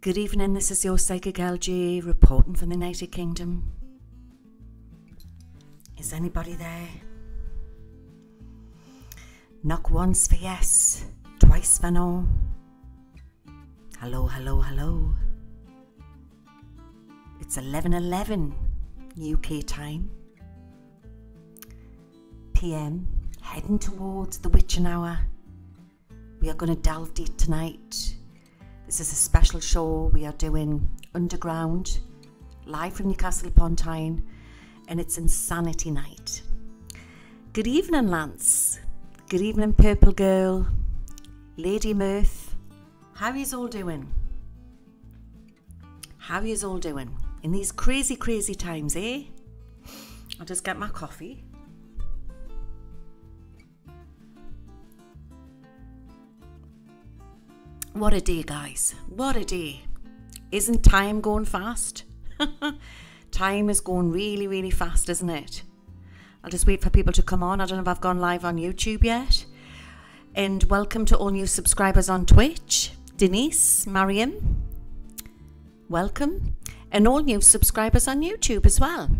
Good evening, this is your psychic LG reporting from the United Kingdom. Is anybody there? Knock once for yes, twice for no. Hello, hello, hello. It's 11:11 UK time. PM, heading towards the witching hour. We are going to delve deep tonight. This is a special show we are doing underground, live from Newcastle upon Tyne, and it's Insanity Night. Good evening, Lance. Good evening, Purple Girl. Lady Mirth. How are yous all doing? How are yous all doing in these crazy, crazy times, eh? I'll just get my coffee. What a day, guys. What a day. Isn't time going fast? Time is going really, really fast, isn't it? I'll just wait for people to come on. I don't know if I've gone live on YouTube yet. And welcome to all new subscribers on Twitch. Denise, Marion, welcome. And all new subscribers on YouTube as well.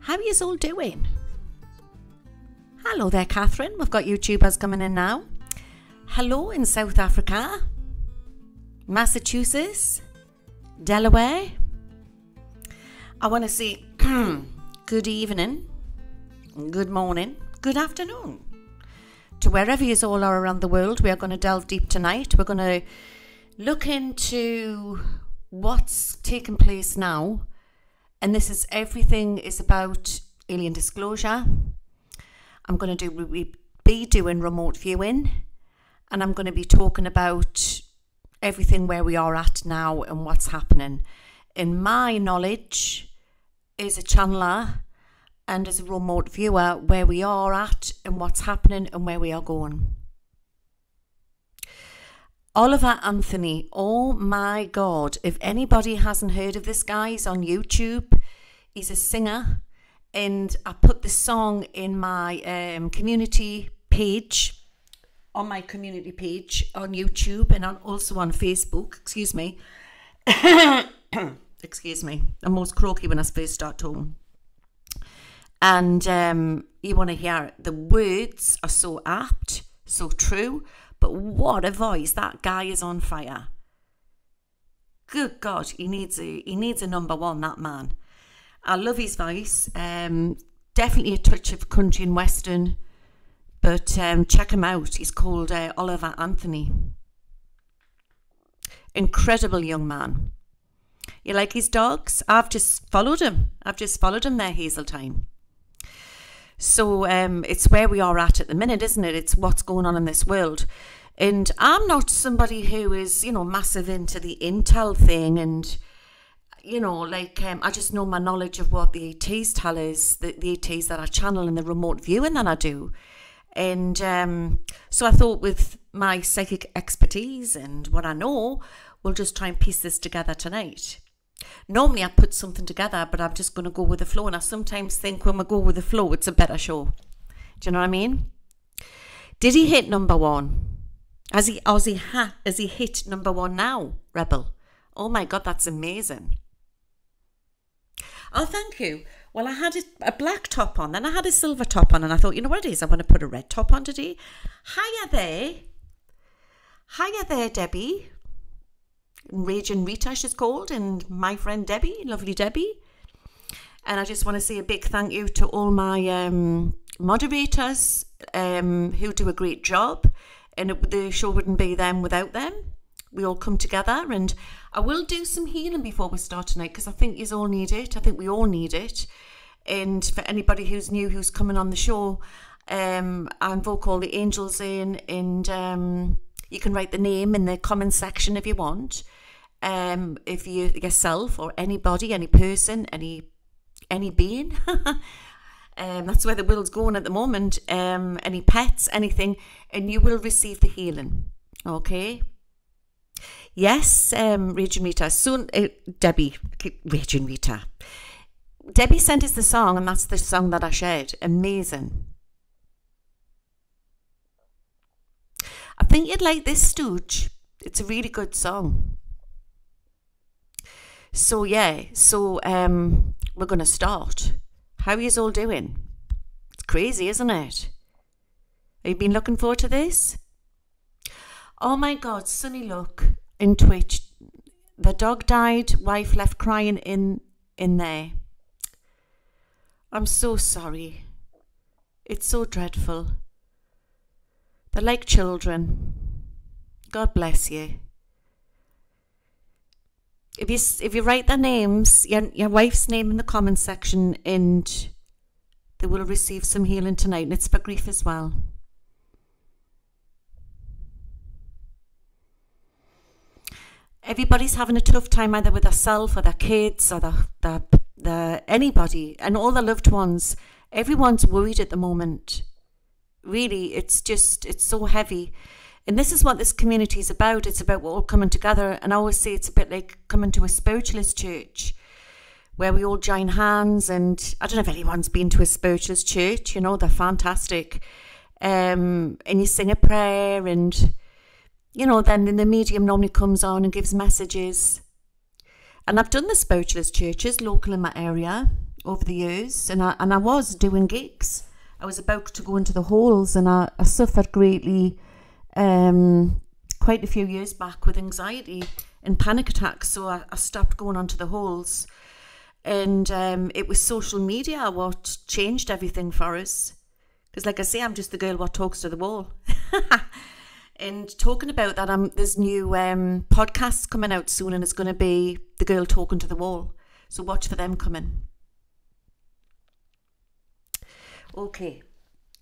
How are yous all doing? Hello there, Catherine. We've got YouTubers coming in now. Hello in South Africa, Massachusetts, Delaware. I want to say good evening, good morning, good afternoon to wherever you all are around the world. We are going to delve deep tonight. We're going to look into what's taking place now. And this is everything is about alien disclosure. I'm going to be doing remote viewing. And I'm going to be talking about everything where we are at now and what's happening. In my knowledge as a channeler and as a remote viewer, where we are at and what's happening and where we are going. Oliver Anthony, oh my God. If anybody hasn't heard of this guy, he's on YouTube. He's a singer. And I put the song in my community page. On my community page on YouTube and on, also on Facebook. Excuse me. Excuse me. I'm most croaky when I first start talking. And you want to hear it. The words are so apt, so true. But what a voice. That guy is on fire. Good God. He needs a number one, that man. I love his voice. Definitely a touch of country and western. But check him out. He's called Oliver Anthony. Incredible young man. You like his dogs? I've just followed him. I've just followed him there, Hazeltine. So it's where we are at the minute, isn't it? It's what's going on in this world. And I'm not somebody who is, you know, massive into the intel thing. And, you know, like I just know my knowledge of what the ETs tell is, the ETs that I channel and the remote viewing that I do. And so I thought with my psychic expertise and what I know, we'll just try and piece this together tonight. Normally I put something together, but I'm just going to go with the flow. And I sometimes think when we go with the flow, it's a better show. Do you know what I mean? Did he hit number one? Has he hit number one now, Rebel? Oh my God, that's amazing. Oh, thank you. Well, I had a black top on, then I had a silver top on, and I thought, you know what it is? I'm going to put a red top on today. Hiya there. Hiya there, Debbie. Raging Rita, she's called, and my friend Debbie, lovely Debbie. And I just want to say a big thank you to all my moderators who do a great job, and the show wouldn't be them without them. We all come together, and I will do some healing before we start tonight because I think you all need it. I think we all need it. And for anybody who's new, who's coming on the show, I invoke all the angels in, and you can write the name in the comment section if you want. If you yourself or anybody, any person, any being. That's where the world's going at the moment. Any pets, anything, and you will receive the healing. Okay. Yes, Raging Rita. Soon, Debbie, Raging Rita. Debbie sent us the song, and that's the song that I shared. Amazing. I think you'd like this, Stooge. It's a really good song. So yeah, so we're gonna start. How are you all doing? It's crazy, isn't it? Have you been looking forward to this? Oh my God, Sunny, look in Twitch. The dog died. Wife left crying in there. I'm so sorry. It's so dreadful. They're like children. God bless you. If you write their names, your wife's name in the comments section, and they will receive some healing tonight, and it's for grief as well. Everybody's having a tough time either with themselves or their kids or their anybody and all their loved ones. Everyone's worried at the moment. Really, it's just, it's so heavy. And this is what this community is about. It's about we're all coming together. And I always say it's a bit like coming to a spiritualist church where we all join hands. And I don't know if anyone's been to a spiritualist church. You know, they're fantastic. And you sing a prayer and, you know, then the medium normally comes on and gives messages. And I've done the spiritualist churches local in my area over the years. And I was doing gigs. I was about to go into the halls and I suffered greatly quite a few years back with anxiety and panic attacks, so I stopped going onto the halls, and it was social media what changed everything for us, because like I say, I'm just the girl what talks to the wall. And talking about that, there's new podcasts coming out soon, and it's going to be the girl talking to the wall, so watch for them coming. Okay,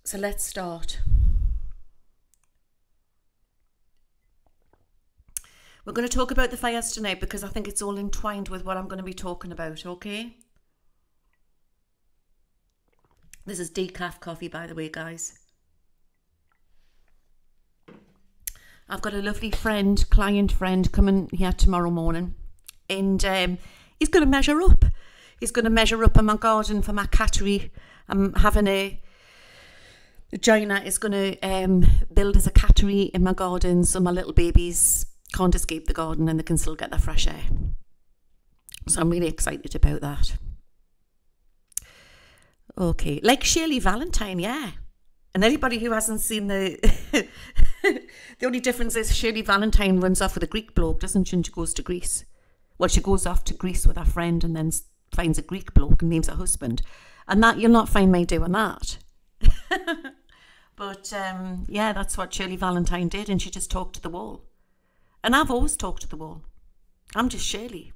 so let's start. We're going to talk about the fires tonight because I think it's all entwined with what I'm going to be talking about, okay? This is decaf coffee, by the way, guys. I've got a lovely friend, client friend, coming here tomorrow morning. And he's going to measure up. He's going to measure up in my garden for my cattery. I'm having a... Gina is going to build as a cattery in my garden, so my little babies can't escape the garden and they can still get their fresh air. So I'm really excited about that. Okay, like Shirley Valentine, yeah. And anybody who hasn't seen the... The only difference is Shirley Valentine runs off with a Greek bloke, doesn't she? And she goes to Greece. Well, she goes off to Greece with her friend and then finds a Greek bloke and names her husband. And that, you'll not find me doing that. But, yeah, that's what Shirley Valentine did, and she just talked to the wall. And I've always talked to the wall. I'm just Shirley.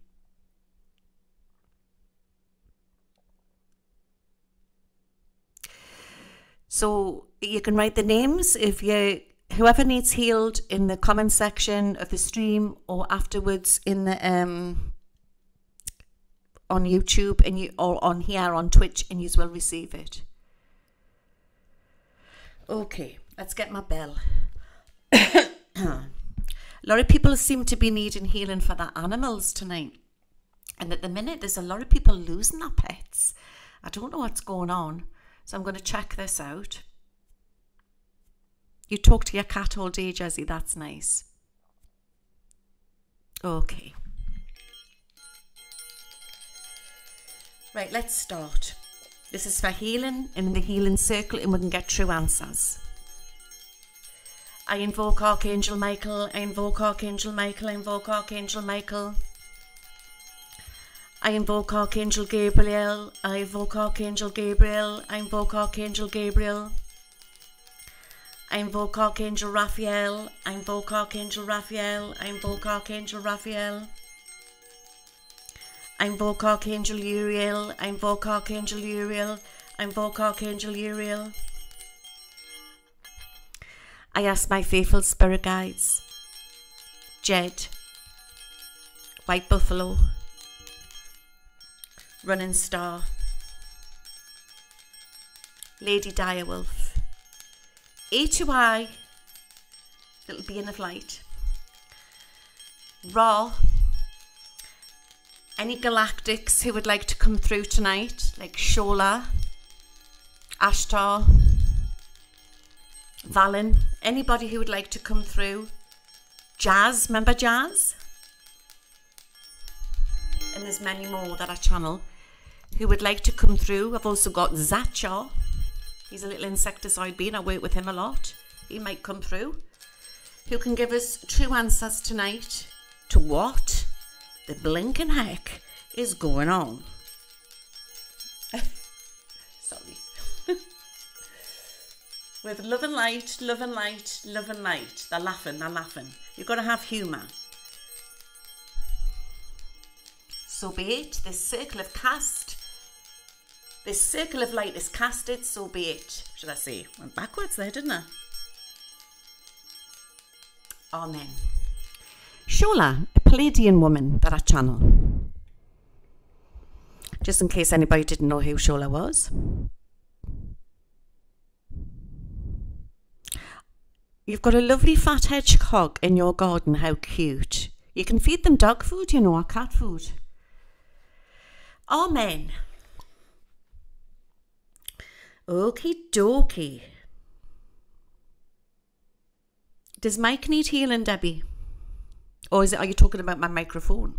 So you can write the names if you, whoever needs healed, in the comment section of the stream or afterwards in the on YouTube, and you, or on here on Twitch, and you will receive it. Okay, let's get my bell. A lot of people seem to be needing healing for their animals tonight. And at the minute, there's a lot of people losing their pets. I don't know what's going on. So I'm going to check this out. You talk to your cat all day, Jesse. That's nice. Okay. Right, let's start. This is for healing, in the healing circle, and we can get true answers. I invoke Archangel Michael, I invoke Archangel Michael, I invoke Archangel Michael. I invoke Archangel Gabriel, I invoke Archangel Gabriel, I invoke Archangel Gabriel. I invoke Archangel Raphael, I invoke Archangel Raphael, I invoke Archangel Raphael. I invoke Archangel Uriel, I invoke Archangel Uriel, I invoke Archangel Uriel. I ask my faithful spirit guides, Jed, White Buffalo, Running Star, Lady Direwolf, A2I, little being of light, Ra, any galactics who would like to come through tonight, like Shola, Ashtar, Valen, anybody who would like to come through, Jazz, remember Jazz? And there's many more that I channel who would like to come through. I've also got Zacha. He's a little insecticide bean. I work with him a lot. He might come through. Who can give us true answers tonight to what the blinking heck is going on. Sorry. With love and light, love and light, love and light. They're laughing, they're laughing. You've got to have humour. So be it. This circle of cast, this circle of light is casted, so be it. Should I say? Went backwards there, didn't I? Amen. Shola, a Palladian woman that I channel. Just in case anybody didn't know who Shola was. You've got a lovely fat hedgehog in your garden. How cute. You can feed them dog food, you know, or cat food. Amen. Okie dokie. Does Mike need healing, Debbie? Or is it, are you talking about my microphone?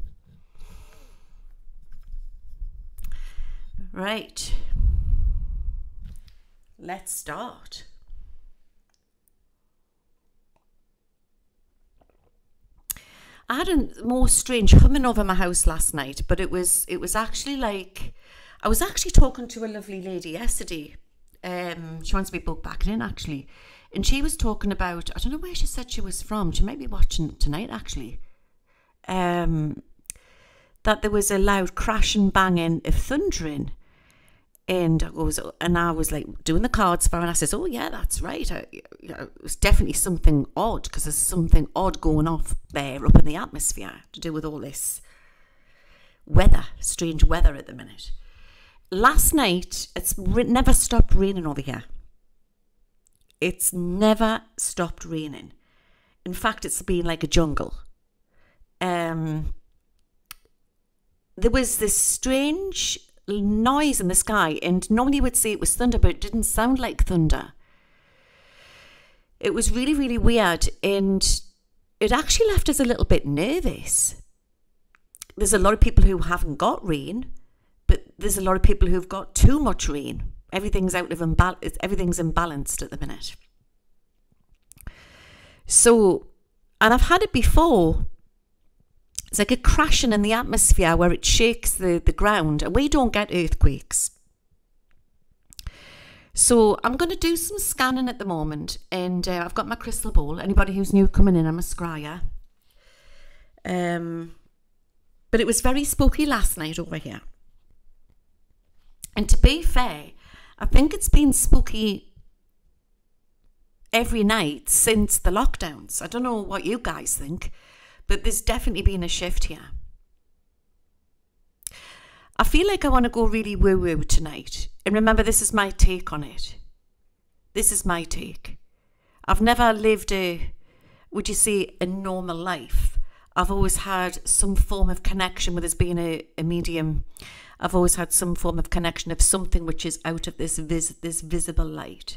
Right. Let's start. I had a more strange humming over my house last night, but it was actually like, I was actually talking to a lovely lady yesterday. She wants me booked back in, actually. And she was talking about, I don't know where she said she was from. She might be watching tonight, actually. That there was a loud crash and banging of thundering. And I was like doing the cards for her, and I says, oh yeah, that's right. It was definitely something odd, because there's something odd going off there up in the atmosphere to do with all this weather, strange weather at the minute. Last night, it's never stopped raining over here. It's never stopped raining. In fact, it's been like a jungle. There was this strange noise in the sky, and normally would say it was thunder, but it didn't sound like thunder. It was really, really weird, and it actually left us a little bit nervous. There's a lot of people who haven't got rain, but there's a lot of people who've got too much rain. Everything's out of imbalance. Everything's imbalanced at the minute. So, and I've had it before. It's like a crashing in the atmosphere where it shakes the ground, and we don't get earthquakes. So I'm going to do some scanning at the moment, and I've got my crystal ball. Anybody who's new coming in, I'm a scryer. But it was very spooky last night over here. And to be fair, I think it's been spooky every night since the lockdowns. I don't know what you guys think. But there's definitely been a shift here. I feel like I want to go really woo-woo tonight. And remember, this is my take on it. This is my take. I've never lived a, would you say, a normal life. I've always had some form of connection with us being a medium. I've always had some form of connection of something which is out of this visible light.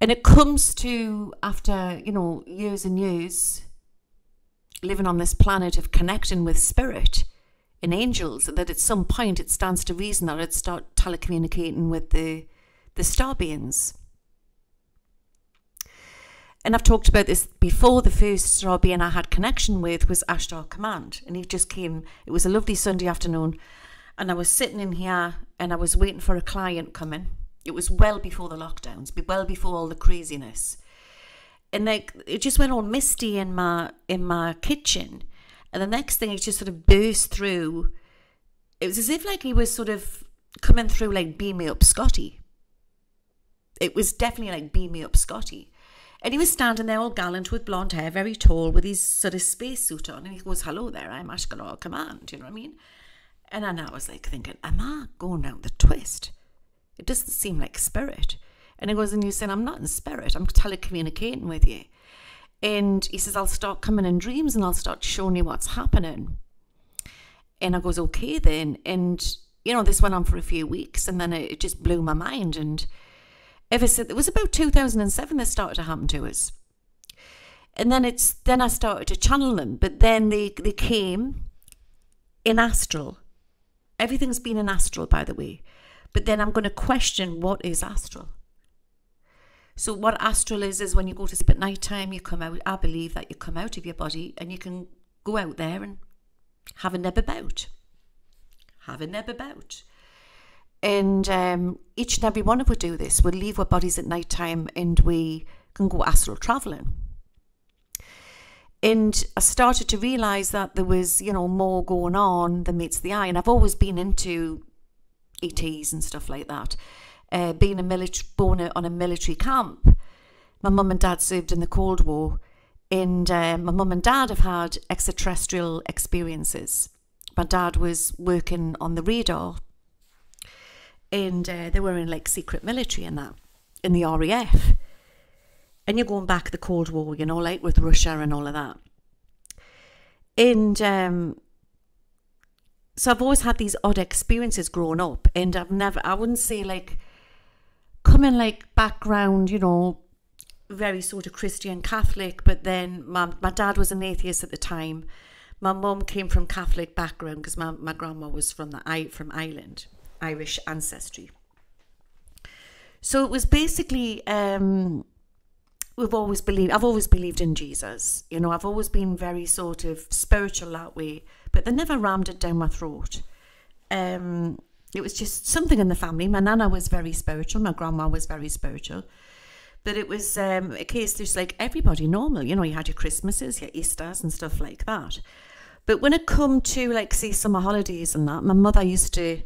And it comes to, after, you know, years and years, living on this planet, of connecting with spirit and angels, that at some point it stands to reason that I'd start telecommunicating with the star beings. And I've talked about this before. The first star being I had connection with was Ashtar Command, and he just came. It was a lovely Sunday afternoon, and I was sitting in here and I was waiting for a client coming. It was well before the lockdowns, well before all the craziness. And like, it just went all misty in my kitchen, and the next thing, it just sort of burst through. It was as if like he was sort of coming through like, beam me up, Scotty. It was definitely like, beam me up, Scotty. And he was standing there all gallant with blonde hair, very tall, with his sort of spacesuit on, and he goes, hello there, I'm Ashtar Command, you know what I mean? And I was like thinking, am I going down the twist? It doesn't seem like spirit. And he goes, and you said, I'm not in spirit, I'm telecommunicating with you. And he says, I'll start coming in dreams and I'll start showing you what's happening. And I goes, okay then. And, you know, this went on for a few weeks, and then it just blew my mind. And ever since, it was about 2007 this started to happen to us. And then I started to channel them, but then they came in astral. Everything's been in astral, by the way. But then I'm going to question what is astral. So what astral is when you go to sleep at night time, you come out. I believe that you come out of your body and you can go out there and have a neb about. Have a neb about. And each and every one of us do this. We leave our bodies at night time and we can go astral travelling. And I started to realise that there was, you know, more going on than meets the eye. And I've always been into ETs and stuff like that. Being a military, born on a military camp, my mum and dad served in the Cold War. And my mum and dad have had extraterrestrial experiences. My dad was working on the radar. And they were in like secret military and that, in the RAF. And you're going back to the Cold War, you know, like with Russia and all of that. And so I've always had these odd experiences growing up. And I've never, I wouldn't say like, coming like background, you know, very sort of Christian Catholic. But then my dad was an atheist at the time. My mum came from Catholic background because my grandma was from Ireland, Irish ancestry. So it was basically... I've always believed in Jesus. You know, I've always been very sort of spiritual that way, but they never rammed it down my throat. It was just something in the family. My nana was very spiritual. My grandma was very spiritual. But it was a case just like everybody normal. You know, you had your Christmases, your Easters and stuff like that. But when it come to like, say, summer holidays and that, my mother used to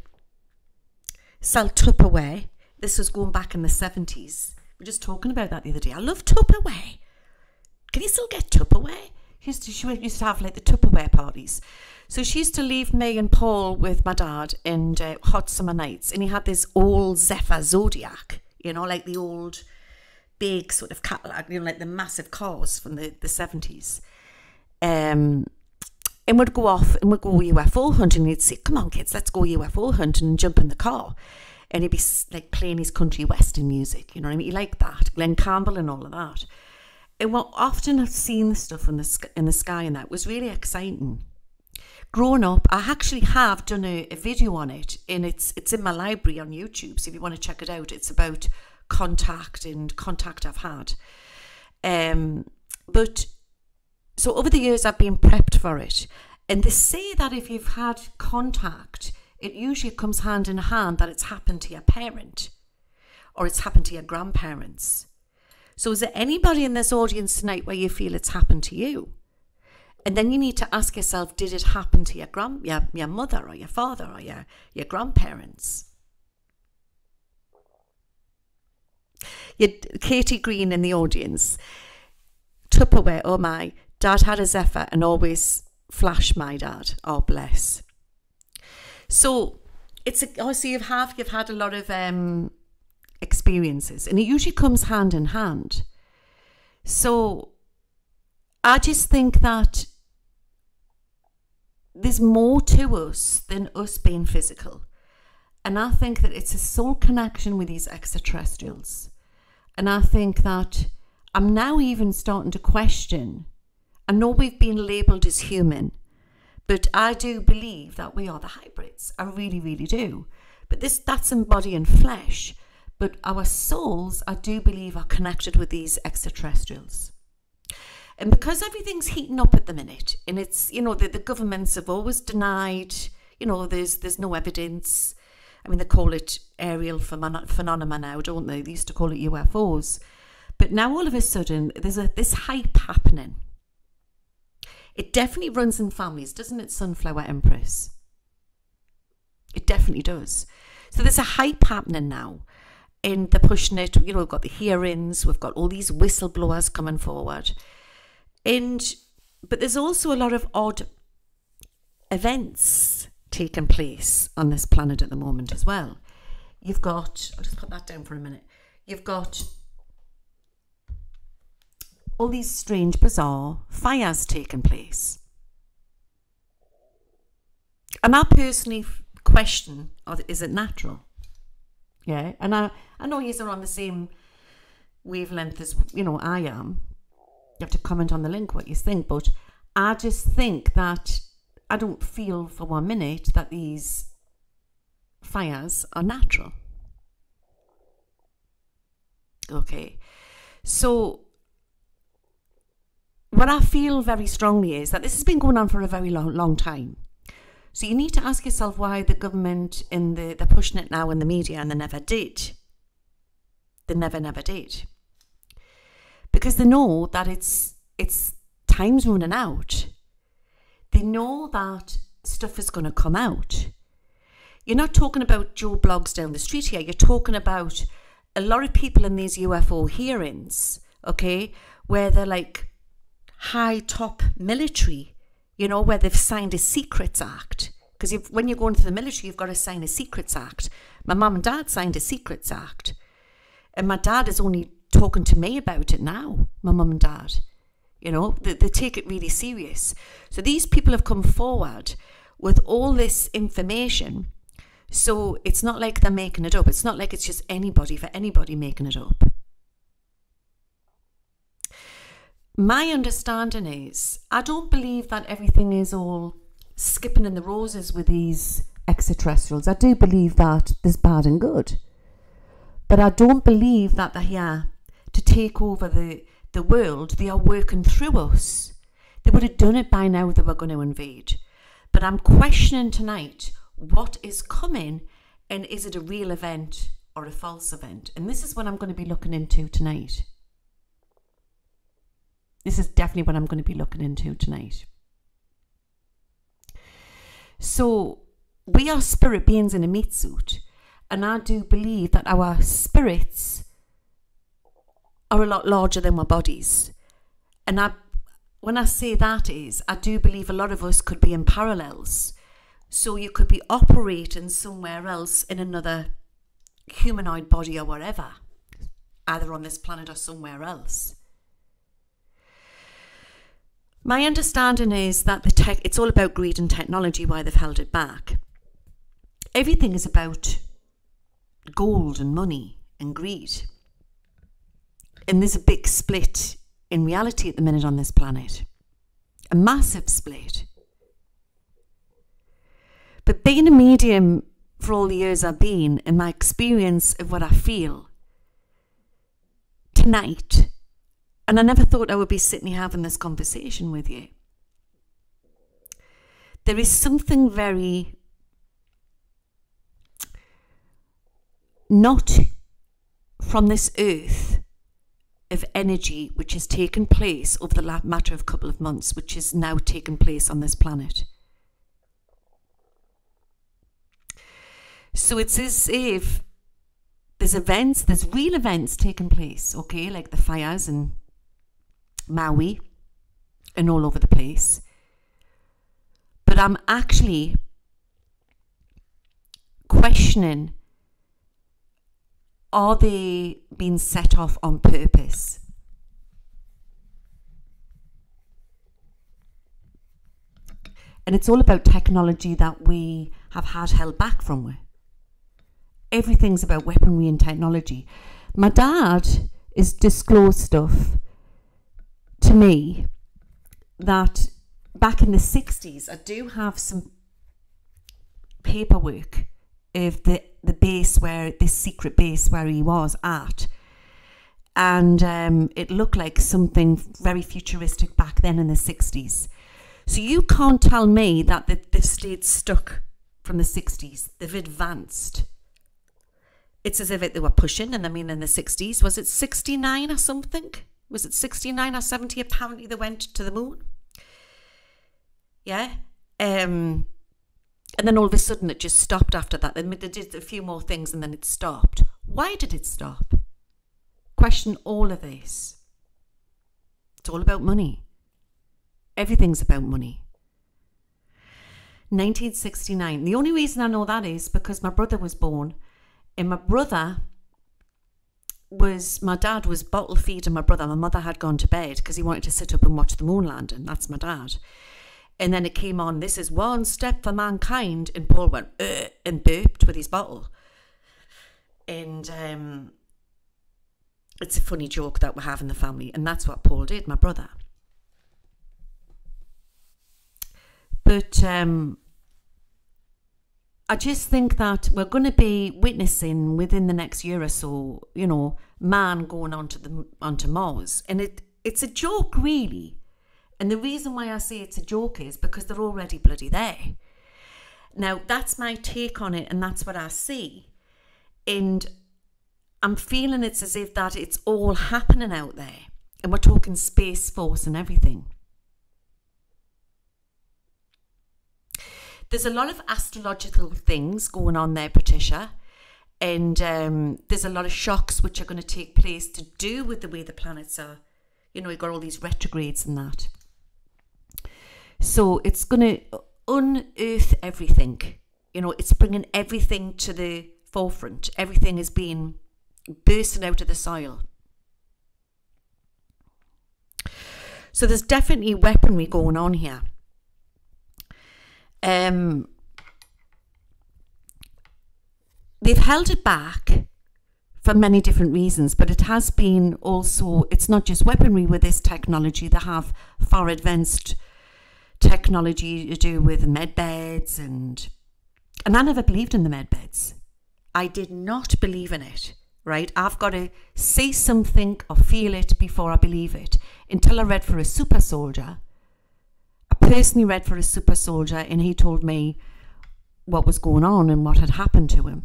sell Tupperware. This was going back in the 70s. We were just talking about that the other day. I love Tupperware. Can you still get Tupperware? She used to have like the Tupperware parties. So she used to leave me and Paul with my dad and hot summer nights. And he had this old Zephyr Zodiac, you know, like the old big sort of catalogue, you know, like the massive cars from the 70s. And we'd go off and we'd go UFO hunting. And he'd say, come on, kids, let's go UFO hunting and jump in the car. And he'd be like playing his country western music, you know what I mean? He liked that, Glen Campbell and all of that. And what often I've seen the stuff in the sky and that was really exciting. Growing up, I actually have done a video on it, and it's in my library on YouTube. So if you want to check it out, it's about contact and contact I've had. But so over the years, I've been prepped for it. And they say that if you've had contact, it usually comes hand in hand that it's happened to your parent or it's happened to your grandparents. So is there anybody in this audience tonight where you feel it's happened to you? And then you need to ask yourself, did it happen to your mother or your father or your grandparents? Katie Green in the audience. Tupperware, oh my, dad had a Zephyr and always flash my dad, oh bless. So it's obviously you've had a lot of experiences, and it usually comes hand in hand. So I just think that there's more to us than us being physical, and I think that it's a soul connection with these extraterrestrials, and I think that I'm now even starting to question. I know we've been labelled as human. But I do believe that we are the hybrids. I really, really do. But that's in body and flesh. But our souls, I do believe, are connected with these extraterrestrials. And because everything's heating up at the minute, and it's, you know, the governments have always denied, you know, there's no evidence. I mean, they call it aerial phenomena now, don't they? They used to call it UFOs. But now all of a sudden, there's this hype happening. It definitely runs in families, doesn't it, Sunflower Empress? It definitely does. So there's a hype happening now. And they're pushing it. You know, we've got the hearings. We've got all these whistleblowers coming forward. But there's also a lot of odd events taking place on this planet at the moment as well. You've got... I'll just put that down for a minute. You've got... all these strange, bizarre fires taking place. And I personally question, is it natural? Yeah, and I know you are on the same wavelength as, you know, I am. you have to comment on the link, what you think, but I just think that I don't feel for 1 minute that these fires are natural. Okay, so what I feel very strongly is that this has been going on for a very long time. So you need to ask yourself why the government, they're pushing it now in the media, and they never did. They never did. Because they know that it's time's running out. They know that stuff is going to come out. You're not talking about Joe Blogs down the street here. You're talking about a lot of people in these UFO hearings, okay, where they're like high-top military, you know, where they've signed a secrets act. Because when you go into the military, you've got to sign a secrets act. My mum and dad signed a secrets act. And my dad is only talking to me about it now, my mum and dad. You know, they take it really serious. So these people have come forward with all this information. So it's not like they're making it up. It's not like it's just anybody for anybody making it up. My understanding is, I don't believe that everything is all skipping in the roses with these extraterrestrials. I do believe that there's bad and good. But I don't believe that they're here to take over the world. They are working through us. They would have done it by now if they were going to invade. But I'm questioning tonight what is coming, and is it a real event or a false event? And this is what I'm going to be looking into tonight. This is definitely what I'm going to be looking into tonight. So we are spirit beings in a meat suit, and I do believe that our spirits are a lot larger than our bodies. And when I say that is, I do believe a lot of us could be in parallels. So you could be operating somewhere else in another humanoid body or wherever, either on this planet or somewhere else. My understanding is that it's all about greed and technology, why they've held it back. Everything is about gold and money and greed. And there's a big split in reality at the minute on this planet. A massive split. But being a medium for all the years I've been, and my experience of what I feel tonight, and I never thought I would be sitting here having this conversation with you, there is something very not from this earth of energy which has taken place over the matter of a couple of months, which is now taking place on this planet. So it's as if there's real events taking place, okay, like the fires in Maui and all over the place. But I'm actually questioning, are they being set off on purpose? And it's all about technology that we have had held back from us. Everything's about weaponry and technology. My dad has disclosed stuff to me that back in the 60s, I do have some paperwork of the base where, this secret base where he was at. And it looked like something very futuristic back then in the 60s. So you can't tell me that they've stayed stuck from the 60s. They've advanced. It's as if they were pushing, and I mean in the 60s, was it 69 or something? Was it 69 or 70? Apparently they went to the moon. Yeah. And then all of a sudden it just stopped after that. They did a few more things and then it stopped. Why did it stop? Question all of this. It's all about money. Everything's about money. 1969. The only reason I know that is because my brother was born. And my dad was bottle feeding my brother. My mother had gone to bed because he wanted to sit up and watch the moon landing. That's my dad. And then it came on, this is one step for mankind. And Paul went, ugh, and burped with his bottle. And it's a funny joke that we have in the family, and that's what Paul did, my brother. But I just think that we're going to be witnessing within the next year or so, you know, man going onto Mars, and it's a joke really. And the reason why I say it's a joke is because they're already bloody there. Now, that's my take on it, and that's what I see. And I'm feeling it's as if that it's all happening out there. And we're talking Space Force and everything. There's a lot of astrological things going on there, Patricia. And there's a lot of shocks which are going to take place to do with the way the planets are. You know, we've got all these retrogrades and that. So it's going to unearth everything. You know, it's bringing everything to the forefront. Everything is being bursting out of the soil. So there's definitely weaponry going on here. They've held it back for many different reasons, but it has been also, it's not just weaponry with this technology. They have far advanced technology to do with med beds, and I never believed in the med beds. I did not believe in it, right? I've got to see something or feel it before I believe it, until I read for a super soldier. I personally read for a super soldier, and he told me what was going on and what had happened to him.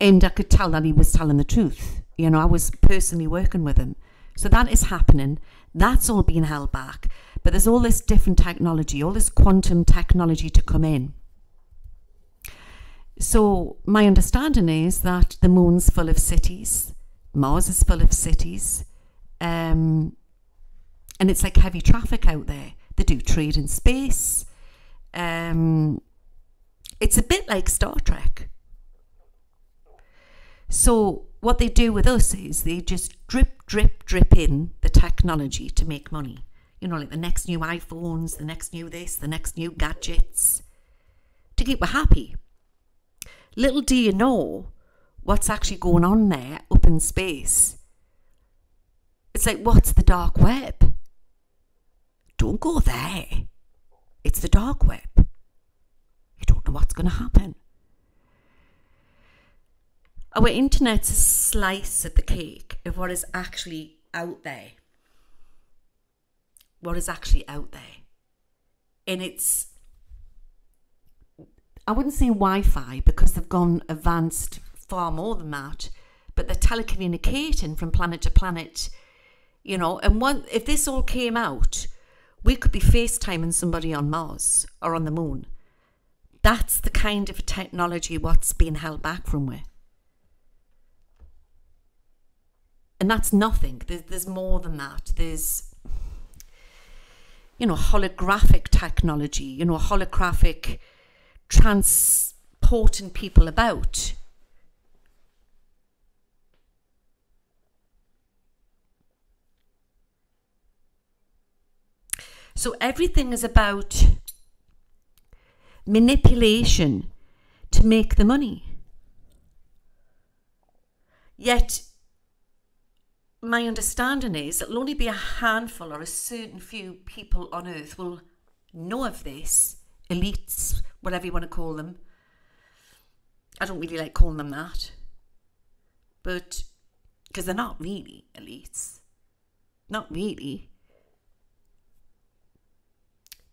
And I could tell that he was telling the truth. You know, I was personally working with him. So that is happening. That's all being held back. But there's all this different technology, all this quantum technology to come in. So my understanding is that the moon's full of cities. Mars is full of cities. And it's like heavy traffic out there. They do trade in space. It's a bit like Star Trek. So what they do with us is they just drip, drip, drip in the technology to make money. You know, like the next new iPhones, the next new this, the next new gadgets, to keep us happy. Little do you know what's actually going on there up in space. It's like, what's the dark web? Don't go there. It's the dark web. You don't know what's going to happen. Our internet's a slice of the cake of what is actually out there. What is actually out there. And it's, I wouldn't say Wi-Fi, because they've gone advanced far more than that, but they're telecommunicating from planet to planet, you know. And one, if this all came out, we could be FaceTiming somebody on Mars or on the moon. That's the kind of technology what's being held back from where. And that's nothing. There's more than that. There's, you know, holographic technology, you know, holographic transporting people about. So everything is about manipulation to make the money. Yet, my understanding is it'll only be a handful or a certain few people on Earth will know of this, elites, whatever you want to call them. I don't really like calling them that, but because they're not really elites, not really.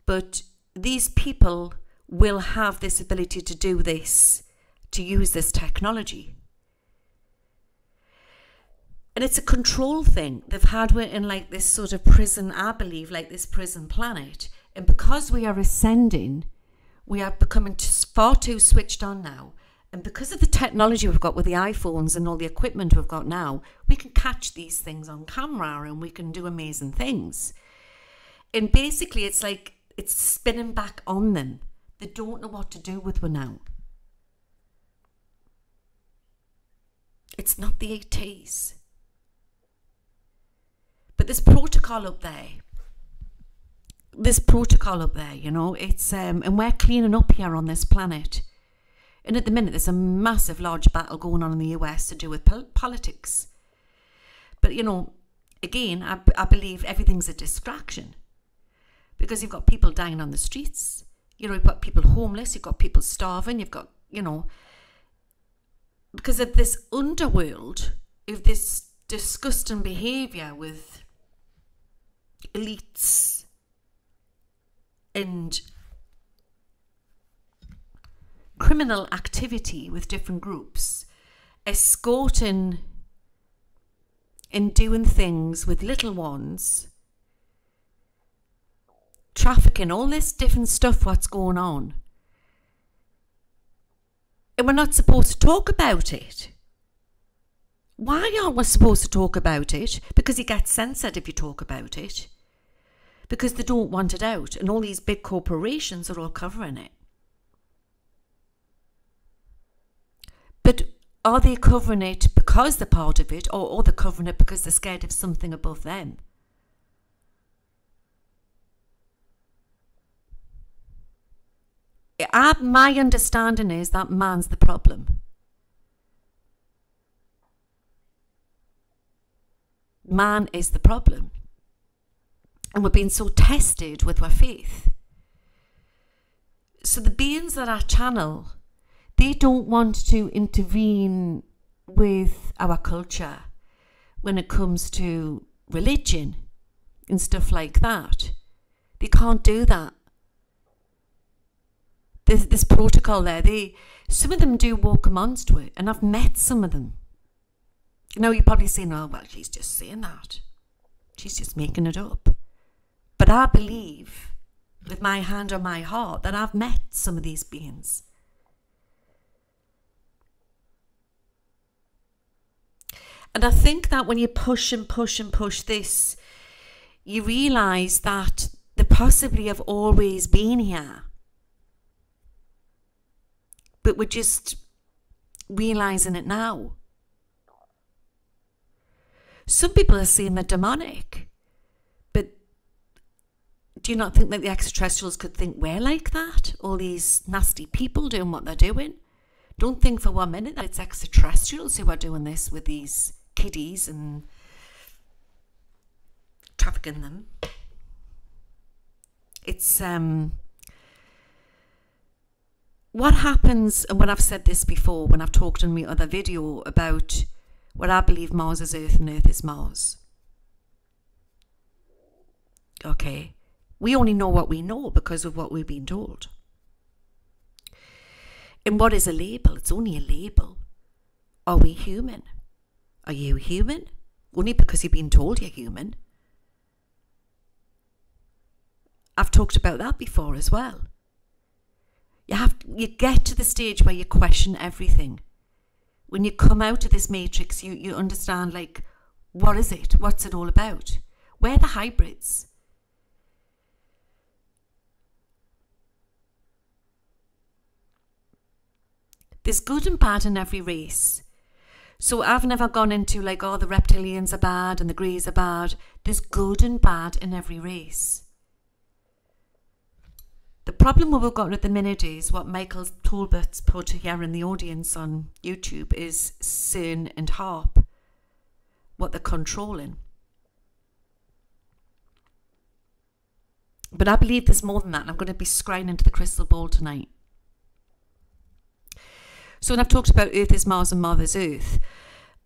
But these people will have this ability to do this, to use this technology. And it's a control thing. They've had we're in like this sort of prison, I believe, like this prison planet. And because we are ascending, we are becoming far too switched on now. And because of the technology we've got with the iPhones and all the equipment we've got now, we can catch these things on camera and we can do amazing things. And basically it's like, it's spinning back on them. They don't know what to do with one now. It's not the ATs. But this protocol up there, you know, it's, and we're cleaning up here on this planet. And at the minute, there's a massive, large battle going on in the US to do with politics. But, you know, again, I believe everything's a distraction, because you've got people dying on the streets, you know, you've got people homeless, you've got people starving, you've got, you know, because of this underworld, of this disgusting behaviour with elites and criminal activity with different groups, escorting and doing things with little ones, trafficking, all this different stuff what's going on. And we're not supposed to talk about it. Why aren't we supposed to talk about it? Because you get censored if you talk about it. Because they don't want it out. And all these big corporations are all covering it. But are they covering it because they're part of it, or are they covering it because they're scared of something above them? My understanding is that man's the problem. Man is the problem. And we're being so tested with our faith. So the beings that I channel, they don't want to intervene with our culture when it comes to religion and stuff like that. They can't do that. There's this protocol there. Some of them do walk amongst it, and I've met some of them. Now you're probably saying, oh, well, she's just saying that. She's just making it up. But I believe, with my hand on my heart, that I've met some of these beings. And I think that when you push and push and push this, you realise that they possibly have always been here. But we're just realising it now. Some people are saying they're demonic. But do you not think that the extraterrestrials could think we're like that? All these nasty people doing what they're doing? Don't think for 1 minute that it's extraterrestrials who are doing this with these kiddies and trafficking them. It's what happens, and when I've said this before, when I've talked in my other video about what I believe Mars is Earth and Earth is Mars. Okay, we only know what we know because of what we've been told. And what is a label? It's only a label. Are we human? Are you human? Only because you've been told you're human. I've talked about that before as well. You get to the stage where you question everything. When you come out of this matrix, you understand, like, what is it? What's it all about? We're the hybrids. There's good and bad in every race. So I've never gone into like, oh, the reptilians are bad and the greys are bad. There's good and bad in every race. The problem we've got at the minute is what Michael Talbot's put here in the audience on YouTube is CERN and HARP, what they're controlling. But I believe there's more than that, and I'm going to be scrying into the crystal ball tonight. So when I've talked about Earth is Mars and Mother's Earth,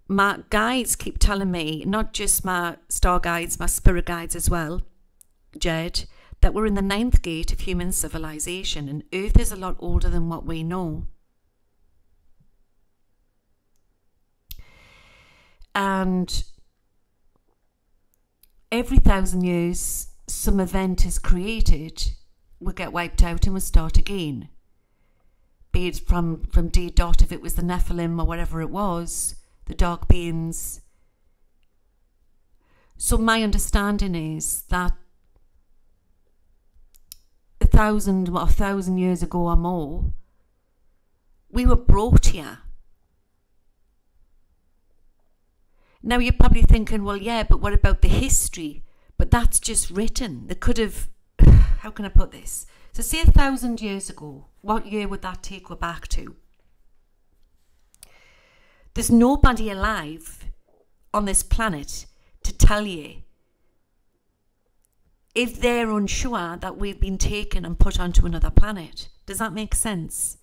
my guides keep telling me, not just my star guides, my spirit guides as well, Jed, that we're in the 9th gate of human civilization, and Earth is a lot older than what we know. And every 1,000 years, some event is created, we get wiped out and we start again. Be it from D dot, if it was the Nephilim or whatever it was, the dark beings. So my understanding is that 1,000 years ago or more, we were brought here. Now you're probably thinking, well, yeah, but what about the history? But that's just written. They could have, how can I put this? So say 1,000 years ago, what year would that take you back to? There's nobody alive on this planet to tell you if they're unsure that we've been taken and put onto another planet. Does that make sense?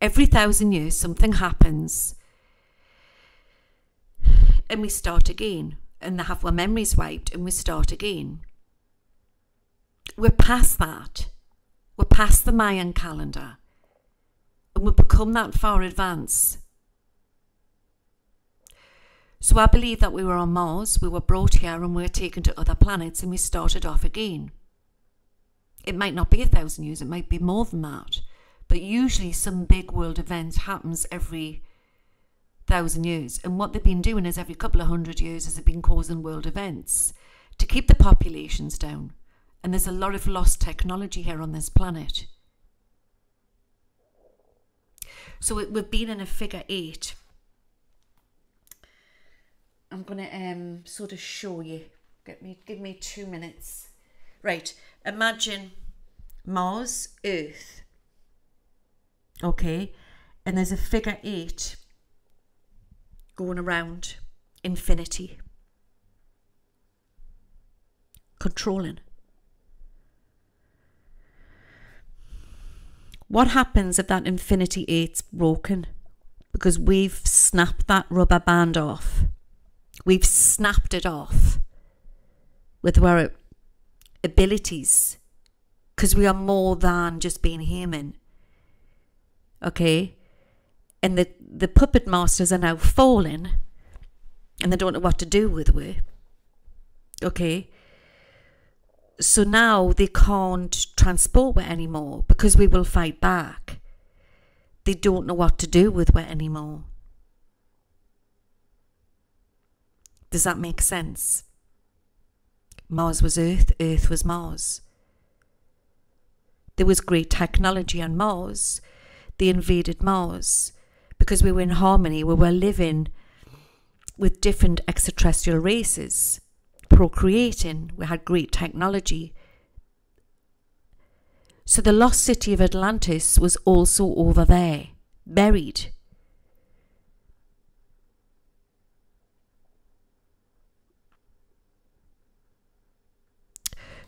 Every 1,000 years something happens and we start again, and they have our memories wiped and we start again. We're past that. We're past the Mayan calendar and we've become that far advanced. So I believe that we were on Mars, we were brought here and we were taken to other planets and we started off again. It might not be 1,000 years, it might be more than that. But usually some big world event happens every 1,000 years. And what they've been doing is every couple of 100 years is they've been causing world events to keep the populations down. And there's a lot of lost technology here on this planet. So we've been in a figure 8. I'm going to sort of show you. Give me 2 minutes. Right, imagine Mars, Earth. Okay, and there's a figure 8 going around infinity. Controlling. What happens if that infinity 8's broken? Because we've snapped that rubber band off. We've snapped it off with our abilities, because we are more than just being human. Okay, and the puppet masters are now falling and they don't know what to do with we. Okay, so now they can't transport we anymore because we will fight back. They don't know what to do with we anymore. Does that make sense? Mars was Earth, Earth was Mars. There was great technology on Mars. They invaded Mars because we were in harmony. We were living with different extraterrestrial races, procreating. We had great technology. So the lost city of Atlantis was also over there, buried.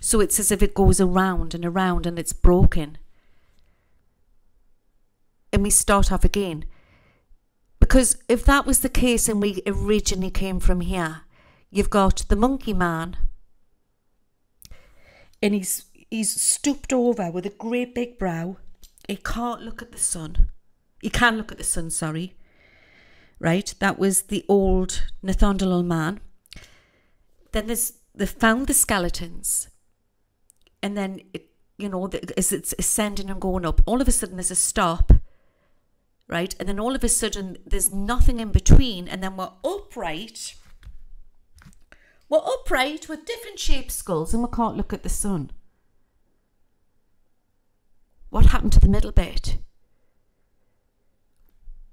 So it's as if it goes around and it's broken. And we start off again. Because if that was the case and we originally came from here, you've got the monkey man. And he's stooped over with a great big brow. He can't look at the sun. He can look at the sun, sorry. Right, that was the old Nathondalal man. Then they found the skeletons. And then, as it's ascending and going up, all of a sudden there's a stop. Right, and then all of a sudden there's nothing in between, and then we're upright. We're upright with different shaped skulls and we can't look at the sun. What happened to the middle bit?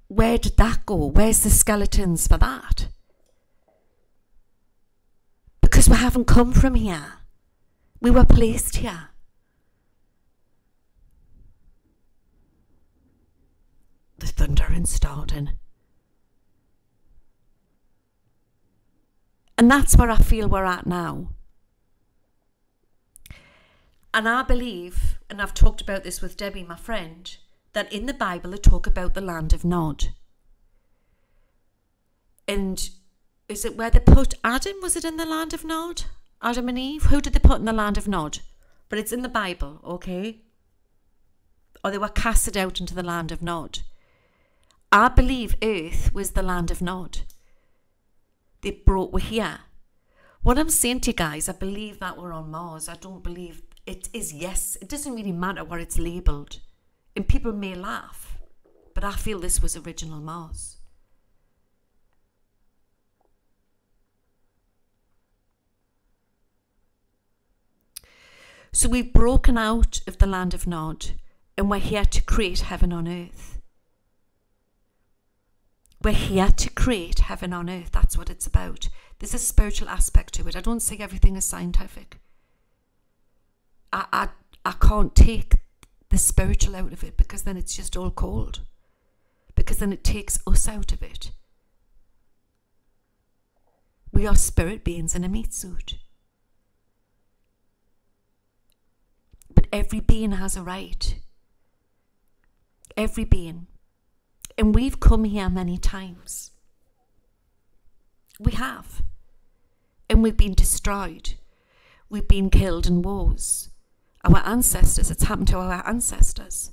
Where did that go? Where's the skeletons for that? Because we haven't come from here. We were placed here. The thundering starting. And that's where I feel we're at now. And I believe, and I've talked about this with Debbie, my friend, that in the Bible they talk about the land of Nod. And is it where they put Adam? Was it in the land of Nod? Adam and Eve? Who did they put in the land of Nod? But it's in the Bible, okay? Or they were casted out into the land of Nod. I believe Earth was the land of Nod. They brought we here. What I'm saying to you guys, I believe that we're on Mars. I don't believe it is, yes. It doesn't really matter where it's labelled. And people may laugh, but I feel this was original Mars. So we've broken out of the land of Nod and we're here to create heaven on earth. We're here to create heaven on earth. That's what it's about. There's a spiritual aspect to it. I don't say everything is scientific. I can't take the spiritual out of it because then it's just all cold. Because then it takes us out of it. We are spirit beings in a meat suit. But every being has a right. Every being. And we've come here many times. We have. And we've been destroyed. We've been killed in wars. Our ancestors, it's happened to our ancestors.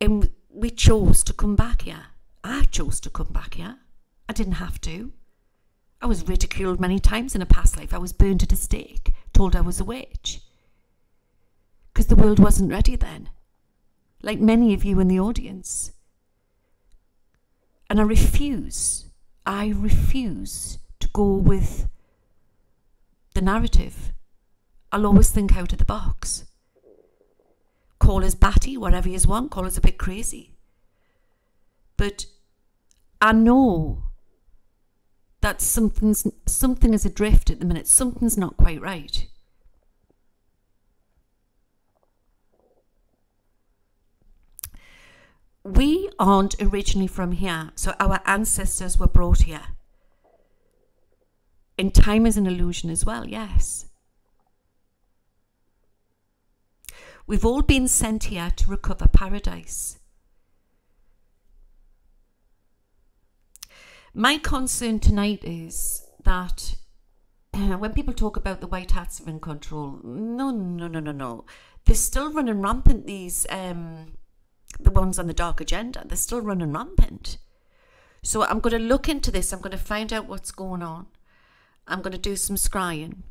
And we chose to come back here. I chose to come back here. I didn't have to. I was ridiculed many times in a past life. I was burned at a stake, told I was a witch. Because the world wasn't ready then. Like many of you in the audience. And I refuse to go with the narrative. I'll always think out of the box. Call us batty, whatever you want, call us a bit crazy. But I know that something is adrift at the minute. Something's not quite right. We aren't originally from here, so our ancestors were brought here. And time is an illusion as well, yes. We've all been sent here to recover paradise. My concern tonight is that when people talk about the white hats are in control, no. They're still running rampant, these, the ones on the dark agenda. They're still running rampant. So I'm going to look into this. I'm going to find out what's going on. I'm going to do some scrying.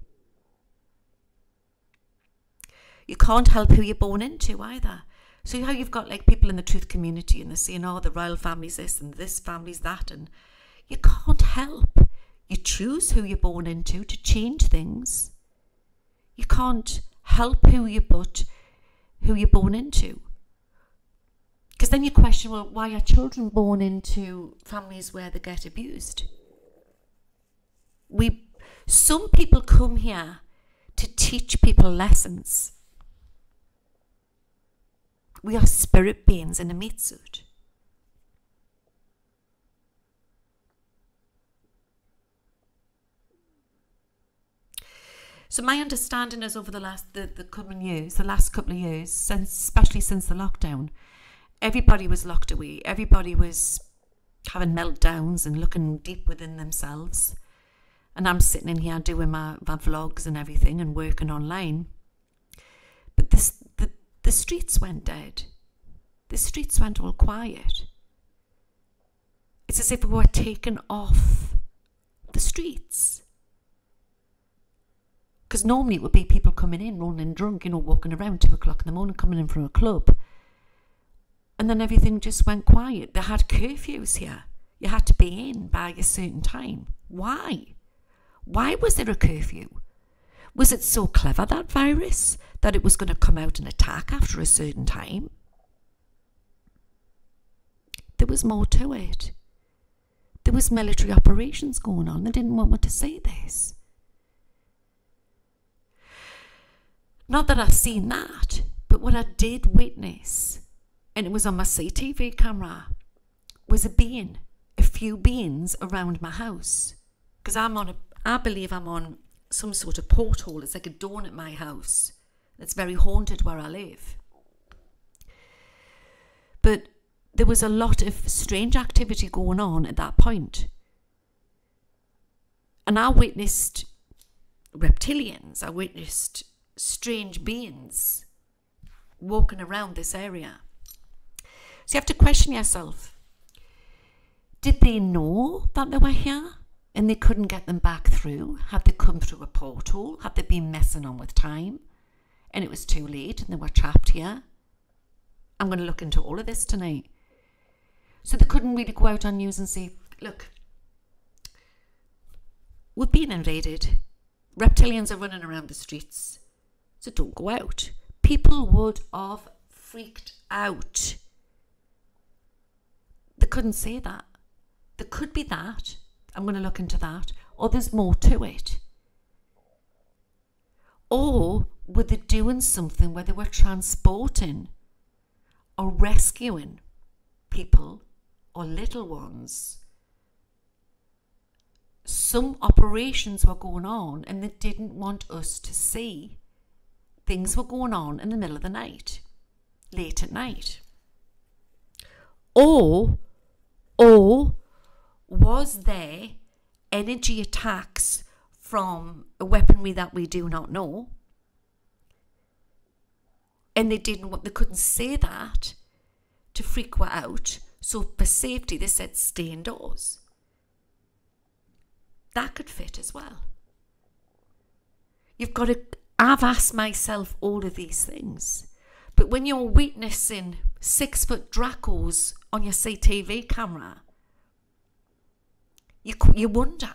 You can't help who you're born into either. So how you've got like people in the truth community and they're saying, oh, the royal family's this and this family's that, and you can't help. You choose who you're born into to change things. You can't help who you're born into. Because then you question, well, why are children born into families where they get abused? Some people come here to teach people lessons. We are spirit beings in a meat suit. So my understanding is over the last couple of years, since, especially since the lockdown, everybody was locked away. Everybody was having meltdowns and looking deep within themselves. And I'm sitting in here doing my vlogs and everything and working online. But the streets went dead. The streets went all quiet. It's as if we were taken off the streets. Because normally it would be people coming in, rolling drunk, you know, walking around 2 o'clock in the morning, coming in from a club. And then everything just went quiet. They had curfews here. You had to be in by a certain time. Why? Why was there a curfew? Was it so clever, that virus, that it was going to come out and attack after a certain time? There was more to it. There was military operations going on. They didn't want me to say this. Not that I've seen that, but what I did witness, and it was on my CTV camera, was a few beings around my house. Because I believe I'm on some sort of porthole. It's like a dawn at my house. It's very haunted where I live. But there was a lot of strange activity going on at that point. And I witnessed reptilians. I witnessed strange beings walking around this area. So you have to question yourself. Did they know that they were here? And they couldn't get them back through. Had they come through a portal? Had they been messing on with time? And it was too late and they were trapped here? I'm going to look into all of this tonight. So they couldn't really go out on news and say, look, we've been invaded. Reptilians are running around the streets. So don't go out. People would have freaked out. They couldn't say that. There could be that. I'm going to look into that. Or there's more to it. Or were they doing something where they were transporting or rescuing people or little ones some operations were going on and they didn't want us to see. Things were going on in the middle of the night, late at night. Or was there energy attacks from a weaponry that we do not know? And they didn't, they couldn't say that to freak her out. So for safety, they said stay indoors. That could fit as well. You've got to, I've asked myself all of these things. But when you're witnessing 6-foot dracos on your CTV camera, you wonder,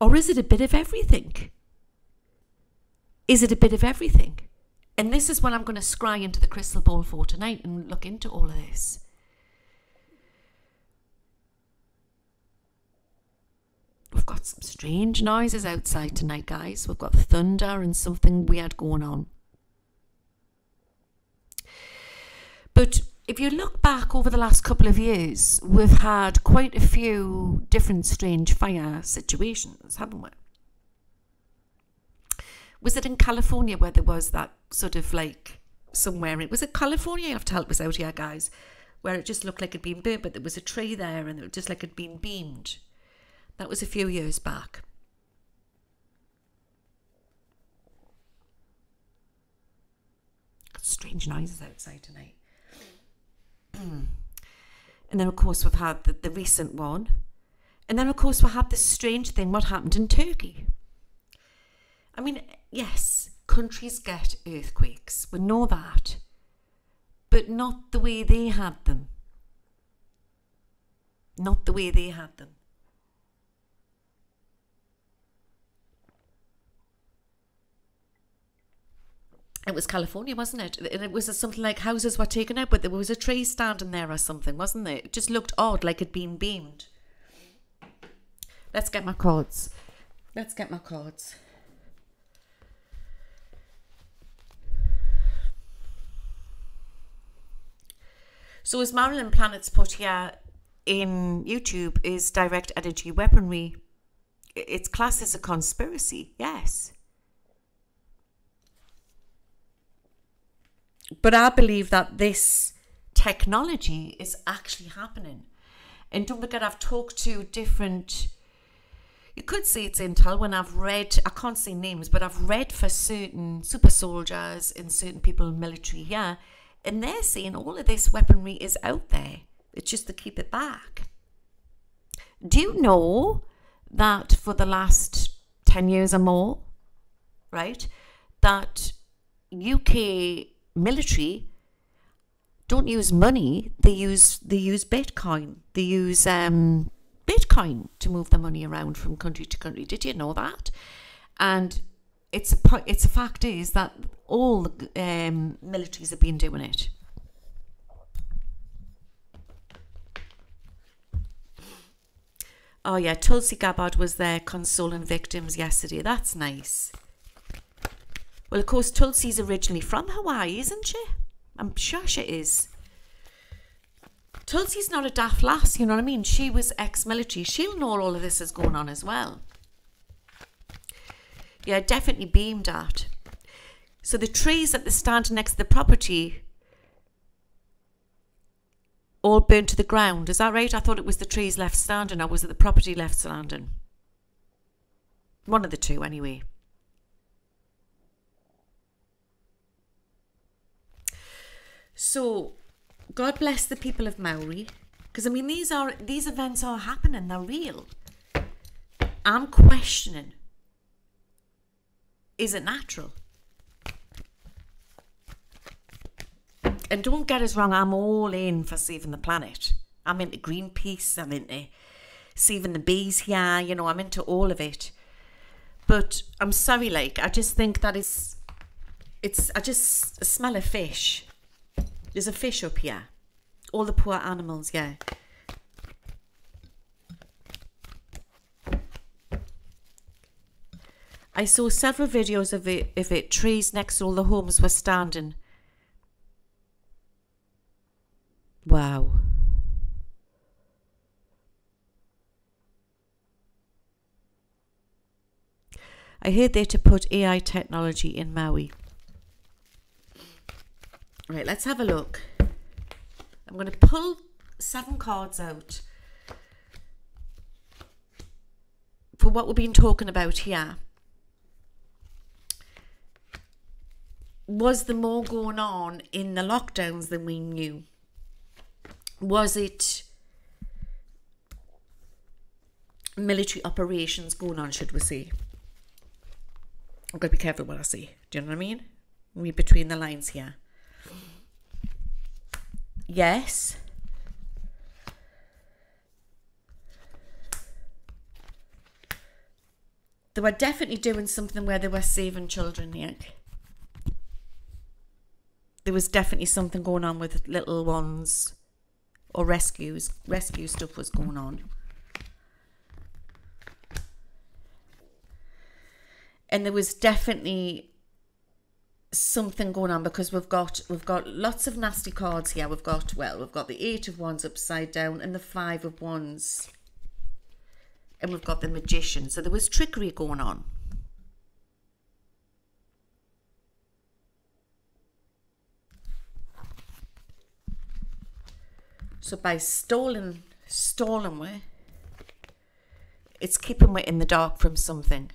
or is it a bit of everything? Is it a bit of everything? And this is what I'm going to scry into the crystal ball for tonight and look into all of this. We've got some strange noises outside tonight, guys. We've got thunder and something weird going on. But if you look back over the last couple of years, we've had quite a few different strange fire situations, haven't we? Was it in California where there was that sort of like somewhere? Was it California? You'll have to help us out here, guys. Where it just looked like it'd been burnt, but there was a tree there and it was just like it'd been beamed. That was a few years back. Got strange noises outside tonight. And then, of course, we've had the recent one. And then, of course, we had this strange thing, what happened in Turkey. I mean, yes, countries get earthquakes. We know that. But not the way they had them. Not the way they had them. It was California, wasn't it? And it was something like houses were taken out, but there was a tree standing there or something, wasn't there? It just looked odd, like it'd been beamed. Let's get my cards. Let's get my cards. So as Marilyn Planet's put here in YouTube, is direct energy weaponry. It's classed as a conspiracy, yes. But I believe that this technology is actually happening. And don't forget, I've talked to different, you could say it's intel when I've read, I can't say names, but I've read for certain super soldiers and certain people in military here. And they're saying all of this weaponry is out there. It's just to keep it back. Do you know that for the last 10 years or more, right, that UK military don't use money, they use Bitcoin. They use Bitcoin to move the money around from country to country. Did you know that? And it's a fact is that all the militaries have been doing it. Oh yeah, Tulsi Gabbard was there consoling victims yesterday. That's nice. Well, of course, Tulsi's originally from Hawaii, isn't she? I'm sure she is. Tulsi's not a daft lass, you know what I mean? She was ex-military. She'll know all of this is going on as well. Yeah, definitely beamed at. So the trees that stand next to the property all burned to the ground. Is that right? I thought it was the trees left standing, or was it the property left standing? One of the two, anyway. So, God bless the people of Maori, because I mean these events are happening; they're real. I'm questioning: is it natural? And don't get us wrong; I'm all in for saving the planet. I'm into Greenpeace. I'm into saving the bees here. You know, I'm into all of it. But I'm sorry, like I just think that it's I just smell a fish. There's a fish up here. All the poor animals, yeah. I saw several videos of it. Trees next to all the homes were standing. Wow. I heard they're to put AI technology in Maui. Right, let's have a look. I'm going to pull 7 cards out for what we've been talking about here. Was there more going on in the lockdowns than we knew? Was it military operations going on, should we say? I've got to be careful what I say. Do you know what I mean? Read between the lines here. Yes. They were definitely doing something where they were saving children, yeah. There was definitely something going on with little ones or rescues. Rescue stuff was going on. And there was definitely something going on because we've got lots of nasty cards here. We've got the 8 of wands upside down and the 5 of wands. And we've got the magician. So there was trickery going on. So by stalling way, it's keeping way in the dark from something.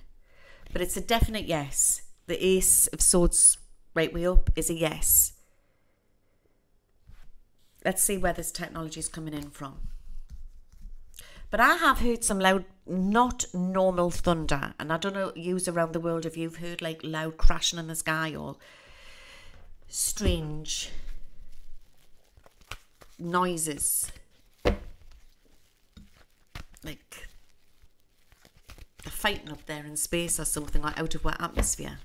But it's a definite yes. The Ace of Swords right way up is a yes. Let's see where this technology is coming in from. But I have heard some loud, not normal thunder. And I don't know, yous around the world, if you've heard like loud crashing in the sky or strange noises, like they're fighting up there in space or something, like out of our atmosphere.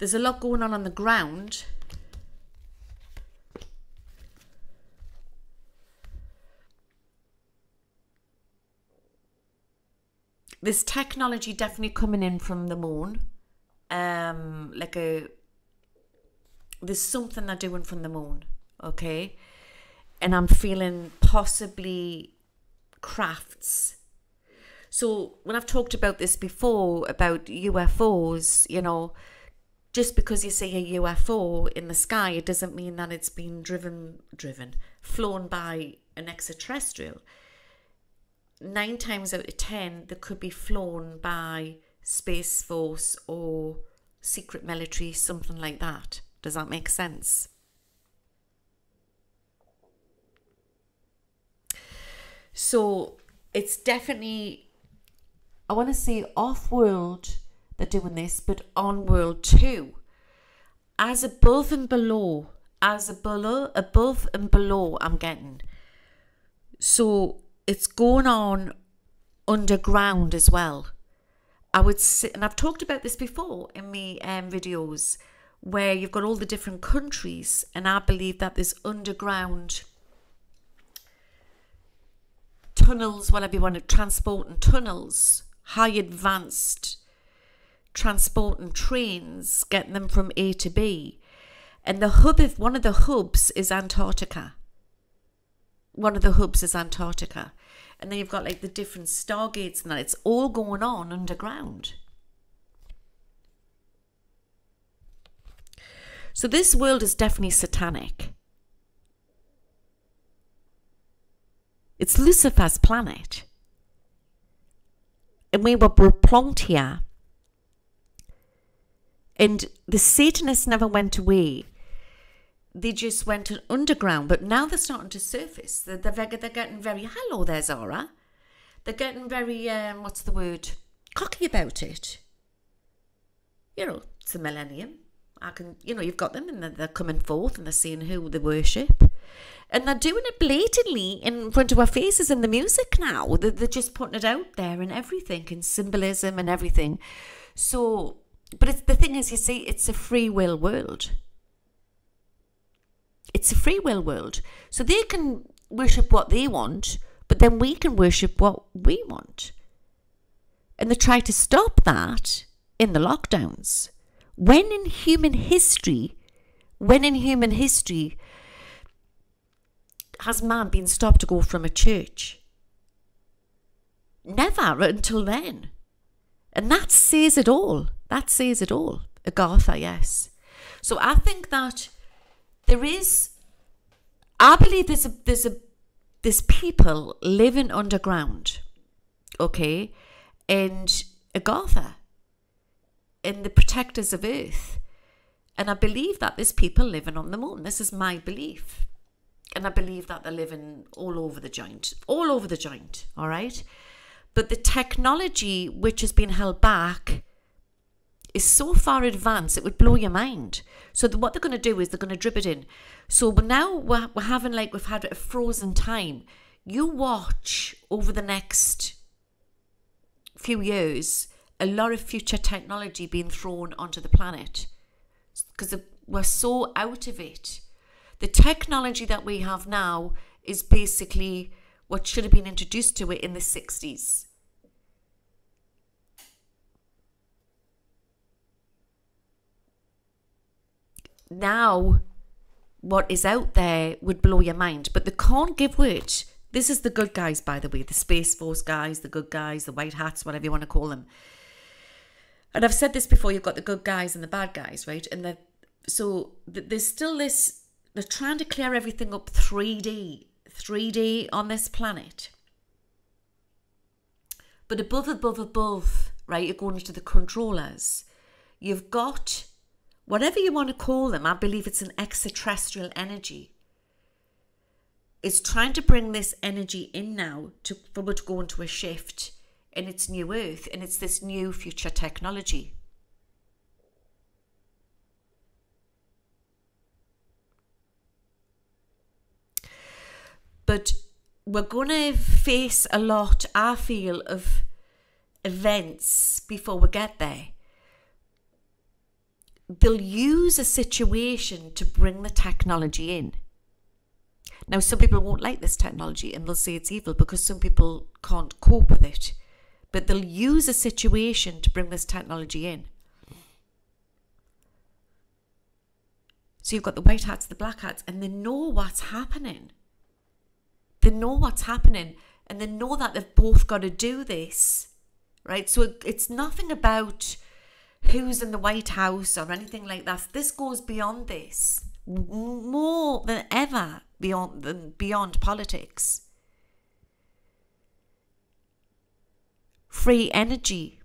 There's a lot going on the ground, this technology definitely coming in from the moon. There's something they're doing from the moon, okay? And I'm feeling possibly crafts. So when I've talked about this before, about UFOs, you know, just because you see a UFO in the sky, it doesn't mean that it's been flown by an extraterrestrial. 9 times out of 10, they could be flown by Space Force or secret military, something like that. Does that make sense? So it's definitely, I want to say off-world they're doing this, but on-world too. As above and below, above and below I'm getting. So it's going on underground as well. I would say, and I've talked about this before in my videos, where you've got all the different countries, and I believe that there's underground tunnels, whatever you want to transport, and tunnels, high advanced transporting trains, getting them from A to B. And the hub, if one of the hubs is Antarctica. One of the hubs is Antarctica. And then you've got like the different stargates and that. It's all going on underground. So this world is definitely satanic. It's Lucifer's planet. And we were plunked here. And the Satanists never went away. They just went underground, but now they're starting to surface. They're getting very, hello there, Zara. They're getting very, what's the word, cocky about it. You know, it's the millennium. You know, you've got them and they're coming forth and they're seeing who they worship. And they're doing it blatantly in front of our faces in the music now. They're just putting it out there and everything, and symbolism and everything. So, but it's, the thing is, you see, it's a free will world. It's a free will world. So they can worship what they want, but then we can worship what we want. And they try to stop that in the lockdowns. When in human history has man been stopped to go from a church? Never until then. And that says it all. That says it all. Agartha, yes. So I think that there is, I believe there's people living underground, okay, and Agartha, and the protectors of Earth. And I believe that there's people living on the moon. This is my belief. And I believe that they're living all over the joint, all over the joint, all right? But the technology which has been held back is so far advanced, it would blow your mind. So what they're going to do is they're going to drip it in. So now we're having, like, we've had a frozen time. You watch over the next few years, a lot of future technology being thrown onto the planet because we're so out of it. The technology that we have now is basically what should have been introduced to it in the 60s. Now, what is out there would blow your mind, but they can't give word. This is the good guys, by the way, the Space Force guys, the good guys, the white hats, whatever you want to call them. And I've said this before, you've got the good guys and the bad guys, right? And so there's still this, they're trying to clear everything up 3D on this planet. But above, right, you're going to the controllers. You've got, whatever you want to call them, I believe it's an extraterrestrial energy. It's trying to bring this energy in now for it to go into a shift in its new Earth, and it's this new future technology. But we're going to face a lot, I feel, of events before we get there. They'll use a situation to bring the technology in. Now, some people won't like this technology and they'll say it's evil because some people can't cope with it. But they'll use a situation to bring this technology in. So you've got the white hats, the black hats, and they know what's happening. They know what's happening, and they know that they've both got to do this, right? So it's nothing about who's in the White House or anything like that. This goes beyond this, more than ever beyond politics. Free energy,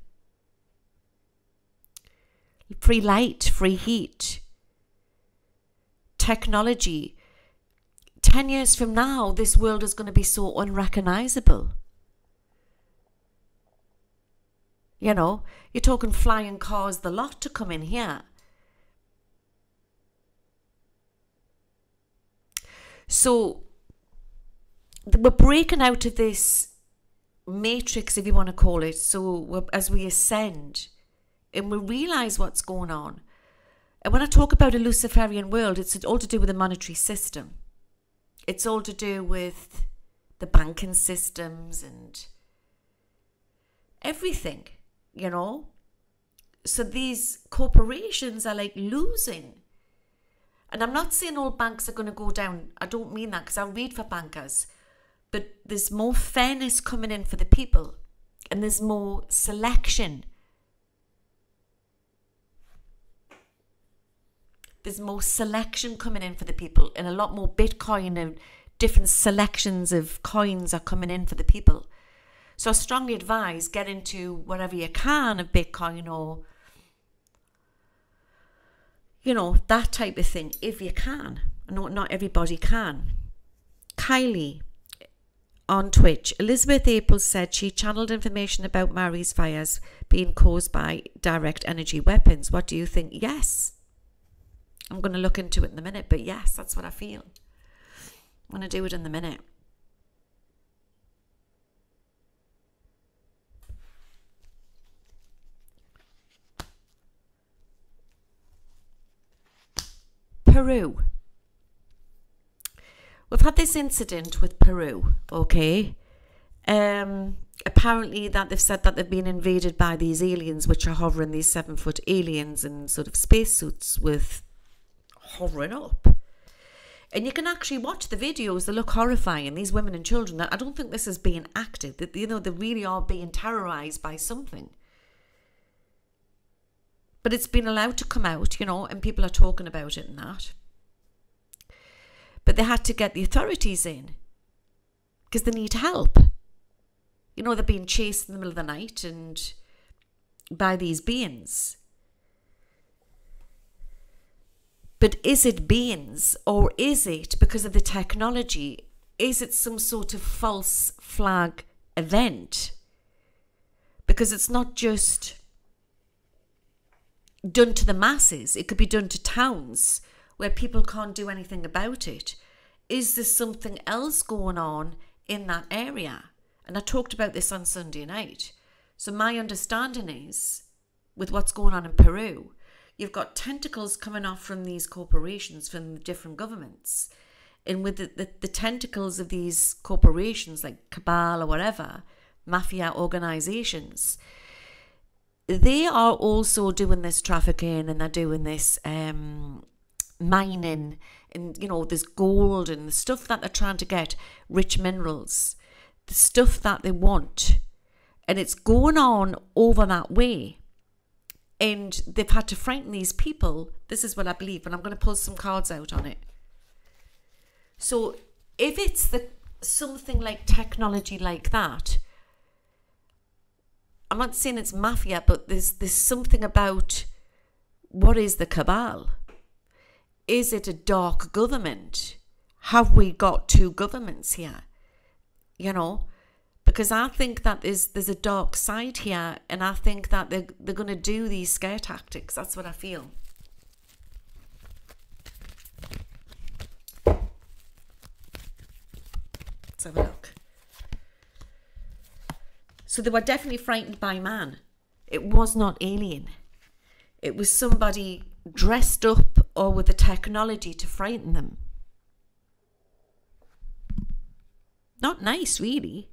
free light, free heat, technology. 10 years from now, this world is going to be so unrecognizable. You know, you're talking flying cars, the lot, to come in here. So we're breaking out of this matrix, if you want to call it. So as we ascend and we realize what's going on. And when I talk about a Luciferian world, it's all to do with the monetary system. It's all to do with the banking systems and everything. You know, so these corporations are like losing. And I'm not saying all banks are going to go down. I don't mean that, because I read for bankers. But there's more fairness coming in for the people. And there's more selection. There's more selection coming in for the people. And a lot more Bitcoin and different selections of coins are coming in for the people. So I strongly advise get into whatever you can of Bitcoin or, you know, that type of thing, if you can. Not everybody can. Kylie on Twitch. Elizabeth April said she channeled information about Mary's fires being caused by direct energy weapons. What do you think? Yes. I'm going to look into it in a minute, but yes, that's what I feel. I'm going to do it in a minute. Peru. We've had this incident with Peru, okay? Apparently that they've said that they've been invaded by these aliens, which are hovering, these 7-foot aliens in sort of spacesuits with hovering up. And you can actually watch the videos. They look horrifying. These women and children, that I don't think this is being acted. That, you know, they really are being terrorised by something. But it's been allowed to come out, you know, and people are talking about it and that. But they had to get the authorities in because they need help. You know, they're being chased in the middle of the night and by these beings. But is it beings, or is it, because of the technology, is it some sort of false flag event? Because it's not just done to the masses. It could be done to towns where people can't do anything about it. Is there something else going on in that area? And I talked about this on Sunday night. So my understanding is, with what's going on in Peru, you've got tentacles coming off from these corporations, from the different governments. And with the tentacles of these corporations, like cabal or whatever, mafia organisations, they are also doing this trafficking, and they're doing this mining, and, you know, there's gold and the stuff that they're trying to get, rich minerals, the stuff that they want. And it's going on over that way. And they've had to frighten these people. This is what I believe, and I'm going to pull some cards out on it. So if it's something like technology like that, I'm not saying it's mafia, but there's something about what is the cabal? Is it a dark government? Have we got two governments here? You know? Because I think that there's a dark side here, and I think that they're going to do these scare tactics. That's what I feel. Let's have a look. So they were definitely frightened by man. It was not alien. It was somebody dressed up or with the technology to frighten them. Not nice, really.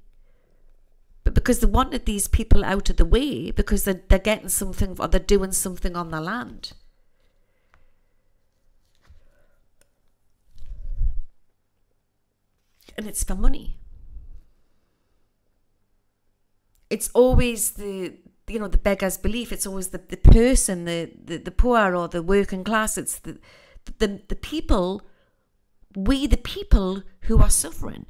But because they wanted these people out of the way, because they're getting something, or they're doing something on their land. And it's for money. It's always the, you know, the beggar's belief. It's always the person, the poor or the working class. It's the people, we the people who are suffering.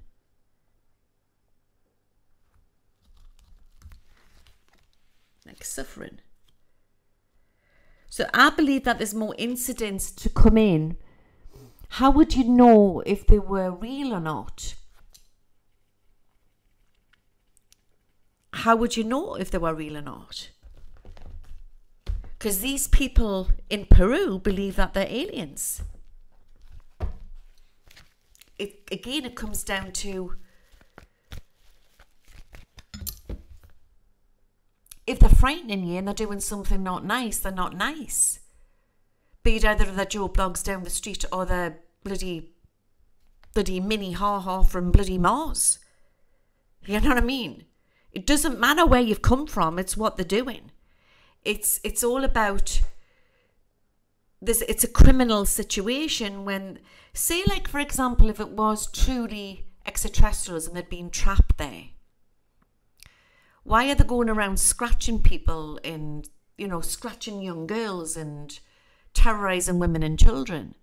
Like suffering. So I believe that there's more incidents to come in. How would you know if they were real or not? How would you know if they were real or not? Because these people in Peru believe that they're aliens. Again, it comes down to, if they're frightening you and they're doing something not nice, they're not nice. Be it either of their Joe Blogs down the street or their bloody mini ha-ha from bloody Mars. You know what I mean? It doesn't matter where you've come from, it's what they're doing. It's all about this. It's a criminal situation when, say, like, for example, if it was truly extraterrestrials and they'd been trapped there. Why are they going around scratching people and, you know, scratching young girls and terrorising women and children?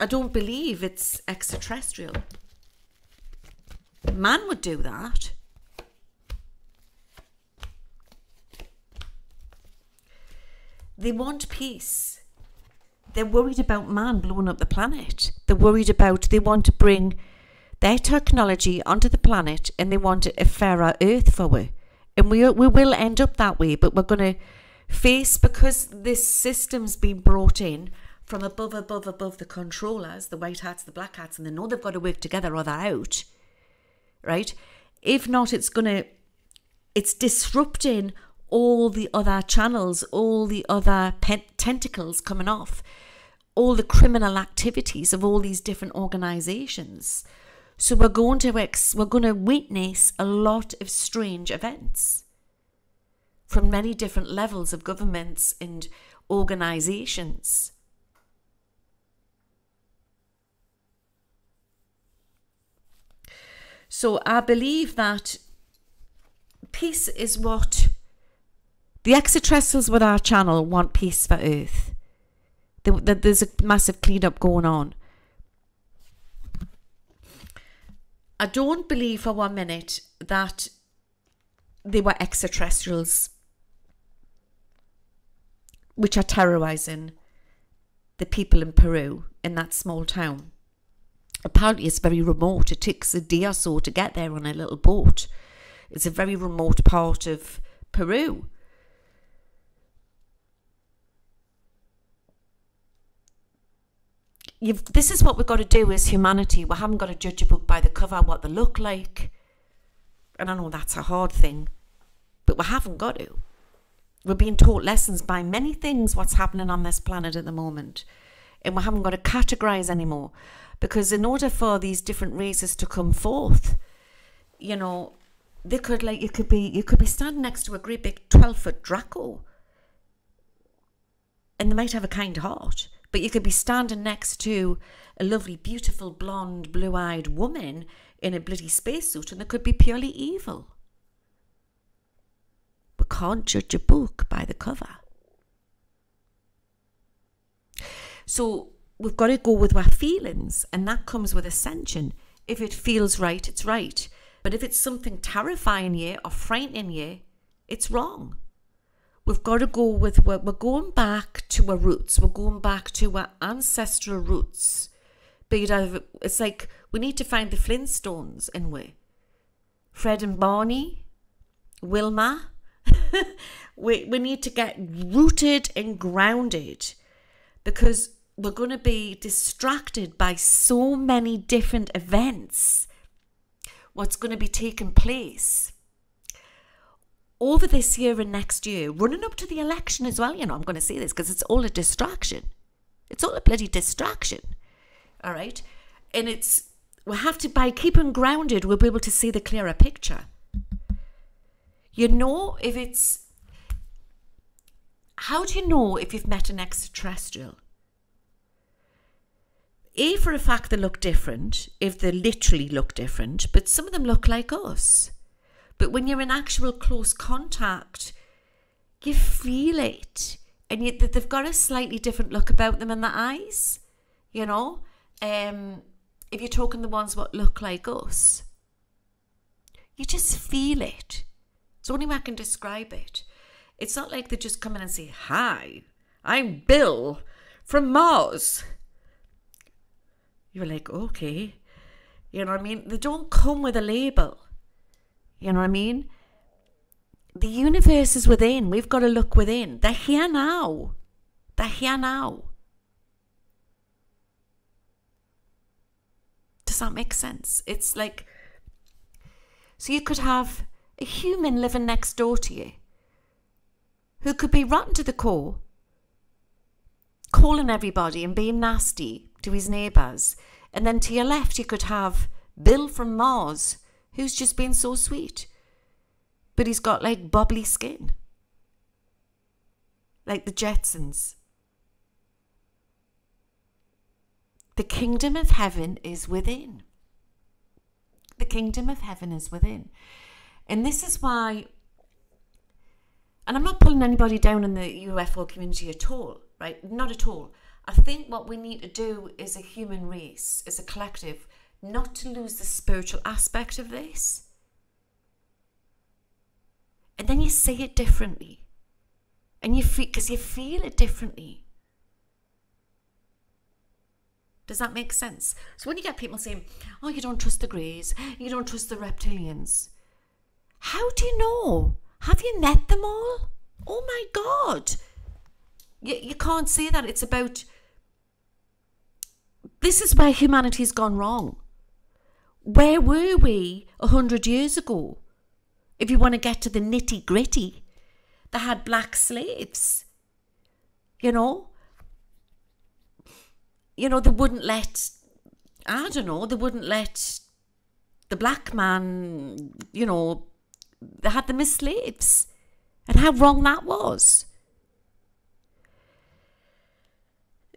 I don't believe it's extraterrestrial. Man would do that. They want peace. They're worried about man blowing up the planet. They're worried about, they want to bring their technology onto the planet, and they want a fairer earth for us. And we will end up that way, but we're going to face, because this system's been brought in from above the controllers, the white hats, the black hats, and they know they've got to work together or they're out, right? If not, it's disrupting all the other channels, all the other tentacles coming off, all the criminal activities of all these different organisations. So we're going to witness a lot of strange events from many different levels of governments and organisations. So I believe that peace is what the extraterrestrials with our channel want. Peace for Earth. There's a massive cleanup going on. I don't believe for 1 minute that they were extraterrestrials which are terrorizing the people in Peru in that small town. Apparently it's very remote. It takes a day or so to get there on a little boat. It's a very remote part of Peru. This is what we've got to do as humanity. We haven't got to judge a book by the cover, what they look like. And I know that's a hard thing, but we haven't got to. We're being taught lessons by many things, what's happening on this planet at the moment. And we haven't got to categorise anymore. Because in order for these different races to come forth, you know, they could, like, you could be standing next to a great big 12-foot Draco. And they might have a kind heart. But you could be standing next to a lovely, beautiful, blonde, blue-eyed woman in a bloody spacesuit, and they could be purely evil. We can't judge a book by the cover. So we've got to go with our feelings, and that comes with ascension. If it feels right, it's right. But if it's something terrifying you or frightening you, it's wrong. We've got to go with, we're going back to our roots. We're going back to our ancestral roots. But it's like we need to find the Flintstones in a way. Fred and Barney, Wilma. we need to get rooted and grounded because we're going to be distracted by so many different events. What's going to be taking place over this year and next year, running up to the election as well, you know, I'm going to say this because it's all a distraction. It's all a bloody distraction, all right? And it's, we have to, by keeping grounded, we'll be able to see the clearer picture. You know, if it's, how do you know if you've met an extraterrestrial? A, for a fact they look different, if they literally look different, but some of them look like us. But when you're in actual close contact, you feel it. And they've got a slightly different look about them in the eyes, you know, if you're talking the ones what look like us. You just feel it. It's the only way I can describe it. It's not like they just come in and say, hi, I'm Bill from Mars. You're like, okay. You know what I mean? They don't come with a label. You know what I mean? The universe is within. We've got to look within. They're here now. They're here now. Does that make sense? It's like, so you could have a human living next door to you who could be rotten to the core, calling everybody and being nasty to his neighbours. And then to your left, you could have Bill from Mars, who's just been so sweet, but he's got like bubbly skin, like the Jetsons. The kingdom of heaven is within. The kingdom of heaven is within. And this is why, and I'm not pulling anybody down in the UFO community at all, right? Not at all. I think what we need to do as a human race, as a collective, not to lose the spiritual aspect of this. And then you say it differently. And you feel, because you feel it differently. Does that make sense? So when you get people saying, oh, you don't trust the greys, you don't trust the reptilians. How do you know? Have you met them all? Oh my God. You can't say that. It's about, this is where humanity's gone wrong. Where were we 100 years ago? If you want to get to the nitty gritty, they had black slaves, you know? You know, they wouldn't let, I don't know, they wouldn't let the black man, you know, they had them as slaves. And how wrong that was.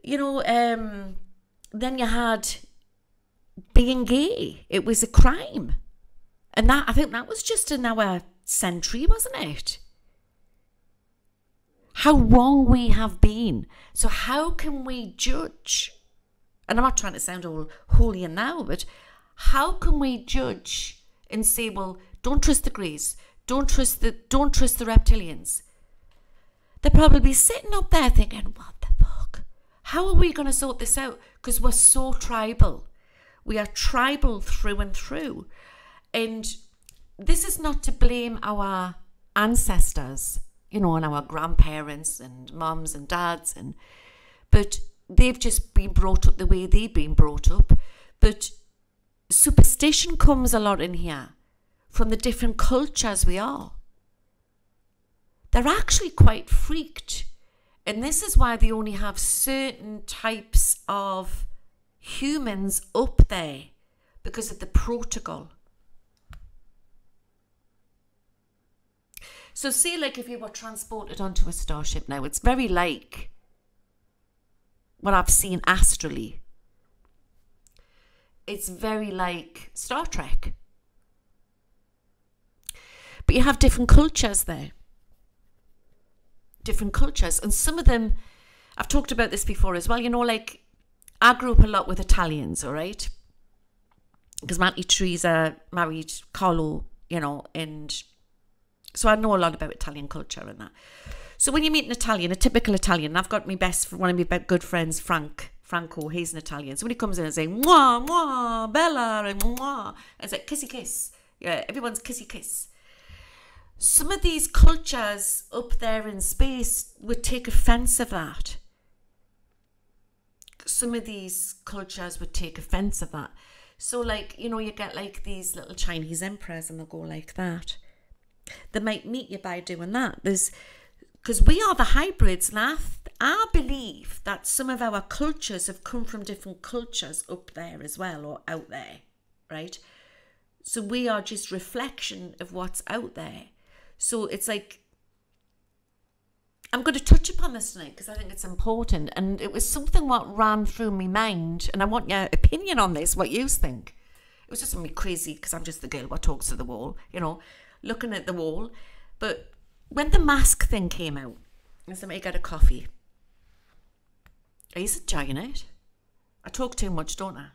You know, then you had being gay. It was a crime. And that, I think that was just in our century, wasn't it? How wrong we have been. So how can we judge? And I'm not trying to sound all holy and now, but how can we judge and say, well, don't trust the Greys, don't trust the reptilians? They're probably sitting up there thinking, what the fuck? How are we going to sort this out? Because we're so tribal. We are tribal through and through. And this is not to blame our ancestors, you know, and our grandparents and mums and dads, and but they've just been brought up the way they've been brought up. But superstition comes a lot in here from the different cultures we are. They're actually quite freaked. And this is why they only have certain types of humans up there, because of the protocol. So say, like, if you were transported onto a starship now, it's very like what I've seen astrally. It's very like Star Trek. But you have different cultures there. Different cultures. And some of them, I've talked about this before as well, you know, like, I grew up a lot with Italians, all right? Because my Auntie Teresa married Carlo, you know, and so I know a lot about Italian culture and that. So when you meet an Italian, a typical Italian, I've got my best, one of my good friends, Franco, he's an Italian. So when he comes in and says, mwah, mwah, bella, and mwah, it's like kissy kiss. Yeah, everyone's kissy kiss. Some of these cultures up there in space would take offence of that. Some of these cultures would take offence of that. So, like, you know, you get like these little Chinese emperors and they'll go like that. They might meet you by doing that. There's, because we are the hybrids, and I believe that some of our cultures have come from different cultures up there as well, or out there, right? So we are just reflection of what's out there. So it's like, I'm going to touch upon this tonight because I think it's important. And it was something what ran through my mind, and I want your opinion on this, what you think. It was just me crazy, because I'm just the girl what talks to the wall, you know, looking at the wall. But when the mask thing came out, and somebody got a coffee. I used to join it. I talk too much, don't I?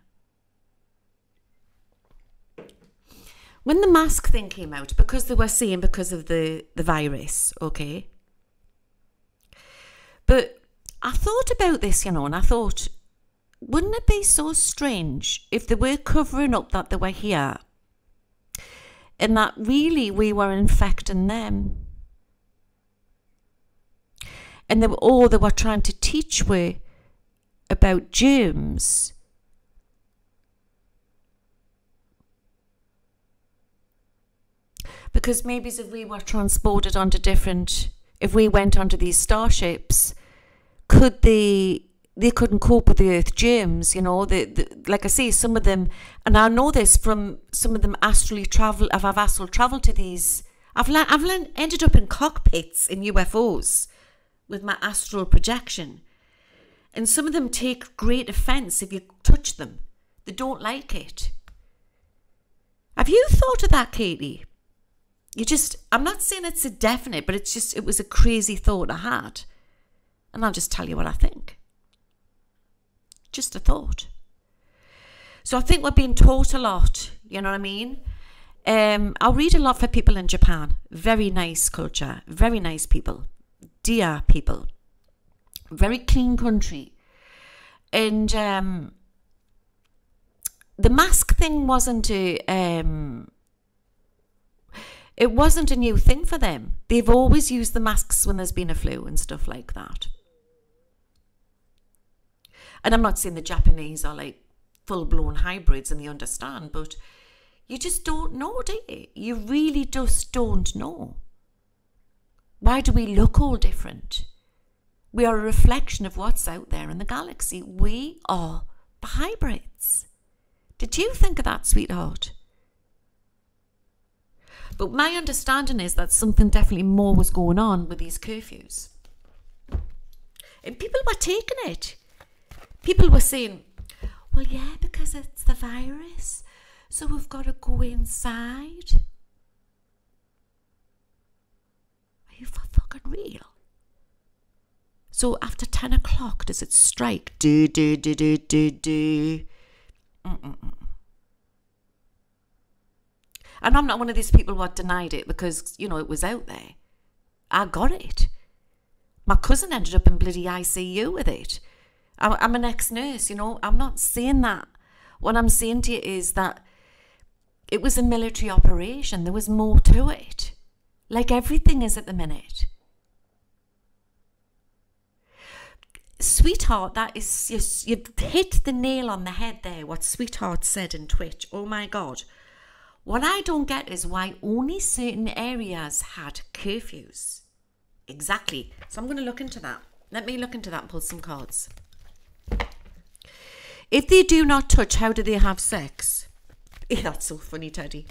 When the mask thing came out, because they were saying because of the virus, okay? But I thought about this, you know, and I thought, wouldn't it be so strange if they were covering up that they were here and that really we were infecting them? And they were trying to teach were about germs. Because maybe if we were transported onto different, if we went onto these starships, could they couldn't cope with the Earth germs, you know. Like I say, some of them, and I know this from some of them astrally travel, I've astral traveled to these, I've ended up in cockpits in UFOs. With my astral projection. And some of them take great offence if you touch them. They don't like it. Have you thought of that, Katie? You just, I'm not saying it's a definite, but it's just, it was a crazy thought I had. And I'll just tell you what I think. Just a thought. So I think we're being taught a lot, you know what I mean? I'll read a lot for people in Japan. Very nice culture, very nice people. Dear people, very clean country. And the mask thing wasn't a new thing for them. They've always used the masks when there's been a flu and stuff like that. And I'm not saying the Japanese are like full-blown hybrids and they understand, but you just don't know, do you? You really just don't know. Why do we look all different? We are a reflection of what's out there in the galaxy. We are the hybrids. Did you think of that, sweetheart? But my understanding is that something definitely more was going on with these curfews. And people were taking it. People were saying, well, yeah, because it's the virus. so we've got to go inside? Are you for fucking real? So after 10 o'clock, does it strike? Do, do, do, do, do, do. And I'm not one of these people who denied it because, you know, it was out there. I got it. My cousin ended up in bloody ICU with it. I'm an ex-nurse, you know. I'm not saying that. What I'm saying to you is that it was a military operation. There was more to it. Like everything is at the minute. Sweetheart, that is, you've hit the nail on the head there, what Sweetheart said in Twitch. Oh my God. What I don't get is why only certain areas had curfews. Exactly. So I'm going to look into that. Let me look into that and pull some cards. If they do not touch, how do they have sex? Yeah, that's so funny, Teddy.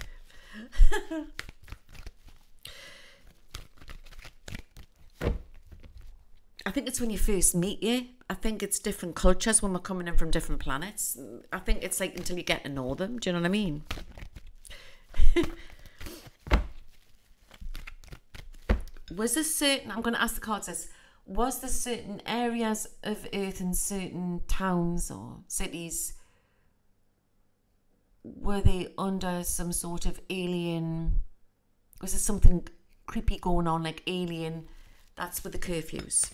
I think it's when you first meet you. I think it's different cultures when we're coming in from different planets. I think it's like until you get to know them. Do you know what I mean? Was there certain, I'm going to ask the cards this, was there certain areas of Earth and certain towns or cities, were they under some sort of alien, was there something creepy going on like alien? That's with the curfews.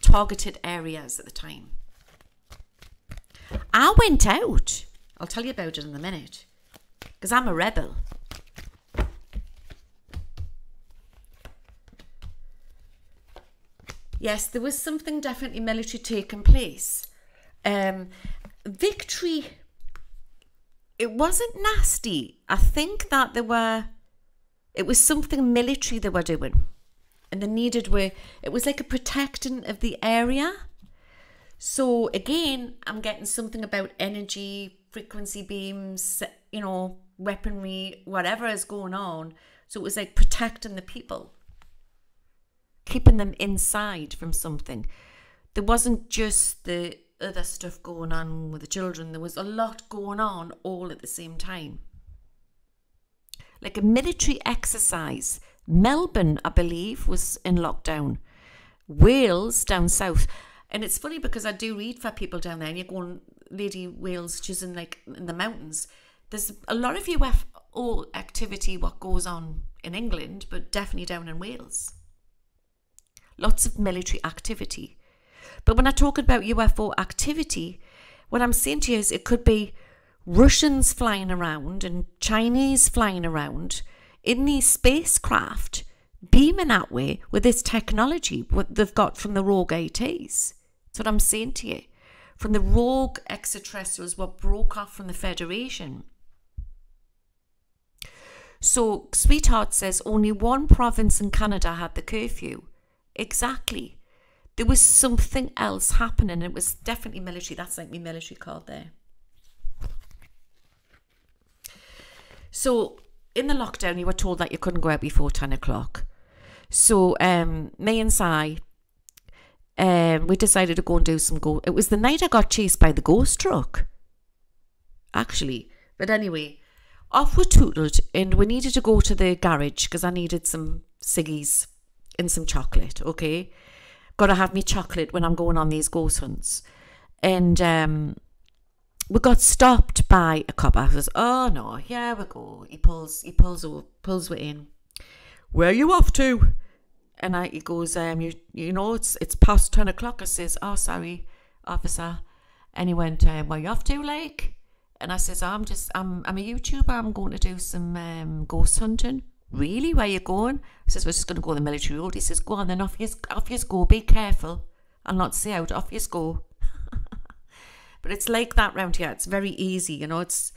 Targeted areas at the time. I went out. I'll tell you about it in a minute. Because I'm a rebel. Yes, there was something definitely military taking place. Victory. It wasn't nasty. I think that there were... It was something military they were doing. And they needed were, it was like a protecting of the area. So again, I'm getting something about energy, frequency beams, you know, weaponry, whatever is going on. So it was like protecting the people. Keeping them inside from something. There wasn't just the other stuff going on with the children. There was a lot going on all at the same time. Like a military exercise. Melbourne, I believe, was in lockdown. Wales down south. And it's funny because I do read for people down there and you're going, Lady Wales, she's in like in the mountains. There's a lot of UFO activity what goes on in England, but definitely down in Wales. Lots of military activity. But when I talk about UFO activity, what I'm saying to you is it could be Russians flying around and Chinese flying around in these spacecraft beaming that way with this technology, what they've got from the rogue ATs. That's what I'm saying to you. From the rogue extraterrestrials, what broke off from the Federation. So, Sweetheart says only one province in Canada had the curfew. Exactly. There was something else happening. It was definitely military. That's like my military card there. So, in the lockdown, you were told that you couldn't go out before 10 o'clock. So, me and Si, we decided to go and do some ghost. It was the night I got chased by the ghost truck, actually. But anyway, off we tootled, and we needed to go to the garage because I needed some ciggies and some chocolate, okay? Got to have me chocolate when I'm going on these ghost hunts. And... we got stopped by a cop. I was, oh no, here we go. He pulls it in. Where are you off to? And he goes, you know, it's past 10 o'clock. I says, oh, sorry, officer. And he went, where are you off to, like? And I says, oh, I'm a YouTuber. I'm going to do some ghost hunting. Really? Where are you going? I says, we're just going to go on the military road. He says, go on then, off yous go. Be careful. I'll not see out. Off yous go. But it's like that round here. It's very easy, you know. It's,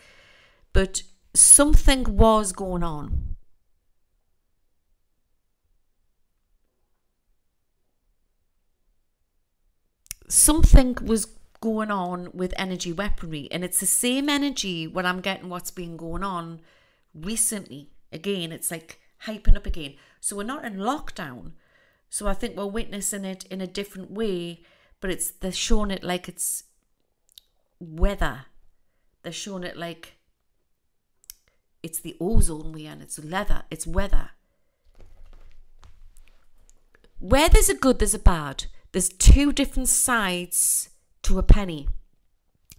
but something was going on. Something was going on with energy weaponry. And it's the same energy when I'm getting what's been going on recently. Again, it's like hyping up again. So we're not in lockdown. So I think we're witnessing it in a different way. But they're showing it like it's weather, They're showing it like it's the ozone we're in. It's leather. It's weather. Where there's a good, there's a bad. There's two different sides to a penny.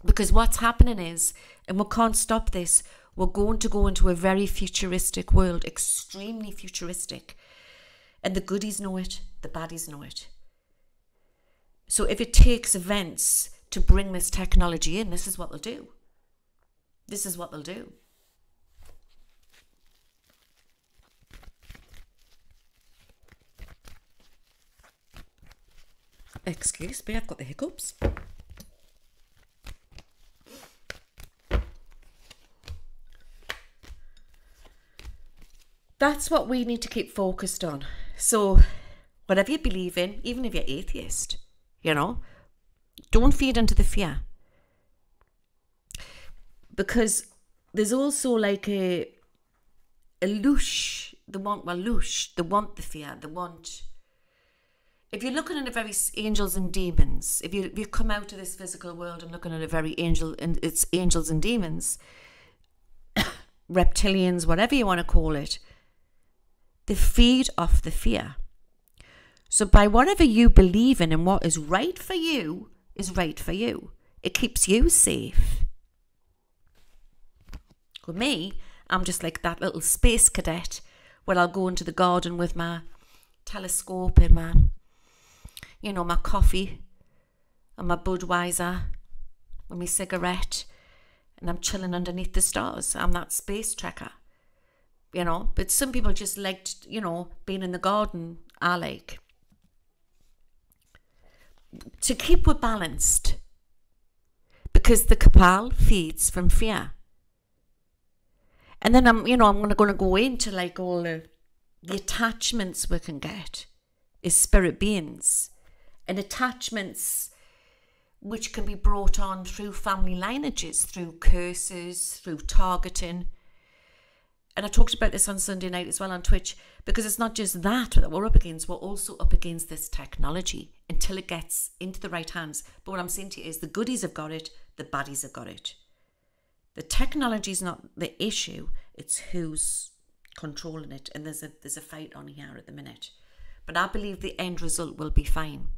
Because what's happening is, and we can't stop this, we're going to go into a very futuristic world, extremely futuristic. And the goodies know it, the baddies know it. So if it takes events to bring this technology in, this is what they'll do. This is what they'll do. Excuse me, I've got the hiccups. That's what we need to keep focused on. So whatever you believe in, even if you're atheist, you know, don't feed into the fear. Because there's also like a lush, they want, well, lush, they want the fear, they want... If you're looking at a very angels and demons, if you come out of this physical world and looking at a very angel, and it's angels and demons, reptilians, whatever you want to call it, they feed off the fear. So by whatever you believe in and what is right for you is right for you. It keeps you safe. With me, I'm just like that little space cadet where I'll go into the garden with my telescope and my, you know, my coffee and my Budweiser and my cigarette, and I'm chilling underneath the stars. I'm that space trekker, you know. But some people just liked, you know, being in the garden. I like to keep it balanced, because the cabal feeds from fear. And then I'm, you know, I'm going to go into like all the attachments we can get is spirit beings. And attachments which can be brought on through family lineages, through curses, through targeting. And I talked about this on Sunday night as well on Twitch, because it's not just that we're up against, we're also up against this technology until it gets into the right hands. But what I'm saying to you is the goodies have got it, the baddies have got it. The technology is not the issue, it's who's controlling it. And there's a fight on here at the minute. But I believe the end result will be fine.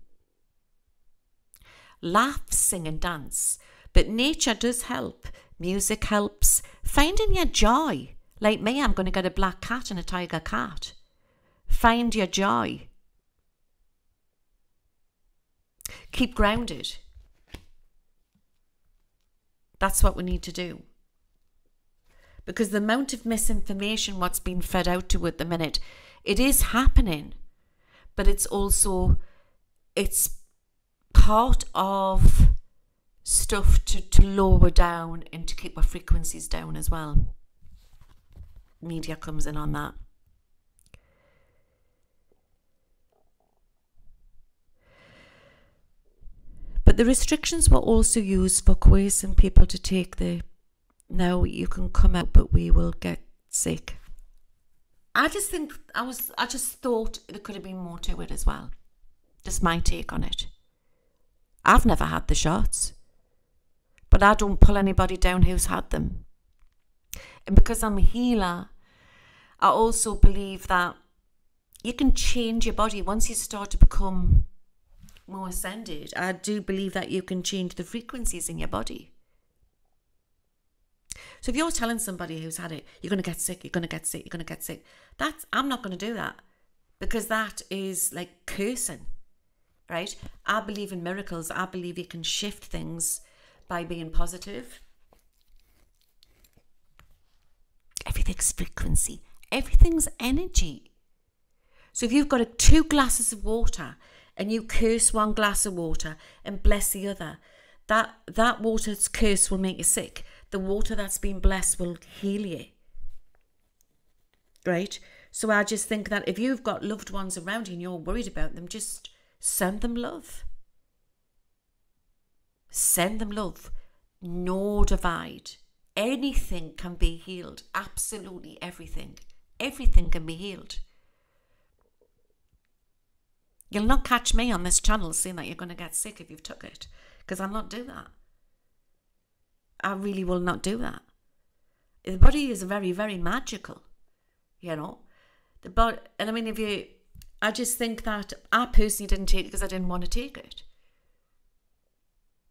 Laugh, sing and dance. But nature does help. Music helps. Finding your joy. Like me, I'm going to get a black cat and a tiger cat. Find your joy. Keep grounded. That's what we need to do. Because the amount of misinformation, what's being fed out to at the minute, it is happening. But it's also, it's part of stuff to lower down and to keep our frequencies down as well. Media comes in on that. But the restrictions were also used for coercing people to take the, no, you can come out, but we will get sick. I just thought there could have been more to it as well. Just my take on it. I've never had the shots, but I don't pull anybody down who's had them. And because I'm a healer, I also believe that you can change your body once you start to become more ascended. I do believe that you can change the frequencies in your body. So if you're telling somebody who's had it, you're going to get sick, you're going to get sick, you're going to get sick. I'm not going to do that, because that is like cursing, right? I believe in miracles. I believe you can shift things by being positive. Everything's frequency. Everything's energy. So if you've got two glasses of water and you curse one glass of water and bless the other, that water's curse will make you sick. The water that's been blessed will heal you. Right? So I just think that if you've got loved ones around you and you're worried about them, just send them love. Send them love. No divide. Anything can be healed. Absolutely everything. Everything can be healed. You'll not catch me on this channel saying that you're going to get sick if you've took it, because I'm not doing that. I really will not do that. The body is very, very magical, you know. The body, and I mean, if you, I just think that I personally didn't take it because I didn't want to take it.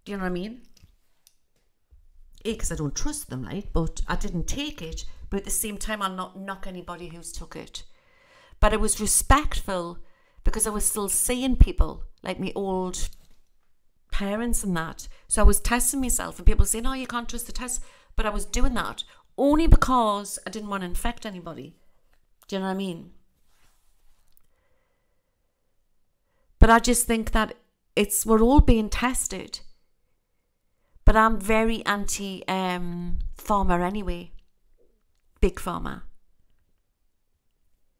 Do you know what I mean? A, because I don't trust them, right? But I didn't take it. But at the same time, I'll not knock anybody who's took it. But I was respectful because I was still seeing people, like my old parents and that. So I was testing myself, and people saying, "No, you can't trust the test." But I was doing that only because I didn't want to infect anybody. Do you know what I mean? But I just think that it's, we're all being tested. But I'm very anti-pharma anyway. Big pharma.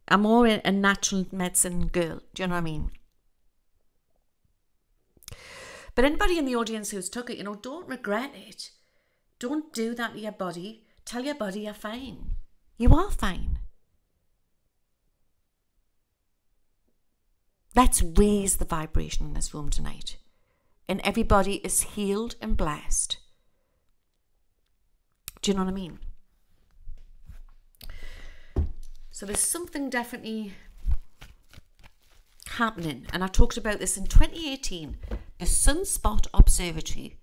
I'm more a natural medicine girl. Do you know what I mean? But anybody in the audience who's took it, you know, don't regret it. Don't do that to your body. Tell your body you're fine. You are fine. Let's raise the vibration in this room tonight. And everybody is healed and blessed. Do you know what I mean? So there's something definitely happening. And I talked about this in 2018. The Sunspot Observatory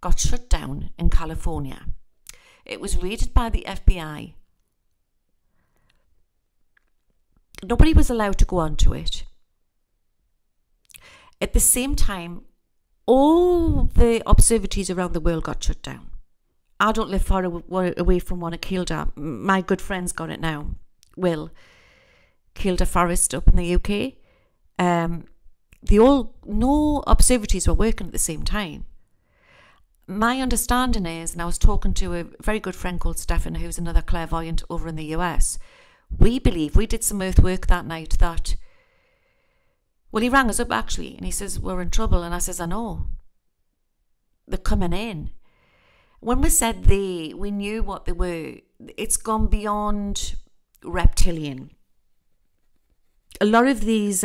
got shut down in California. It was raided by the FBI. Nobody was allowed to go onto it. At the same time, all the observatories around the world got shut down. I don't live far away from one at Kielder. My good friend's got it now, Will. Kielder Forest up in the UK. No observatories were working at the same time. My understanding is, and I was talking to a very good friend called Stefan, who's another clairvoyant over in the US. We believe, we did some earth work that night that, well, he rang us up actually, and he says, "We're in trouble." And I says, "I know. They're coming in." When we said they, we knew what they were. It's gone beyond reptilian. A lot of these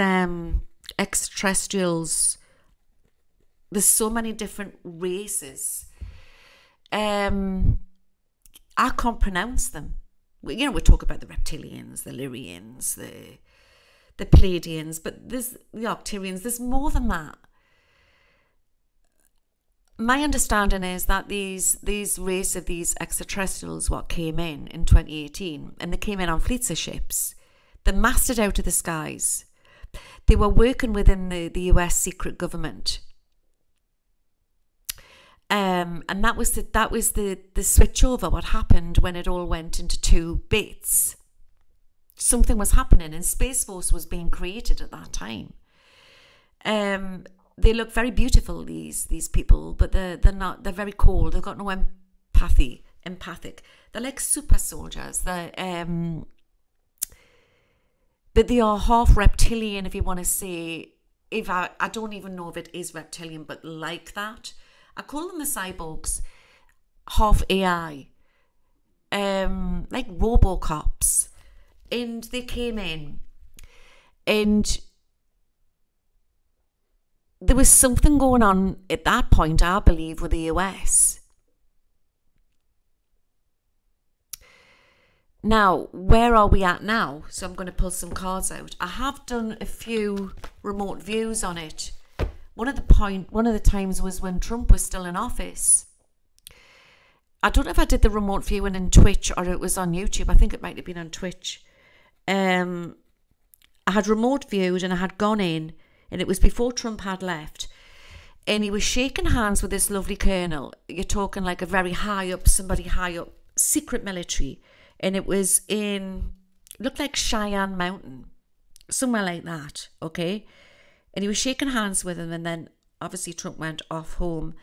extraterrestrials, there's so many different races. I can't pronounce them. You know, we talk about the reptilians, the Lyrians, the Pleiadians, but there's the Arcturians. There's more than that. My understanding is that these race of these extraterrestrials, what came in 2018, and they came in on fleets of ships, they mastered out of the skies. They were working within the US secret government, and that was the switch over. What happened when it all went into two bits? Something was happening, and Space Force was being created at that time. They look very beautiful, these people, but they're not. They're very cold. They've got no empathy. Empathic. They're like super soldiers. They're but they are half reptilian, if you want to say. If I don't even know if it is reptilian, but like that, I call them the cyborgs, half AI, like RoboCops, and they came in, and there was something going on at that point, I believe, with the US. Now, where are we at now? So I'm going to pull some cards out. I have done a few remote views on it. One of the times was when Trump was still in office. I don't know if I did the remote viewing in Twitch or it was on YouTube. I think it might have been on Twitch. I had remote viewed and I had gone in, and it was before Trump had left, and he was shaking hands with this lovely colonel. You're talking like a very high up, somebody high up, secret military. And it was in, looked like Cheyenne Mountain, somewhere like that, okay? And he was shaking hands with him, and then obviously Trump went off home,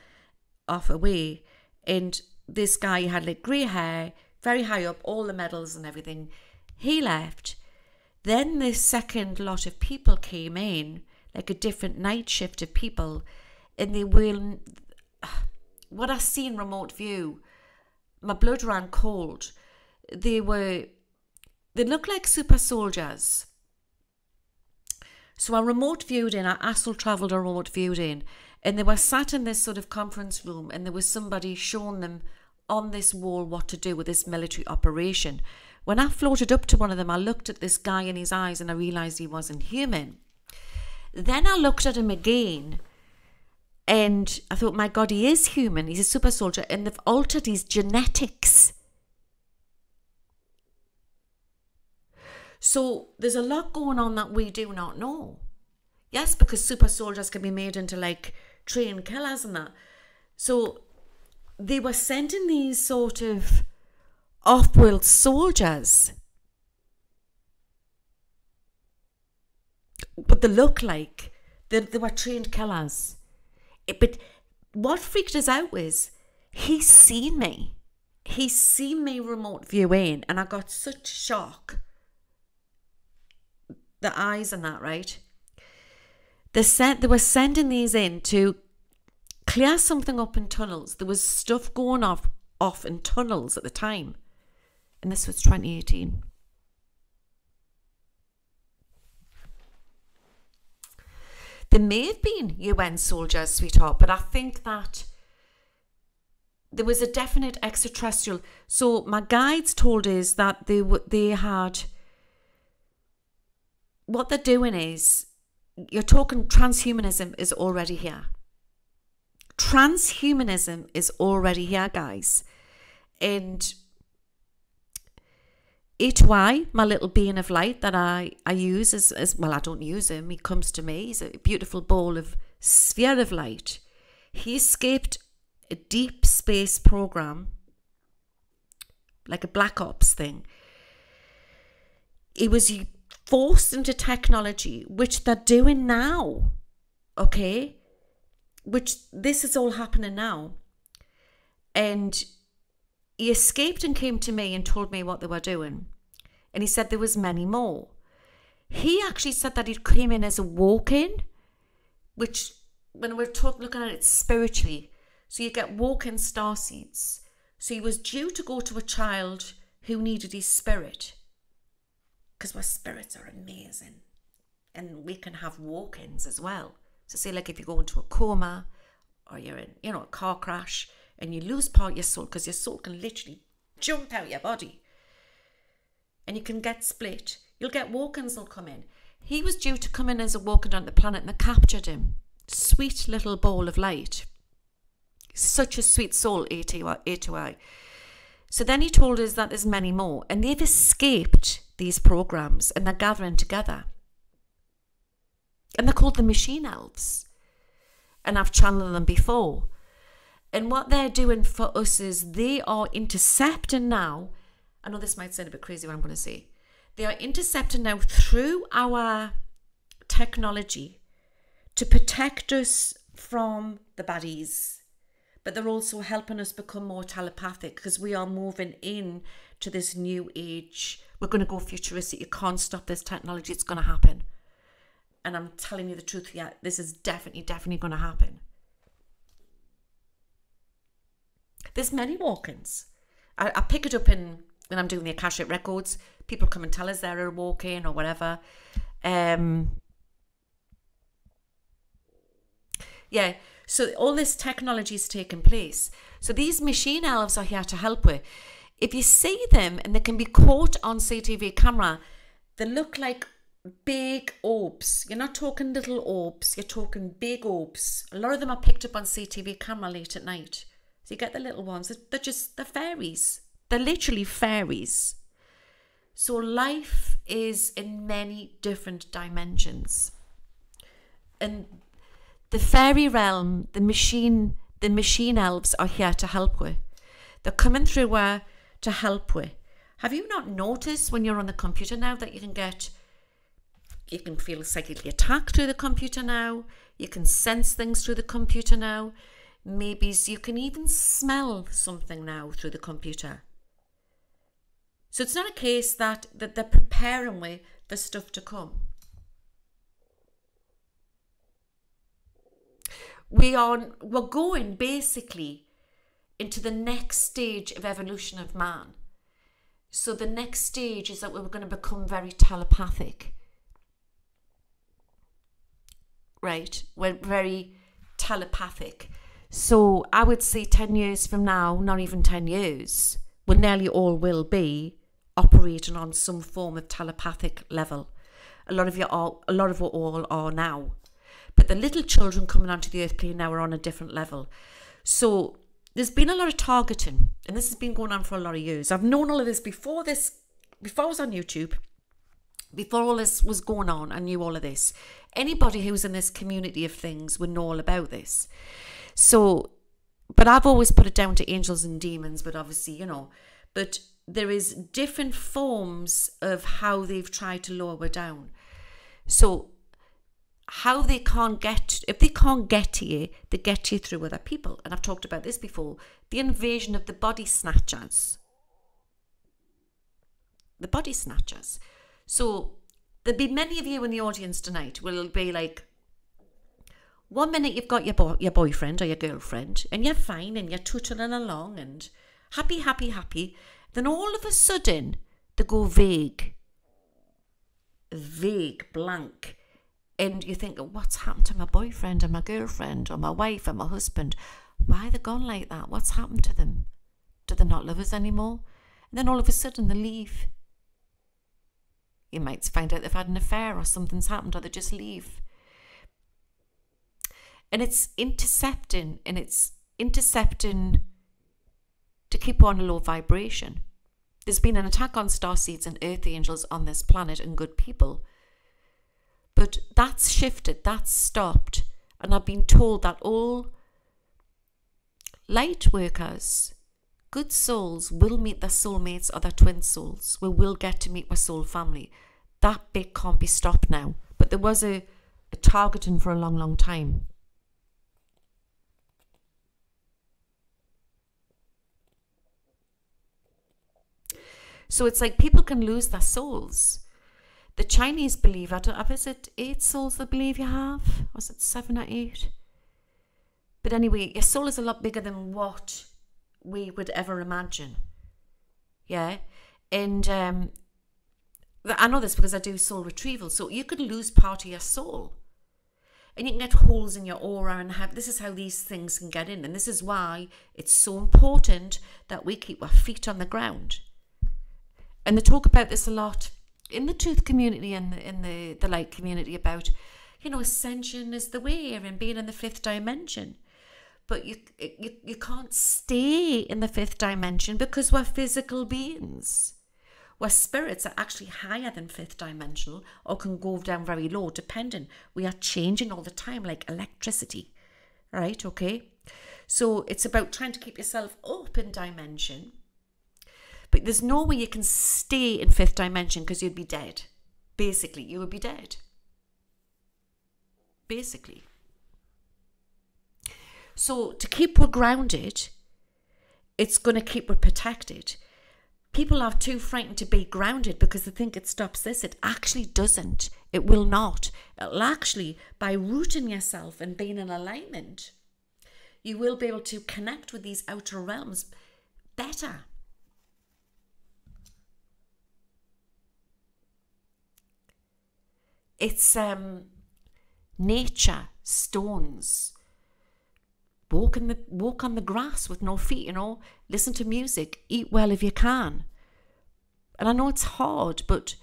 off away. And this guy had like grey hair, very high up, all the medals and everything. He left. Then the second lot of people came in, like a different night shift of people. And they were, what I see in remote view, my blood ran cold. They looked like super soldiers. So I remote viewed in, I astral travelled, I remote viewed in, and they were sat in this sort of conference room, and there was somebody showing them on this wall what to do with this military operation. When I floated up to one of them, I looked at this guy in his eyes and I realised he wasn't human. Then I looked at him again and I thought, my God, he is human. He's a super soldier and they've altered his genetics. So there's a lot going on that we do not know. Yes, because super soldiers can be made into like trained killers and that. So they were sending these sort of off-world soldiers, but they look like they were trained killers. But what freaked us out was he's seen me. He's seen me remote viewing, and I got such shock. The eyes and that, right? They were sending these in to clear something up in tunnels. There was stuff going off in tunnels at the time. And this was 2018. There may have been UN soldiers, sweetheart, but I think that there was a definite extraterrestrial. So my guides told us that they had... What they're doing is, you're talking transhumanism is already here. Transhumanism is already here, guys. And A2I, my little being of light that I use as well, I don't use him. He comes to me. He's a beautiful ball of sphere of light. He escaped a deep space program, like a black ops thing. He was forced into technology, which they're doing now, okay? Which this is all happening now. And he escaped and came to me and told me what they were doing. And he said there was many more. He actually said that he came in as a walk-in, which when we're looking at it spiritually, so you get walk-in star seeds. So he was due to go to a child who needed his spirit, because our spirits are amazing and we can have walk-ins as well. So say like if you go into a coma or you're in, you know, a car crash and you lose part of your soul, because your soul can literally jump out of your body and you can get split. You'll get walk-ins will come in. He was due to come in as a walk-in on the planet and they captured him. Sweet little ball of light. Such a sweet soul, A2I. So then he told us that there's many more and they've escaped these programs and they're gathering together and they're called the machine elves, and I've channeled them before. And what they're doing for us is they are intercepting now. I know this might sound a bit crazy what I'm going to say. They are intercepting now through our technology to protect us from the baddies, but they're also helping us become more telepathic because we are moving in to this new age. We're going to go futuristic. You can't stop this technology. It's going to happen. And I'm telling you the truth. Yeah, this is definitely, definitely going to happen. There's many walk-ins. I pick it up when I'm doing the Akashic Records. People come and tell us they're a walk-in or whatever. Yeah. So all this technology is taking place. So these machine elves are here to help with. If you see them and they can be caught on CTV camera, they look like big orbs. You're not talking little orbs, you're talking big orbs. A lot of them are picked up on CTV camera late at night. So you get the little ones, they're fairies. They're literally fairies. So life is in many different dimensions. And the fairy realm, the machine elves are here to help with. They're coming through where to help with. Have you not noticed when you're on the computer now that you can feel psychically attacked through the computer now, you can sense things through the computer now, maybe you can even smell something now through the computer. So it's not a case that they're preparing with for stuff to come. We're going basically into the next stage of evolution of man. So the next stage is that we're going to become very telepathic. right? We're very telepathic. So I would say 10 years from now, not even 10 years, we nearly all will be operating on some form of telepathic level. A lot of what all are now. But the little children coming onto the earth plane now are on a different level. So there's been a lot of targeting, and this has been going on for a lot of years. I've known all of this before before I was on YouTube, before all this was going on. I knew all of this. Anybody who's in this community of things would know all about this. So, but I've always put it down to angels and demons, but obviously, you know, but there is different forms of how they've tried to lower down. So how they can't get, if they can't get to you, they get to you through other people. And I've talked about this before, the invasion of the body snatchers. The body snatchers. So there'll be many of you in the audience tonight will be like, one minute you've got your boyfriend or your girlfriend and you're fine and you're tootling along and happy, happy, happy. Then all of a sudden, they go vague. Vague, blank. And you think, what's happened to my boyfriend and my girlfriend or my wife and my husband? Why are they gone like that? What's happened to them? Do they not love us anymore? And then all of a sudden, they leave. You might find out they've had an affair or something's happened, or they just leave. And it's intercepting, and it's intercepting to keep on a low vibration. There's been an attack on starseeds and earth angels on this planet and good people. But that's shifted, that's stopped. And I've been told that all light workers, good souls, will meet their soulmates or their twin souls. We will get to meet my soul family. That bit can't be stopped now. But there was a targeting for a long, long time. So it's like people can lose their souls. The Chinese believe, is it 8 souls they believe you have? Was it 7 or 8? But anyway, your soul is a lot bigger than what we would ever imagine. Yeah? And I know this because I do soul retrieval. So you could lose part of your soul. And you can get holes in your aura, and this is how these things can get in. And this is why it's so important that we keep our feet on the ground. And they talk about this a lot in the truth community and in the light community about, you know, ascension is the way and being in the 5th dimension. But you can't stay in the 5th dimension because we're physical beings. Where spirits are actually higher than 5th dimensional or can go down very low, depending. We are changing all the time like electricity, right? Okay. So it's about trying to keep yourself up in dimension. But there's no way you can stay in 5th dimension because you'd be dead. Basically, you would be dead. Basically. So to keep her grounded, it's going to keep her protected. People are too frightened to be grounded because they think it stops this. It actually doesn't. It will not. It'll actually, by rooting yourself and being in alignment, you will be able to connect with these outer realms better. It's nature, stones, walk on the grass with no feet, you know, listen to music, eat well if you can. And I know it's hard, but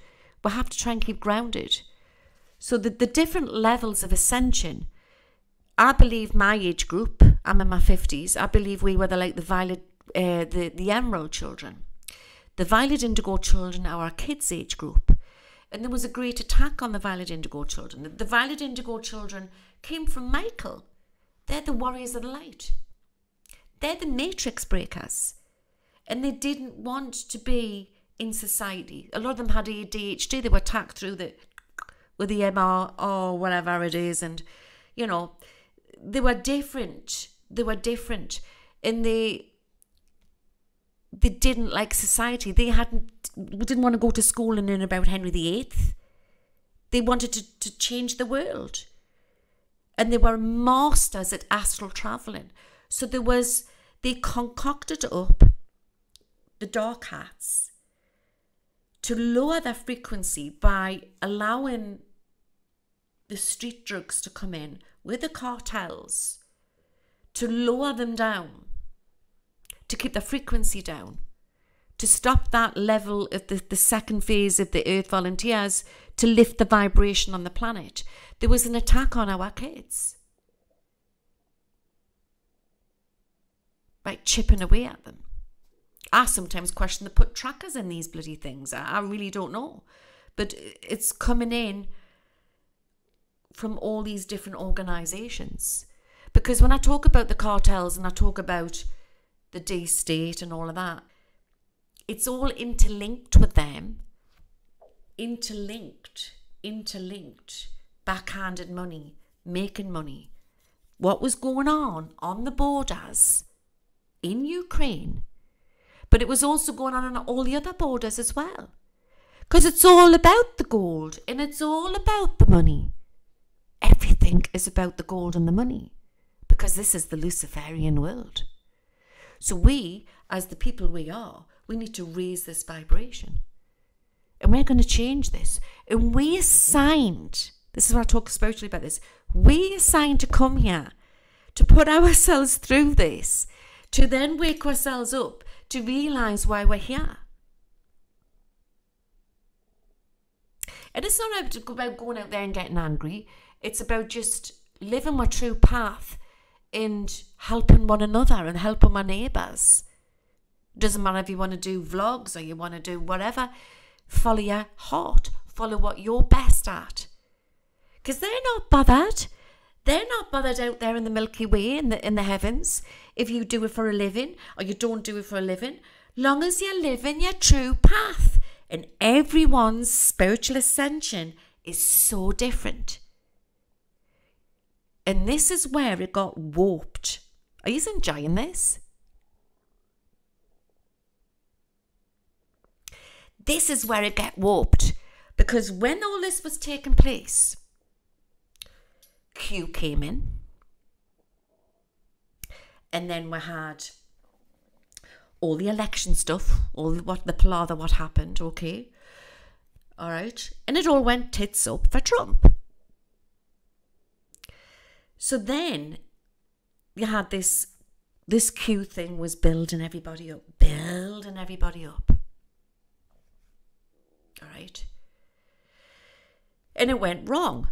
we have to try and keep grounded. So the different levels of ascension, I believe my age group, I'm in my 50s, I believe we were the Emerald children. The Violet Indigo children are our kids' age group. And there was a great attack on the Violet Indigo children. The Violet Indigo children came from Michael. They're the warriors of the light. They're the matrix breakers. And they didn't want to be in society. A lot of them had ADHD. They were attacked through with the MR or whatever it is. And, you know, they were different. They were different. And they didn't like society. They didn't want to go to school and learn about Henry VIII. They wanted to change the world. And they were masters at astral travelling. So they concocted up the dark hats to lower their frequency by allowing the street drugs to come in with the cartels to lower them down, to keep the frequency down, to stop that level of the second phase of the Earth Volunteers, to lift the vibration on the planet. There was an attack on our kids by chipping away at them. I sometimes question they put trackers in these bloody things. I really don't know. But it's coming in from all these different organisations. Because when I talk about the cartels and I talk about the D-State and all of that, it's all interlinked with them. Interlinked, backhanded money, making money. What was going on the borders in Ukraine, but it was also going on all the other borders as well. Because it's all about the gold and it's all about the money. Everything is about the gold and the money, because this is the Luciferian world. So we, as the people we are, we need to raise this vibration. And we're going to change this. And we assigned, this is what I talk spiritually about this, we assigned to come here, to put ourselves through this, to then wake ourselves up, to realise why we're here. And it's not about going out there and getting angry. It's about just living my true path and helping one another and helping my neighbours. Doesn't matter if you want to do vlogs or you want to do whatever. Follow your heart. Follow what you're best at. Because they're not bothered. They're not bothered out there in the Milky Way, in the heavens, if you do it for a living or you don't do it for a living. Long as you're living your true path. And everyone's spiritual ascension is so different. And this is where it got warped. Are you enjoying this? This is where it got warped. Because when all this was taking place, Q came in. And then we had all the election stuff, all the palaver, what happened, okay? All right. And it all went tits up for Trump. So then you had this Q thing was building everybody up. All right. And it went wrong.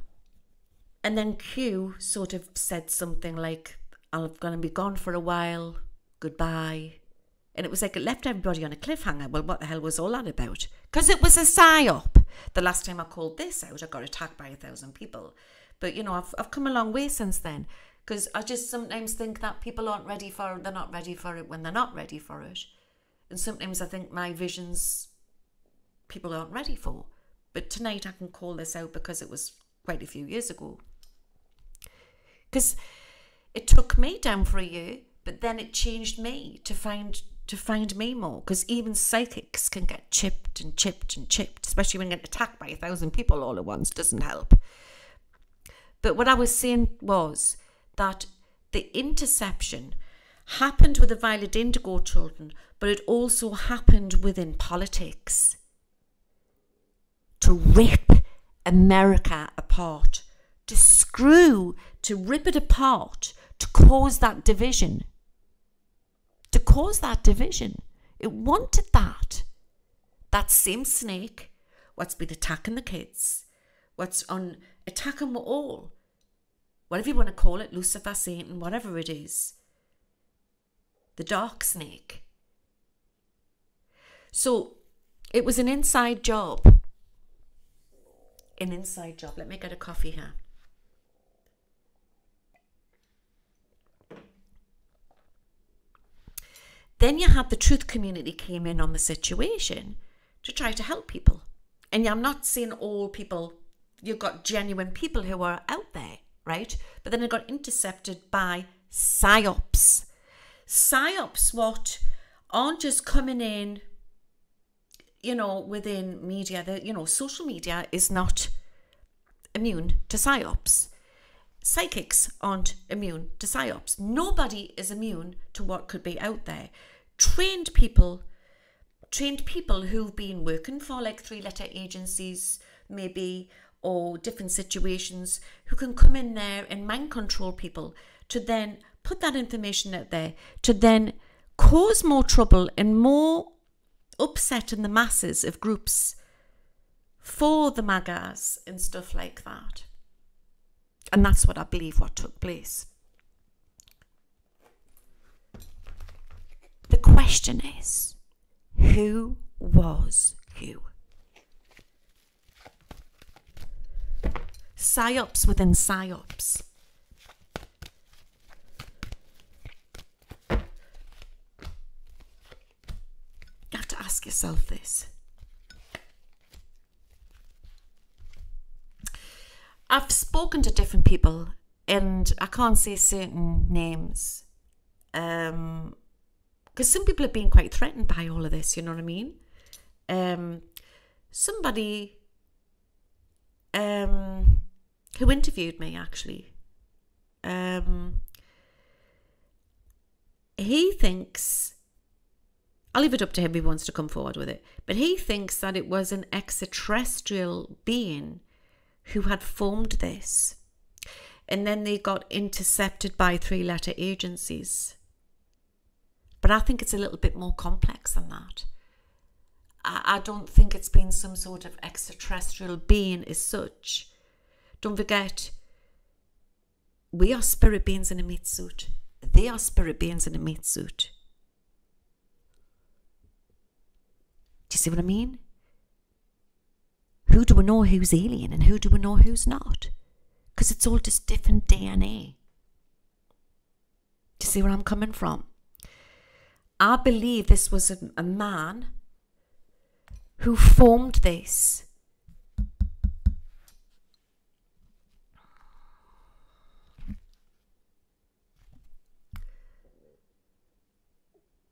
And then Q sort of said something like, I'm going to be gone for a while. Goodbye. And it was like it left everybody on a cliffhanger. Well, what the hell was all that about? Because it was a psyop. The last time I called this out, I got attacked by 1,000 people. But, you know, I've come a long way since then. Because I just sometimes think that people aren't ready for it. They're not ready for it when they're not ready for it. And sometimes I think my visions, people aren't ready for. But tonight I can call this out because it was quite a few years ago. Because it took me down for a year, but then it changed me to find me more. Because even psychics can get chipped, especially when you get attacked by 1,000 people all at once. Doesn't help. But what I was saying was that the interception happened with the Violet Indigo children, but it also happened within politics to rip America apart, to rip it apart, to cause that division. It wanted that. That same snake, what's been attacking the kids, attacking we're all, whatever you want to call it, Lucifer, Satan, whatever it is, the dark snake. So it was an inside job. Let me get a coffee here. Then you had the truth community came in on the situation to try to help people. And I'm not saying all people. You've got genuine people who are out there, right? But then it got intercepted by psyops. Psyops what aren't just coming in, you know, within media. You know, social media is not immune to psyops. Psychics aren't immune to psyops. Nobody is immune to what could be out there. Trained people who've been working for like three-letter agencies, maybe, or different situations who can come in there and mind control people to then put that information out there, to then cause more trouble and more upset in the masses of groups for the MAGAs and stuff like that. And that's what I believe what took place. The question is, who was who? Psyops within psyops. You have to ask yourself this. I've spoken to different people, and I can't say certain names, because some people have been quite threatened by all of this, you know what I mean? Somebody who interviewed me, actually, he thinks, I'll leave it up to him if he wants to come forward with it, but he thinks that it was an extraterrestrial being who had formed this, and then they got intercepted by three-letter agencies. But I think it's a little bit more complex than that. I don't think it's been some sort of extraterrestrial being as such. Don't forget, we are spirit beings in a meat suit. They are spirit beings in a meat suit. Do you see what I mean? Who do we know who's alien and who do we know who's not? Because it's all just different DNA. Do you see where I'm coming from? I believe this was a man who formed this.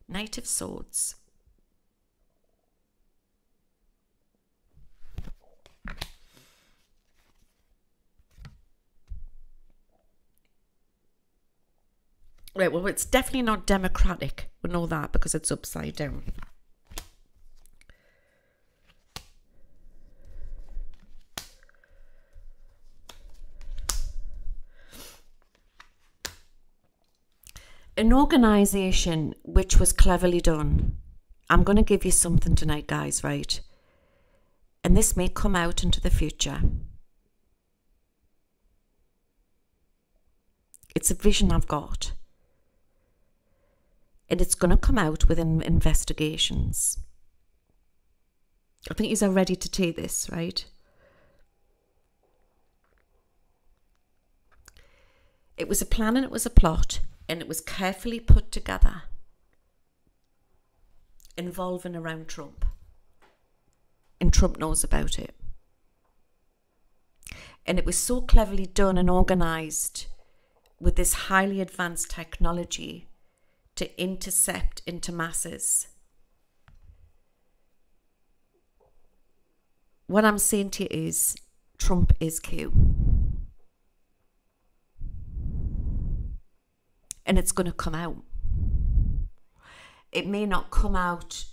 Knight of Swords. Right, well, it's definitely not democratic. We know that because it's upside down. An organisation which was cleverly done. I'm going to give you something tonight, guys, right? And this may come out into the future. It's a vision I've got. And it's going to come out within investigations. I think he's ready to take this, right? It was a plan and it was a plot, and it was carefully put together, involving around Trump. And Trump knows about it. And it was so cleverly done and organised with this highly advanced technology to intercept into masses. What I'm saying to you is, Trump is Q. And it's going to come out. It may not come out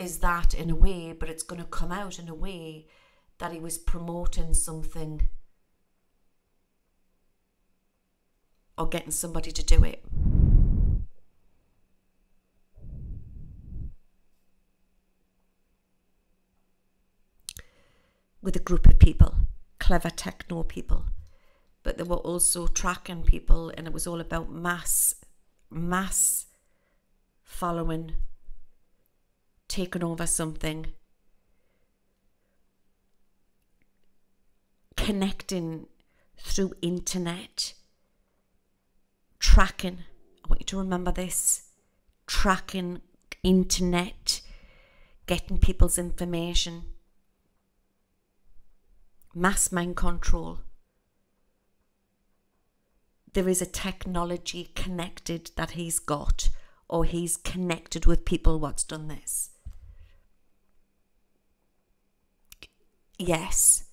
as that in a way, but it's going to come out in a way that he was promoting something or getting somebody to do it. With a group of people, clever techno people, but they were also tracking people, and it was all about mass following, taking over something, connecting through internet, tracking. I want you to remember this, tracking internet, getting people's information. Mass mind control. There is a technology connected that he's got, or he's connected with people what's done this. Yes.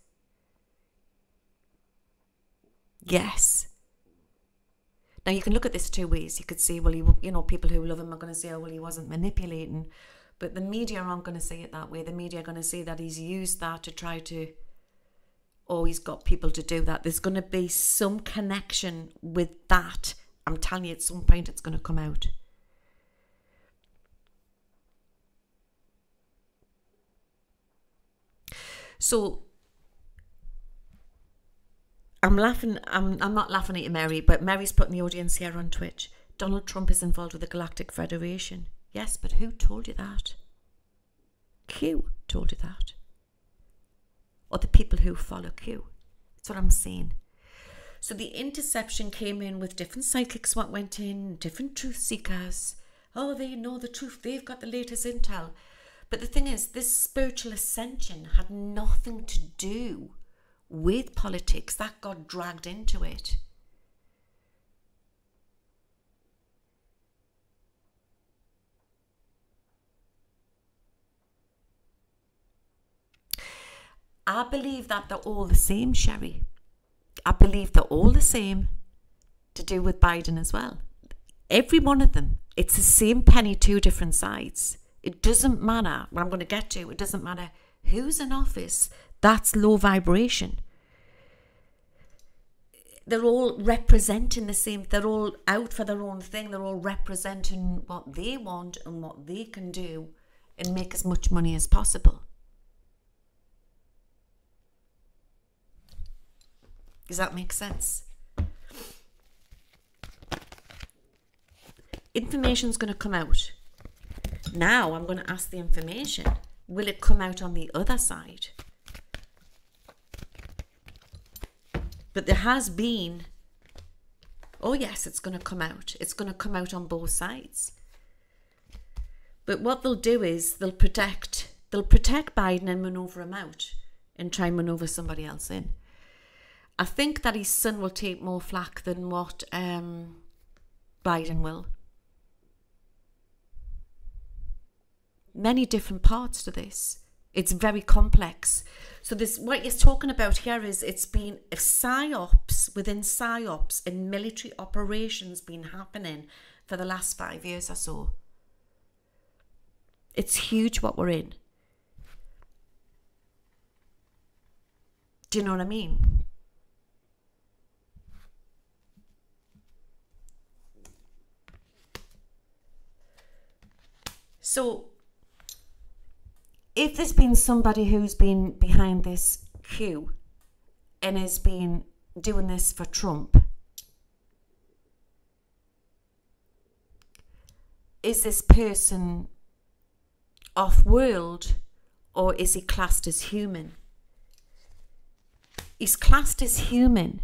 Yes. Now you can look at this two ways. You could say, well, you know, people who love him are going to say, oh, well, he wasn't manipulating. But the media aren't going to say it that way. The media are going to say that he's used that to try to oh, he's got people to do that. There's going to be some connection with that. I'm telling you, at some point it's going to come out. So I'm laughing. I'm not laughing at you, Mary, but Mary's putting the audience here on Twitch. Donald Trump is involved with the Galactic Federation. Yes, but who told you that? Q told you that. Or the people who follow Q. That's what I'm saying. So the interception came in with different psychics, what went in, different truth seekers. Oh, they know the truth. They've got the latest intel. But the thing is, this spiritual ascension had nothing to do with politics. That got dragged into it. I believe that they're all the same, Sherry. I believe they're all the same to do with Biden as well. Every one of them, it's the same penny, two different sides. It doesn't matter what I'm going to get to. It doesn't matter who's in office. That's low vibration. They're all representing the same. They're all out for their own thing. They're all representing what they want and what they can do and make as much money as possible. Does that make sense? Information's going to come out. Now I'm going to ask the information. Will it come out on the other side? But there has been... Oh yes, it's going to come out. It's going to come out on both sides. But what they'll do is they'll protect Biden and maneuver him out and try and maneuver somebody else in. I think that his son will take more flack than what Biden will. Many different parts to this. It's very complex. So this, what he's talking about here is it's been psyops within psyops and military operations been happening for the last 5 years or so. It's huge what we're in. Do you know what I mean? So, if there's been somebody who's been behind this Q and has been doing this for Trump, is this person off-world or is he classed as human? He's classed as human,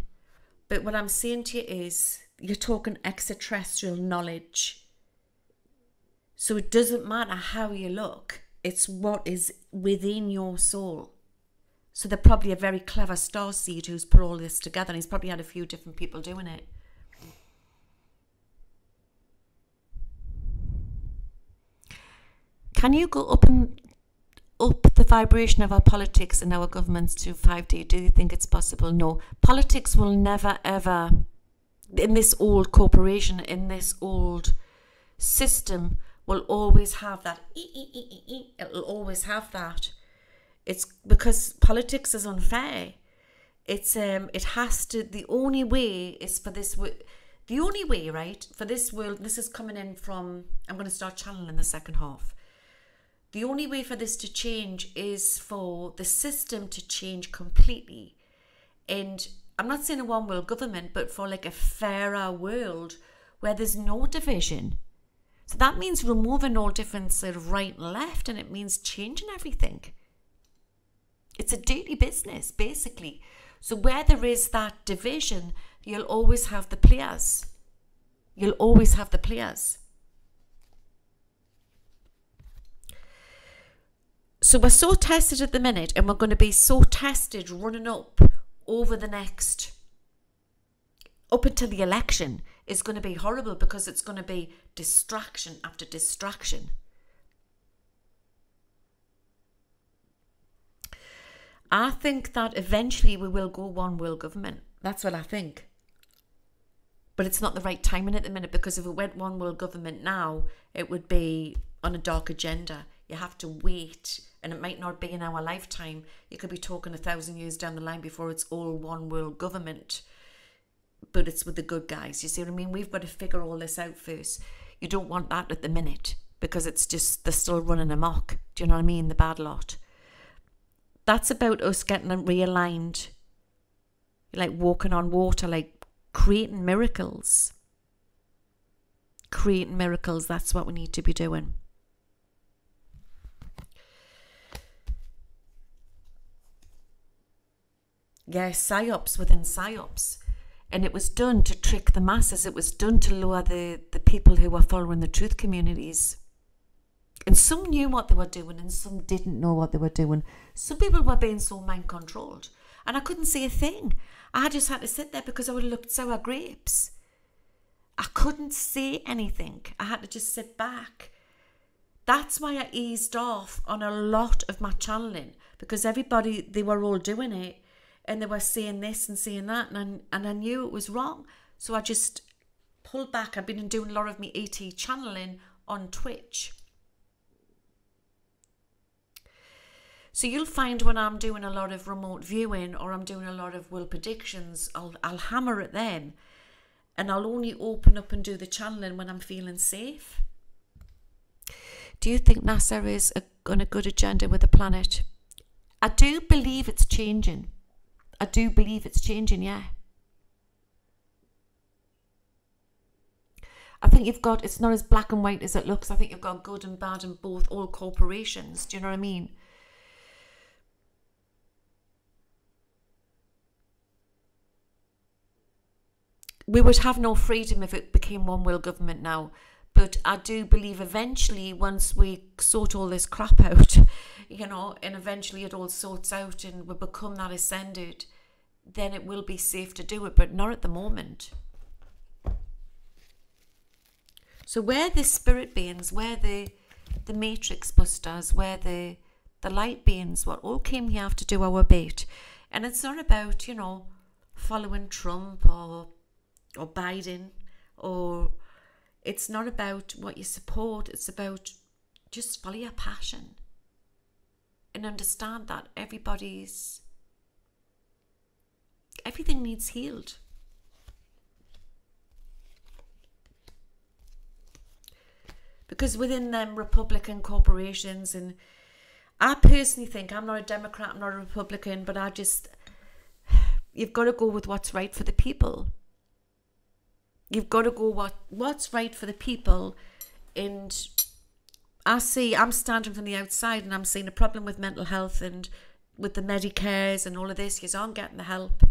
but what I'm saying to you is you're talking extraterrestrial knowledge. So it doesn't matter how you look. It's what is within your soul. So they're probably a very clever starseed who's put all this together. And he's probably had a few different people doing it. Can you go up the vibration of our politics and our governments to 5D? Do you think it's possible? No. Politics will never, ever, in this old corporation, in this old system, will always have that. It'll always have that. It's because politics is unfair. It's it has to. The only way is for this. The only way, right, for this world. This is coming in from. I'm going to start channeling the second half. The only way for this to change is for the system to change completely. And I'm not saying a one world government, but for like a fairer world where there's no division. So that means removing all difference of right and left, and it means changing everything. It's a daily business, basically. So where there is that division, you'll always have the players. You'll always have the players. So we're so tested at the minute, and we're going to be so tested running up over the next... up until the election is going to be horrible because it's going to be distraction after distraction. I think that eventually we will go one world government. That's what I think. But it's not the right timing at the minute because if it went one world government now, it would be on a dark agenda. You have to wait and it might not be in our lifetime. You could be talking 1,000 years down the line before it's all one world government, but it's with the good guys. You see what I mean? We've got to figure all this out first. You don't want that at the minute, because it's just, they're still running amok. Do you know what I mean? The bad lot. That's about us getting realigned, like walking on water, like creating miracles. Creating miracles, that's what we need to be doing. Yes, psyops within psyops. And it was done to trick the masses. It was done to lure the people who were following the truth communities. And some knew what they were doing and some didn't know what they were doing. Some people were being so mind-controlled. And I couldn't see a thing. I just had to sit there because I would have looked sour grapes. I couldn't see anything. I had to just sit back. That's why I eased off on a lot of my channeling, because everybody, they were all doing it and they were saying this and saying that, and I knew it was wrong. So I just pulled back. I've been doing a lot of my ET channeling on Twitch. So you'll find when I'm doing a lot of remote viewing or I'm doing a lot of world predictions, I'll hammer at them. And I'll only open up and do the channeling when I'm feeling safe. Do you think NASA is on a good agenda with the planet? I do believe it's changing. I do believe it's changing, yeah. I think you've got, it's not as black and white as it looks. I think you've got good and bad in both, all corporations. Do you know what I mean? We would have no freedom if it became one world government now. But I do believe eventually, once we sort all this crap out, you know, and eventually it all sorts out and we become that ascended, then it will be safe to do it, but not at the moment. So we're the spirit beings, we're the matrix busters, we're the light beings, what all came here to do our bit. And it's not about, you know, following Trump or Biden, or it's not about what you support. It's about just follow your passion and understand that everything needs healed. Because within them Republican corporations, and I personally think, I'm not a Democrat, I'm not a Republican, but I just, you've got to go with what's right for the people. You've got to go what's right for the people. And I see, I'm standing from the outside and I'm seeing a problem with mental health and with the Medicares and all of this. You aren't getting the help.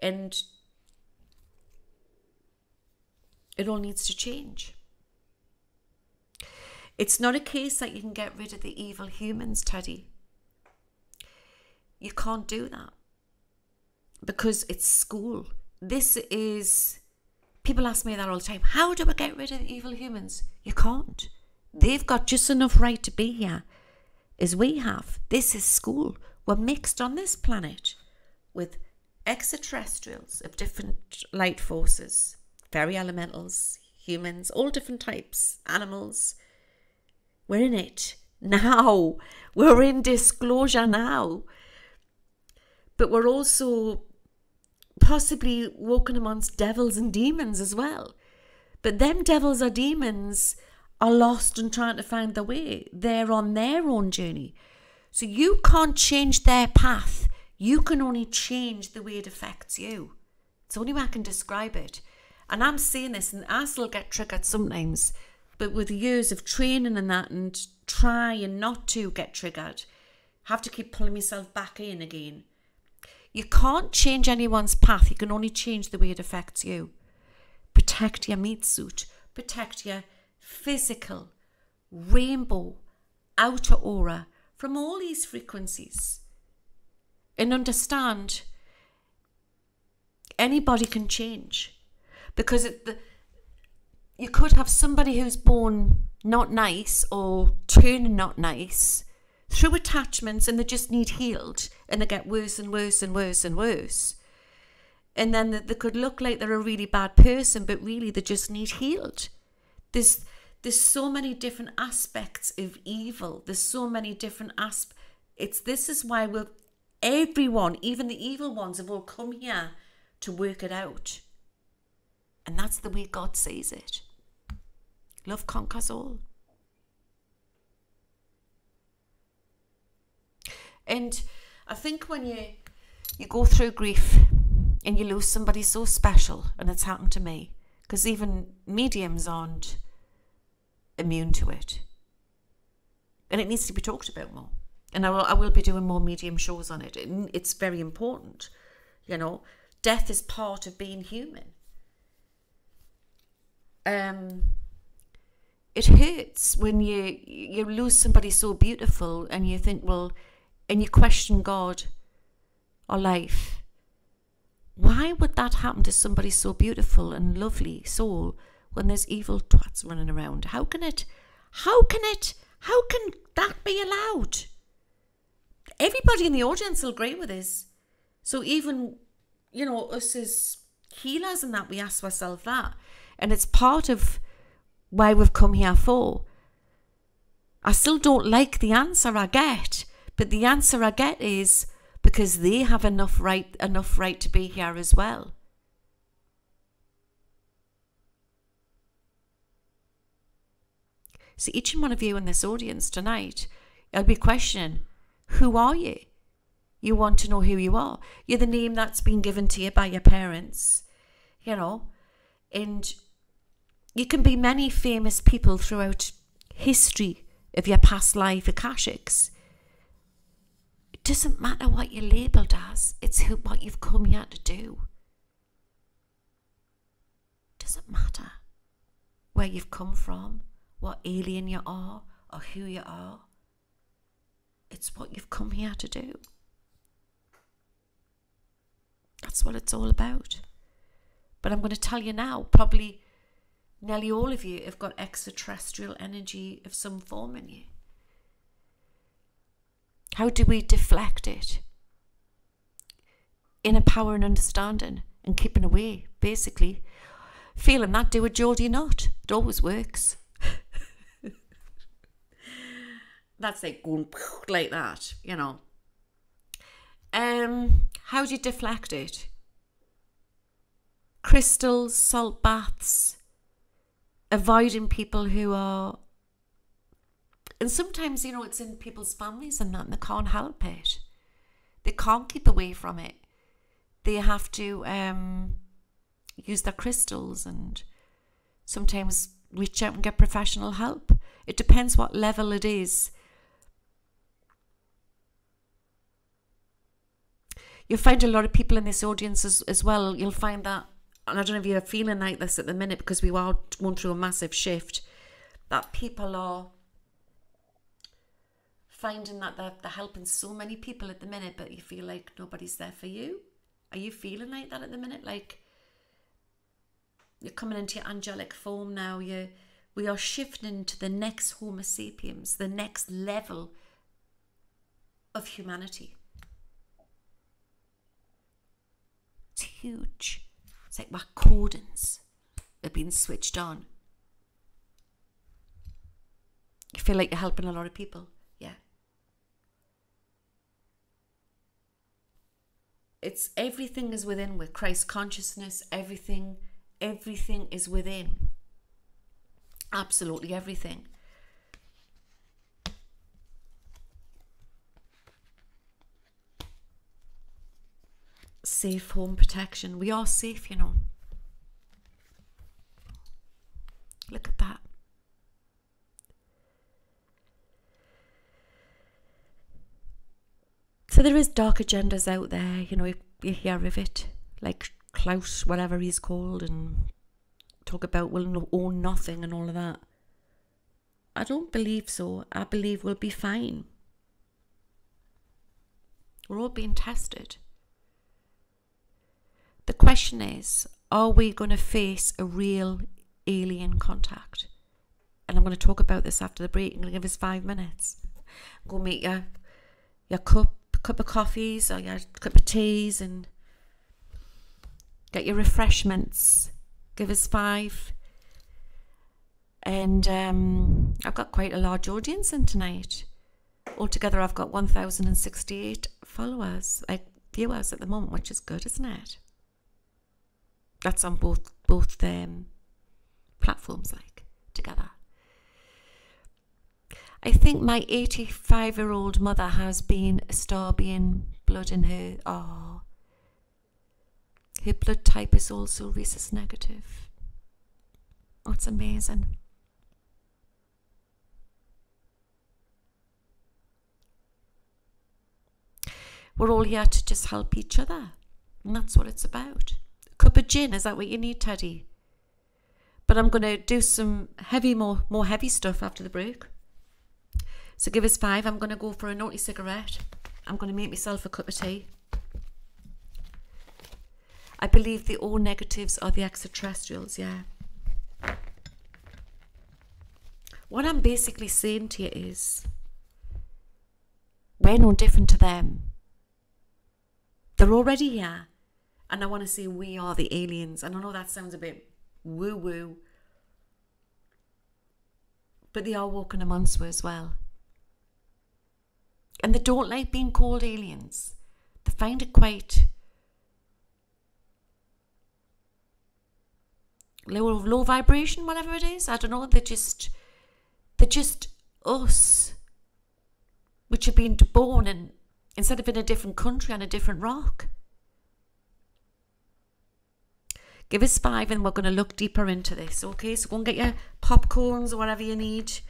And it all needs to change. It's not a case that you can get rid of the evil humans, Teddy. You can't do that. Because it's school. This is... People ask me that all the time. How do we get rid of the evil humans? You can't. They've got just enough right to be here as we have. This is school. We're mixed on this planet with extraterrestrials of different light forces, fairy elementals, humans, all different types, animals. We're in it now. We're in disclosure now. But we're also... possibly walking amongst devils and demons as well. But them devils or demons are lost and trying to find their way. They're on their own journey. So you can't change their path. You can only change the way it affects you. It's the only way I can describe it. And I'm saying this, and I still get triggered sometimes, but with years of training and that, and trying not to get triggered, I have to keep pulling myself back in again. You can't change anyone's path. You can only change the way it affects you. Protect your meat suit. Protect your physical, rainbow, outer aura from all these frequencies. And understand, anybody can change. Because you could have somebody who's born not nice or turning not nice through attachments, and they just need healed, and they get worse and worse and worse and worse. And then they could look like they're a really bad person, but really they just need healed. There's There's so many different aspects of evil. There's so many different aspects. This is why everyone, even the evil ones, have all come here to work it out. And that's the way God sees it. Love conquers all. And I think when you go through grief and you lose somebody so special, and it's happened to me, because even mediums aren't immune to it. And it needs to be talked about more. And I will be doing more medium shows on it. It's very important. You know, death is part of being human. It hurts when you lose somebody so beautiful, and you think, well, and you question God or life. Why would that happen to somebody so beautiful and lovely soul when there's evil twats running around? How can that be allowed? Everybody in the audience will agree with this. So even, you know, us as healers and that, we ask ourselves that. And it's part of why we've come here for. I still don't like the answer I get, but the answer I get is because they have enough right to be here as well. So each and one of you in this audience tonight, I'll be questioning, who are you? You want to know who you are. You're the name that's been given to you by your parents, you know. And you can be many famous people throughout history of your past life, Akashics. It doesn't matter what you're labelled as. It's what you've come here to do. It doesn't matter where you've come from, what alien you are, or who you are. It's what you've come here to do. That's what it's all about. But I'm going to tell you now, probably nearly all of you have got extraterrestrial energy of some form in you. How do we deflect it? Inner power and understanding and keeping away, basically. Feeling that, do a Geordie knot. It always works. That's like going like that, you know. How do you deflect it? Crystals, salt baths, avoiding people who are... And sometimes, you know, it's in people's families and that, and they can't help it. They can't keep away from it. They have to use their crystals and sometimes reach out and get professional help. It depends what level it is. You'll find a lot of people in this audience as well. You'll find that, and I don't know if you're feeling like this at the minute, because we are going through a massive shift, that people are finding that they're helping so many people at the minute, but you feel like nobody's there for you. Are you feeling like that at the minute? Like, you're coming into your angelic form now. We are shifting to the next Homo sapiens, the next level of humanity. It's huge. It's like my cordons have been switched on. You feel like you're helping a lot of people. Yeah. It's everything is within. With Christ consciousness, everything is within. Absolutely everything. Safe home protection. We are safe, you know. Look at that. So there is dark agendas out there, you know, you hear of it. Like Klaus, whatever he's called, and talk about we'll own nothing and all of that. I don't believe so. I believe we'll be fine. We're all being tested. The question is, are we going to face a real alien contact? And I'm going to talk about this after the break. I'm going to give us 5 minutes. Go make your cup of coffees or your cup of teas and get your refreshments. Give us 5. And I've got quite a large audience in tonight. Altogether, I've got 1,068 followers, like viewers at the moment, which is good, isn't it? That's on both platforms, like, together. I think my 85-year-old mother has been a Starbian blood in her. Oh. Her blood type is also rhesus negative. Oh, it's amazing. We're all here to just help each other. And that's what it's about. A cup of gin, is that what you need, Teddy? But I'm going to do some heavy, more heavy stuff after the break. So give us 5. I'm going to go for a naughty cigarette. I'm going to make myself a cup of tea. I believe the O negatives are the extraterrestrials, yeah. What I'm basically saying to you is, we're no different to them. They're already here. And I want to say we are the aliens. And I know that sounds a bit woo-woo. But they are walking amongst us as well. And they don't like being called aliens. They find it quite low vibration, whatever it is. I don't know. They're just us, which have been born in, instead of in a different country on a different rock. Give us 5, and we're going to look deeper into this. Okay, so go and get your popcorns or whatever you need.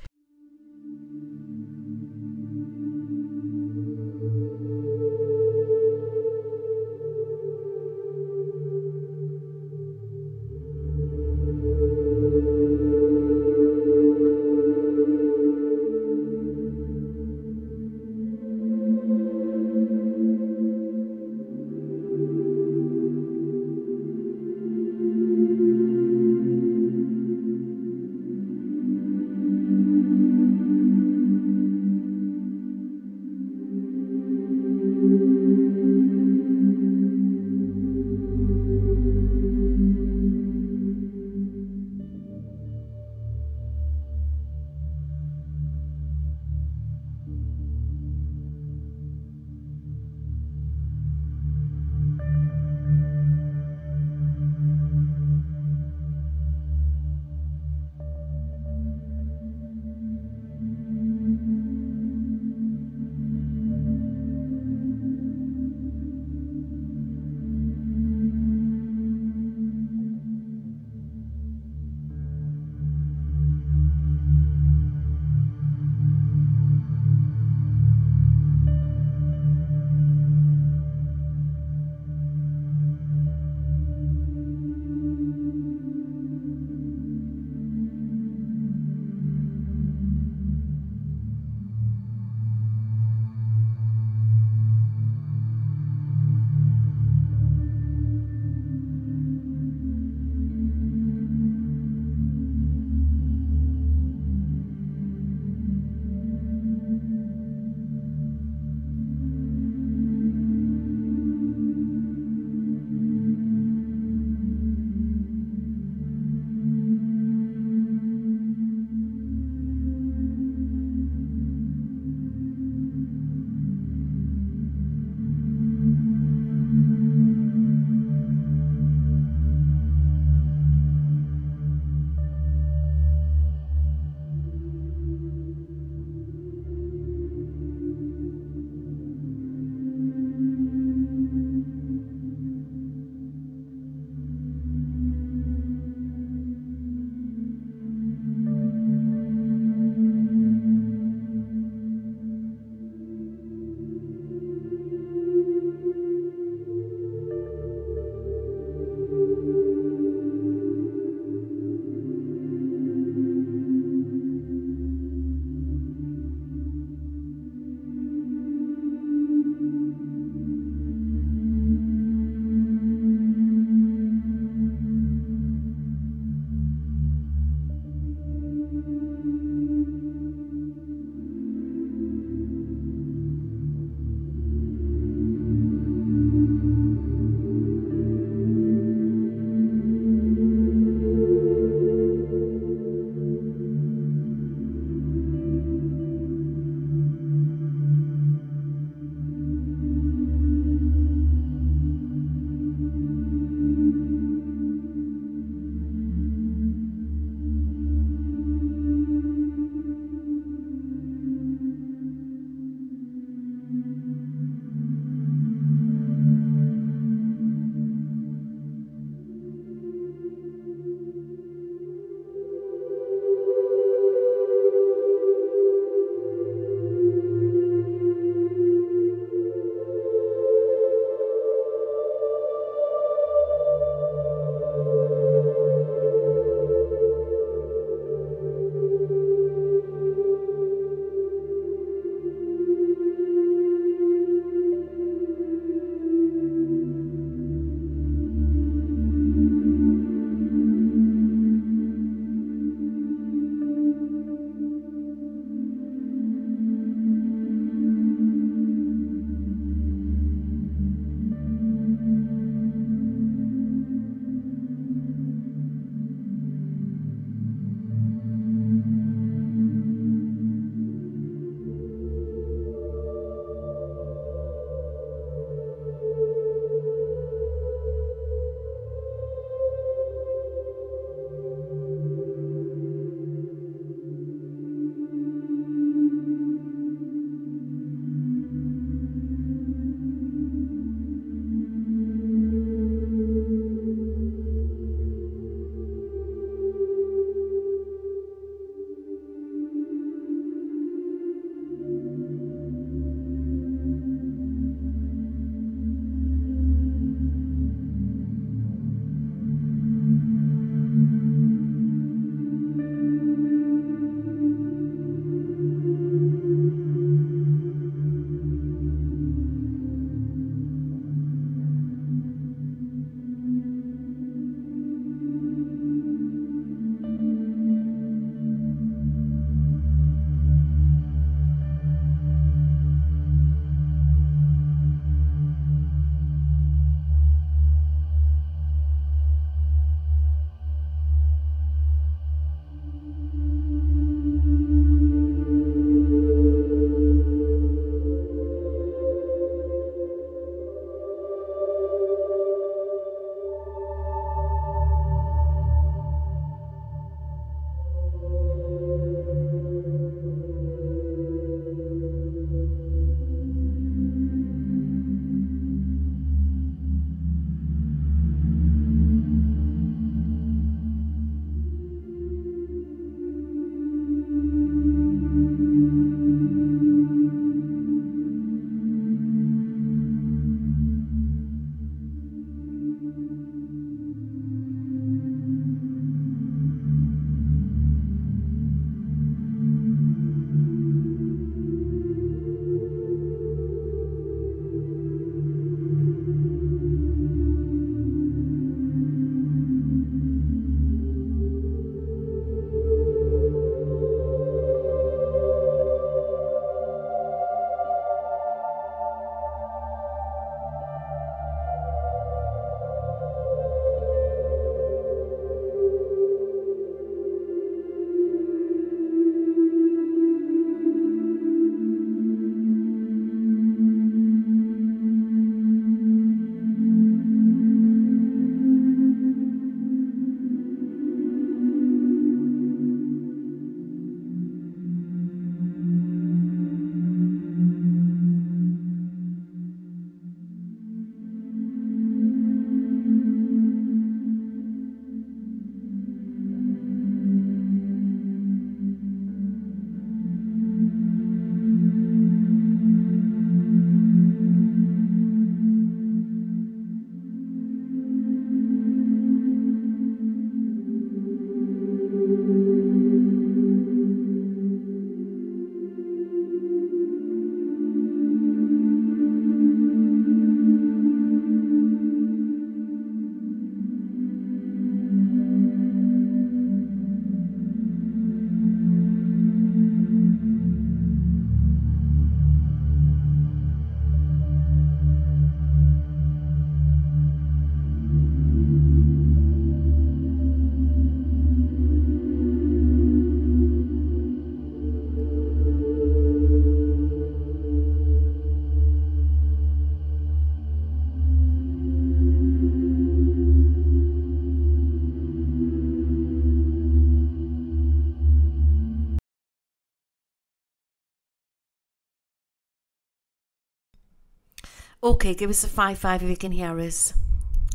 Okay, give us a 5-5 if you can hear us.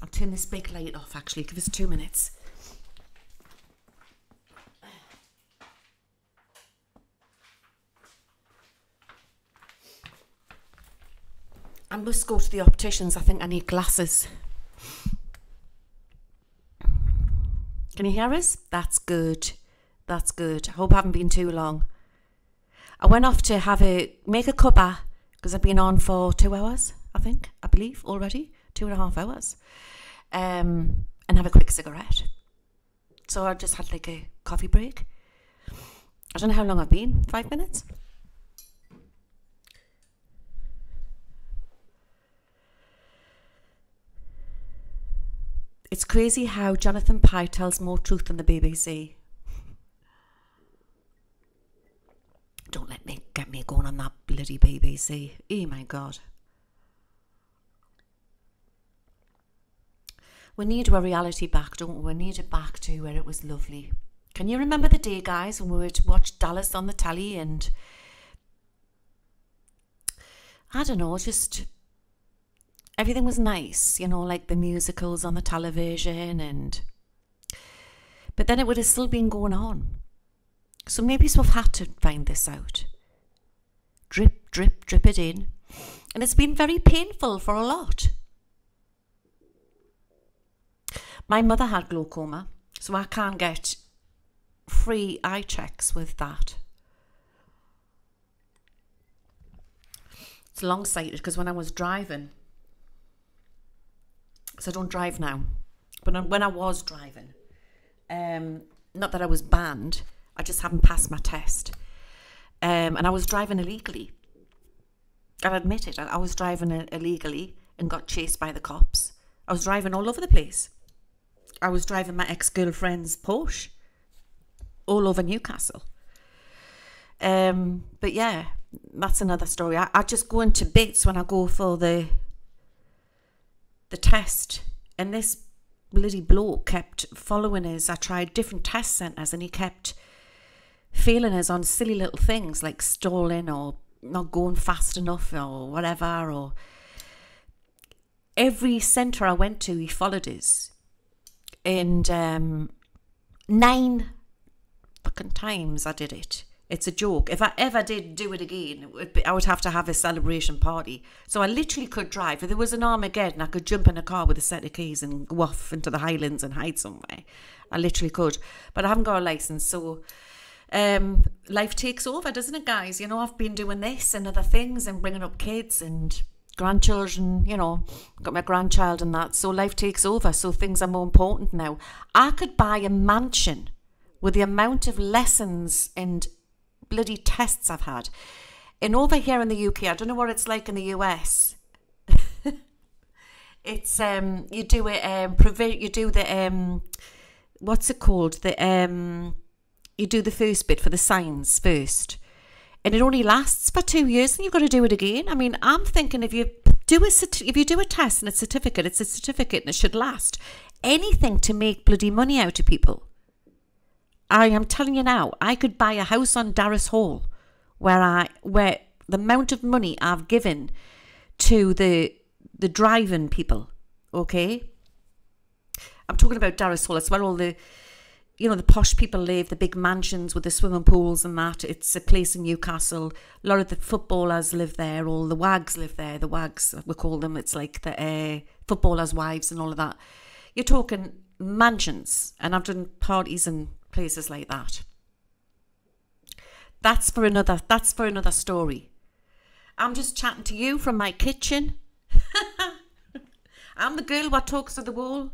I'll turn this big light off, actually. Give us 2 minutes. I must go to the opticians. I think I need glasses. Can you hear us? That's good. That's good. I hope I haven't been too long. I went off to make a cuppa because I've been on for 2 hours, I believe already, 2.5 hours, and have a quick cigarette. So I just had like a coffee break. I don't know how long I've been, 5 minutes? It's crazy how Jonathan Pye tells more truth than the BBC. Don't let me get me going on that bloody BBC. Oh my God. We need our reality back, don't we? We need it back to where it was lovely. Can you remember the day, guys, when we would watch Dallas on the telly and I don't know, just everything was nice, you know, like the musicals on the television and but then it would have still been going on. So maybe we've had to find this out. Drip, drip, drip it in. And it's been very painful for a lot. My mother had glaucoma, so I can't get free eye checks with that. It's long-sighted because when I was driving, because I don't drive now, but when I was driving, not that I was banned, I just hadn't passed my test. And I was driving illegally. I'll admit it, I was driving illegally and got chased by the cops. I was driving all over the place. I was driving my ex-girlfriend's Porsche all over Newcastle. But yeah, that's another story. I just go into bits when I go for the test. And this bloody bloke kept following us. I tried different test centres and he kept failing us on silly little things like stalling or not going fast enough or whatever. Or every centre I went to, he followed us. And 9 fucking times I did it. It's a joke. If I ever did do it again, it would be, I would have to have a celebration party. So I literally could drive. If there was an Armageddon, I could jump in a car with a set of keys and go off into the Highlands and hide somewhere. I literally could. But I haven't got a licence, so... life takes over, doesn't it, guys? You know, I've been doing this and other things and bringing up kids and grandchildren, you know, got my grandchild and that. So life takes over. So things are more important now. I could buy a mansion with the amount of lessons and bloody tests I've had. And over here in the UK, I don't know what it's like in the US. It's, you do it, you do the, what's it called? The, you do the first bit for the signs first. And it only lasts for 2 years and you've got to do it again. I mean, I'm thinking if you do a test and it's a certificate and it should last. Anything to make bloody money out of people. I am telling you now, I could buy a house on Darris Hall where the amount of money I've given to the driving people, okay? I'm talking about Darris Hall. That's where all the... you know, the posh people live, the big mansions with the swimming pools and that. It's a place in Newcastle. A lot of the footballers live there. All the wags live there. The wags, we call them. It's like the footballers' wives and all of that. You're talking mansions. And I've done parties and places like that. That's for another story. I'm just chatting to you from my kitchen. I'm the girl what talks to the wall.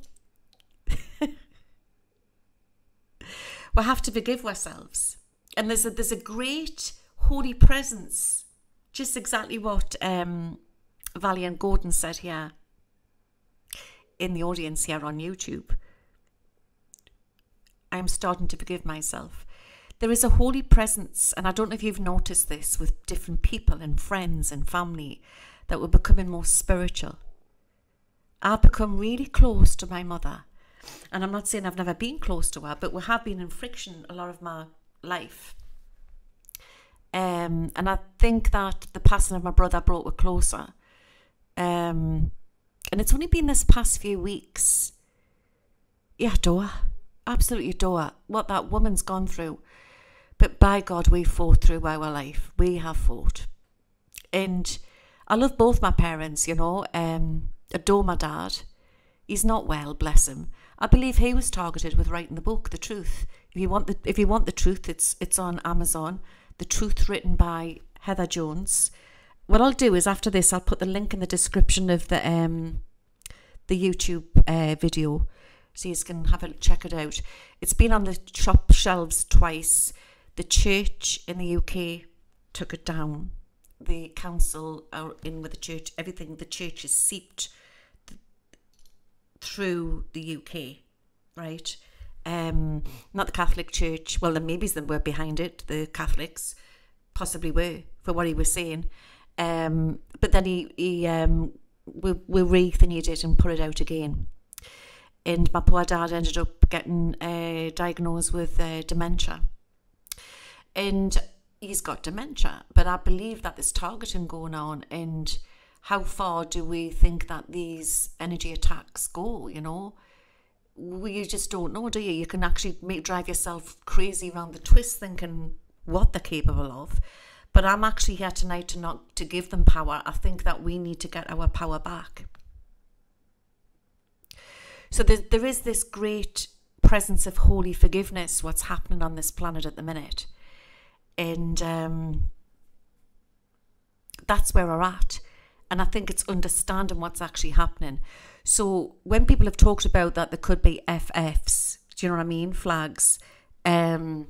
We have to forgive ourselves. And there's a great holy presence. Just exactly what Valiant Gordon said here in the audience here on YouTube. I am starting to forgive myself. There is a holy presence. And I don't know if you've noticed this with different people and friends and family that we're becoming more spiritual. I've become really close to my mother. And I'm not saying I've never been close to her, but we have been in friction a lot of my life. And I think that the passing of my brother brought us closer. And it's only been this past few weeks. Yeah, Doa. Absolutely Doa. What that woman's gone through. But by God, we fought through our life. We have fought. And I love both my parents, you know. Adore my dad. He's not well, bless him. I believe he was targeted with writing the book, The Truth. If you want the truth, it's on Amazon. The Truth, written by Heather Jones. What I'll do is after this, I'll put the link in the description of the YouTube video, so you can have a check it out. It's been on the shop shelves twice. The church in the UK took it down. The council are in with the church. Everything, the church is seeped through the UK, right? Not the Catholic Church. Well, the maybes that were behind it, the Catholics, possibly were, for what he was saying. But then we re-thingied it and put it out again. And my poor dad ended up getting diagnosed with dementia. And he's got dementia. But I believe that there's targeting going on. And how far do we think that these energy attacks go, you know? You just don't know, do you? You can actually drive yourself crazy around the twist thinking what they're capable of. But I'm actually here tonight to give them power. I think that we need to get our power back. So there is this great presence of holy forgiveness, what's happening on this planet at the minute. And that's where we're at. And I think it's understanding what's actually happening. So when people have talked about that, there could be FFs, do you know what I mean? Flags. To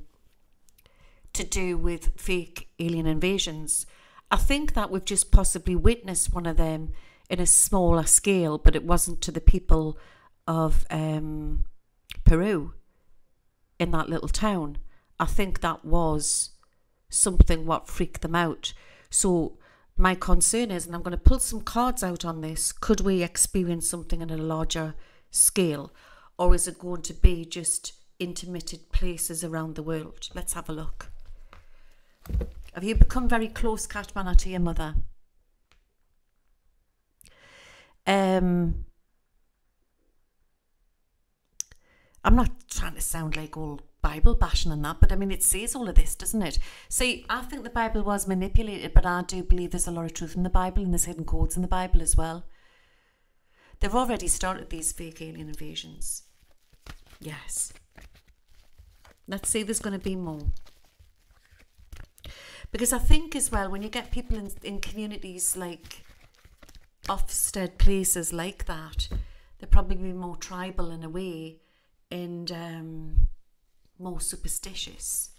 do with fake alien invasions. I think that we've just possibly witnessed one of them in a smaller scale, but it wasn't to the people of Peru in that little town. I think that was something what freaked them out. So my concern is, and I'm going to pull some cards out on this, could we experience something on a larger scale? Or is it going to be just intermittent places around the world? Let's have a look. Have you become very close, Katmana, to your mother? I'm not trying to sound like all Bible bashing and that, but I mean, it says all of this, doesn't it? See, I think the Bible was manipulated, but I do believe there's a lot of truth in the Bible, and there's hidden codes in the Bible as well. They've already started these fake alien invasions. Yes. Let's see, there's going to be more. Because I think as well, when you get people in communities like Ofsted, places like that, they're probably more tribal in a way, and more superstitious.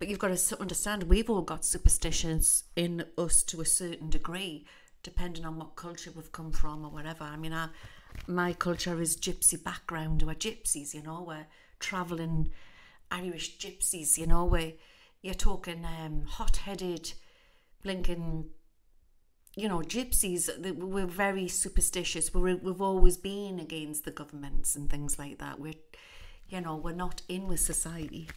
But you've got to understand, we've all got superstitions in us to a certain degree, depending on what culture we've come from or whatever. I mean, my culture is gypsy background. We're gypsies, you know, we're travelling Irish gypsies, you know, where you're talking hot-headed, blinking, you know, gypsies. We're very superstitious. We've always been against the governments and things like that. We're, you know, we're not in with society.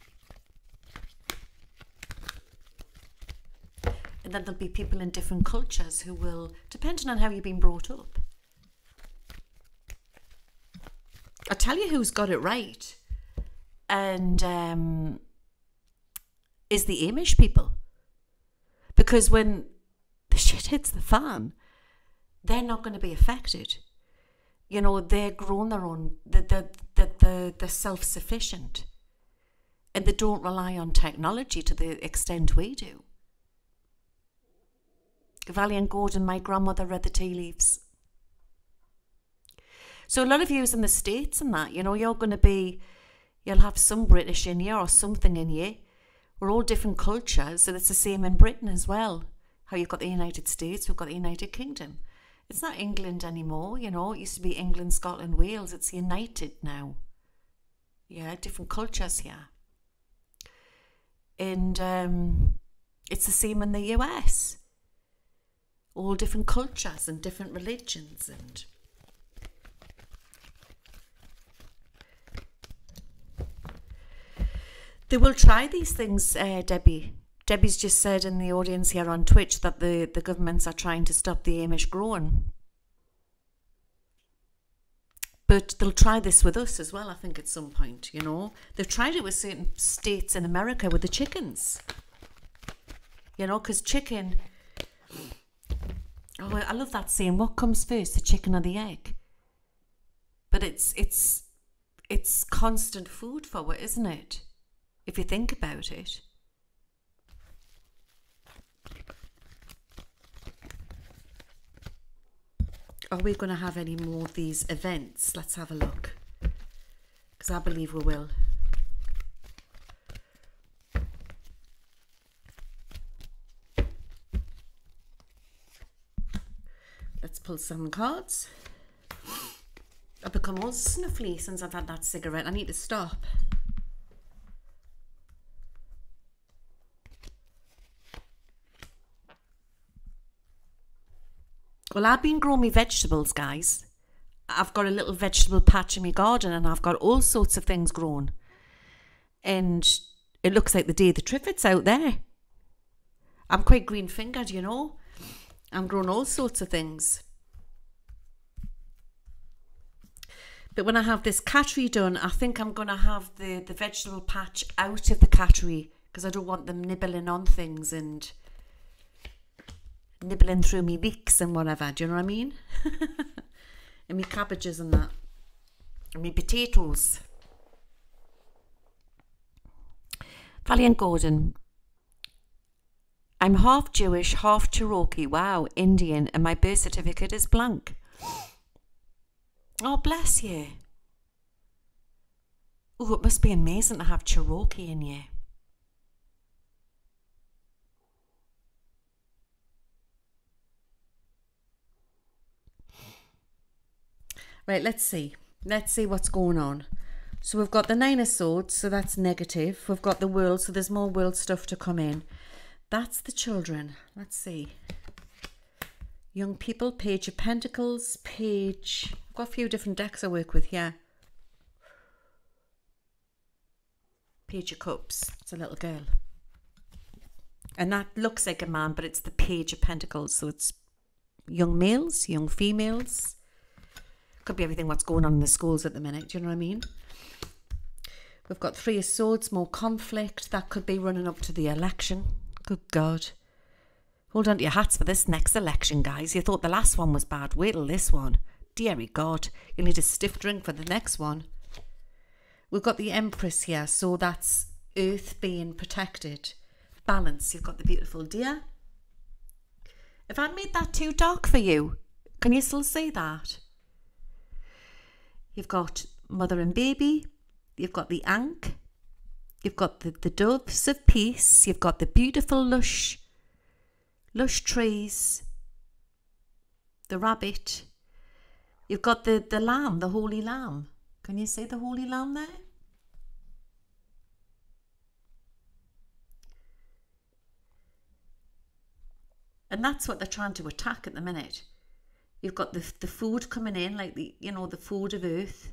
And then there'll be people in different cultures who will, depending on how you've been brought up. I'll tell you who's got it right, and is the Amish people. Because when the shit hits the fan, they're not going to be affected. You know, they're grown their own, they're self-sufficient. And they don't rely on technology to the extent we do. Valiant Gordon, my grandmother, read the tea leaves. So a lot of yous in the States and that, you know, you're going to be, you'll have some British in you or something in you. We're all different cultures, so it's the same in Britain as well. How you've got the United States, we've got the United Kingdom. It's not England anymore, you know. It used to be England, Scotland, Wales. It's united now. Yeah, different cultures here. And it's the same in the US. All different cultures and different religions and... They will try these things, Debbie, Debbie's just said in the audience here on Twitch that the governments are trying to stop the Amish growing. But they'll try this with us as well, I think, at some point, you know. They've tried it with certain states in America with the chickens. You know, because chicken... Oh, I love that saying, what comes first, the chicken or the egg? But it's constant food for it, isn't it? If you think about it. Are we going to have any more of these events? Let's have a look. Because I believe we will. Let's pull some cards. I've become all snuffly since I've had that cigarette. I need to stop. Well, I've been growing my vegetables, guys. I've got a little vegetable patch in my garden and I've got all sorts of things grown. And it looks like the day the triffid's out there. I'm quite green-fingered, you know. I'm growing all sorts of things. But when I have this cattery done, I think I'm going to have the vegetable patch out of the cattery because I don't want them nibbling on things and... nibbling through me leeks and whatever, do you know what I mean? And me cabbages and that, and me potatoes. Valiant Gordon, I'm half Jewish, half Cherokee, wow, Indian, and my birth certificate is blank. Oh, bless you. Oh, it must be amazing to have Cherokee in you. Right, let's see. Let's see what's going on. So we've got the Nine of Swords, so that's negative. We've got the World, so there's more World stuff to come in. That's the children. Let's see. Young people, Page of Pentacles, Page... I've got a few different decks I work with here. Page of Cups. It's a little girl. And that looks like a man, but it's the Page of Pentacles, so it's young males, young females... Could be everything what's going on in the schools at the minute, do you know what I mean? We've got Three of Swords, more conflict. That could be running up to the election. Good God. Hold on to your hats for this next election, guys. You thought the last one was bad. Wait till this one. Deary God, you'll need a stiff drink for the next one. We've got the Empress here, so that's Earth being protected. Balance, you've got the beautiful deer. If I made that too dark for you, can you still see that? You've got mother and baby, you've got the ank, you've got the doves of peace, you've got the beautiful lush trees, the rabbit, you've got the lamb, the holy lamb. Can you see the holy lamb there? And that's what they're trying to attack at the minute. You've got the food coming in, like the, you know, the food of Earth.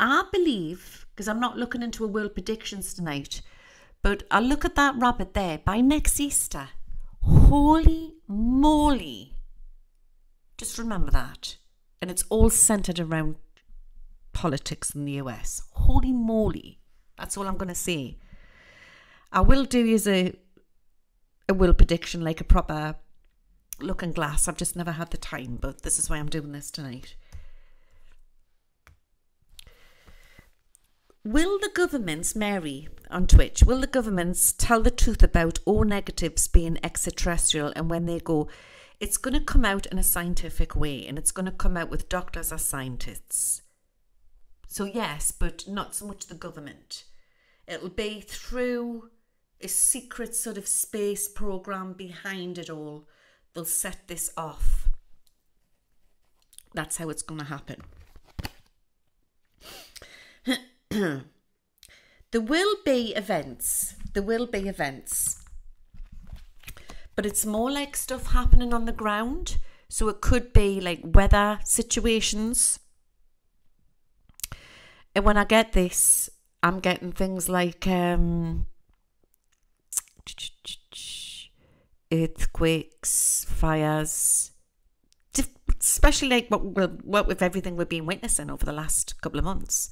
I believe, because I'm not looking into a world predictions tonight, but I look at that rabbit there, by next Easter, holy moly. Just remember that. And it's all centered around politics in the US. Holy moly. That's all I'm going to say. I will do is a world prediction, like a proper... looking glass. I've just never had the time, but this is why I'm doing this tonight. Will the governments, Mary on Twitch, will the governments tell the truth about all negatives being extraterrestrial? And when they go, it's going to come out in a scientific way, and it's going to come out with doctors as scientists. So yes, but not so much the government. It'll be through a secret sort of space program behind it all. They'll set this off. That's how it's going to happen. There will be events. There will be events. But it's more like stuff happening on the ground. So it could be like weather situations. And when I get this, I'm getting things like earthquakes, fires, especially like what with everything we've been witnessing over the last couple of months.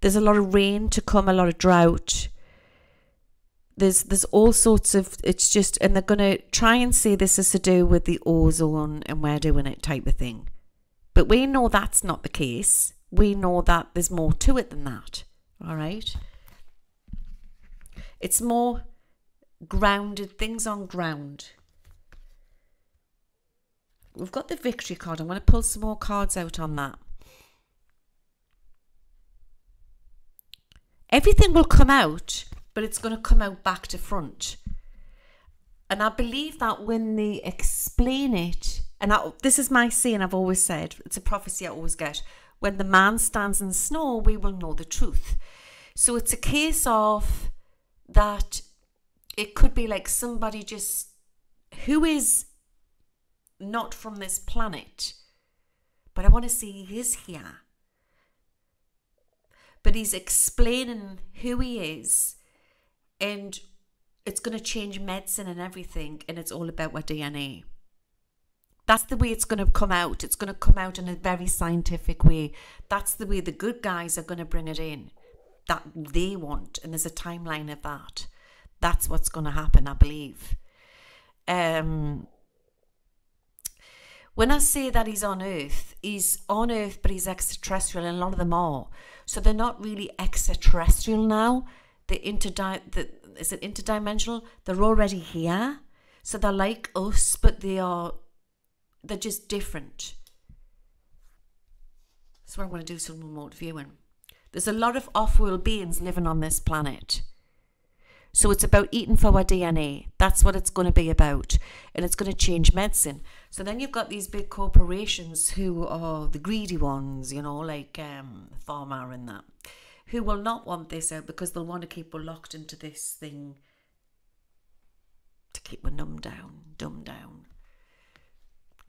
There's a lot of rain to come, a lot of drought. There's all sorts of, it's just, and they're going to try and say this is to do with the ozone and we're doing it type of thing. But we know that's not the case. We know that there's more to it than that. All right. It's more grounded, things on ground. We've got the victory card. I'm going to pull some more cards out on that. Everything will come out, but it's going to come out back to front. And I believe that when they explain it, and this is my saying I've always said, it's a prophecy I always get, when the man stands in snow, we will know the truth. So it's a case of that it could be like somebody just, who is not from this planet, but I want to say he is here. But he's explaining who he is, and it's going to change medicine and everything, and it's all about our DNA. That's the way it's going to come out. It's going to come out in a very scientific way. That's the way the good guys are going to bring it in, that they want, and there's a timeline of that. That's what's going to happen, I believe. When I say that he's on Earth, but he's extraterrestrial, and a lot of them are. So they're not really extraterrestrial now. Is it interdimensional? They're already here. So they're like us, but they're just different. So I'm going to do some remote viewing. There's a lot of off-world beings living on this planet. So it's about eating for our DNA. That's what it's going to be about. And it's going to change medicine. So then you've got these big corporations who are the greedy ones, you know, like pharma and that, who will not want this out because they'll want to keep us locked into this thing to keep us numbed down, dumbed down,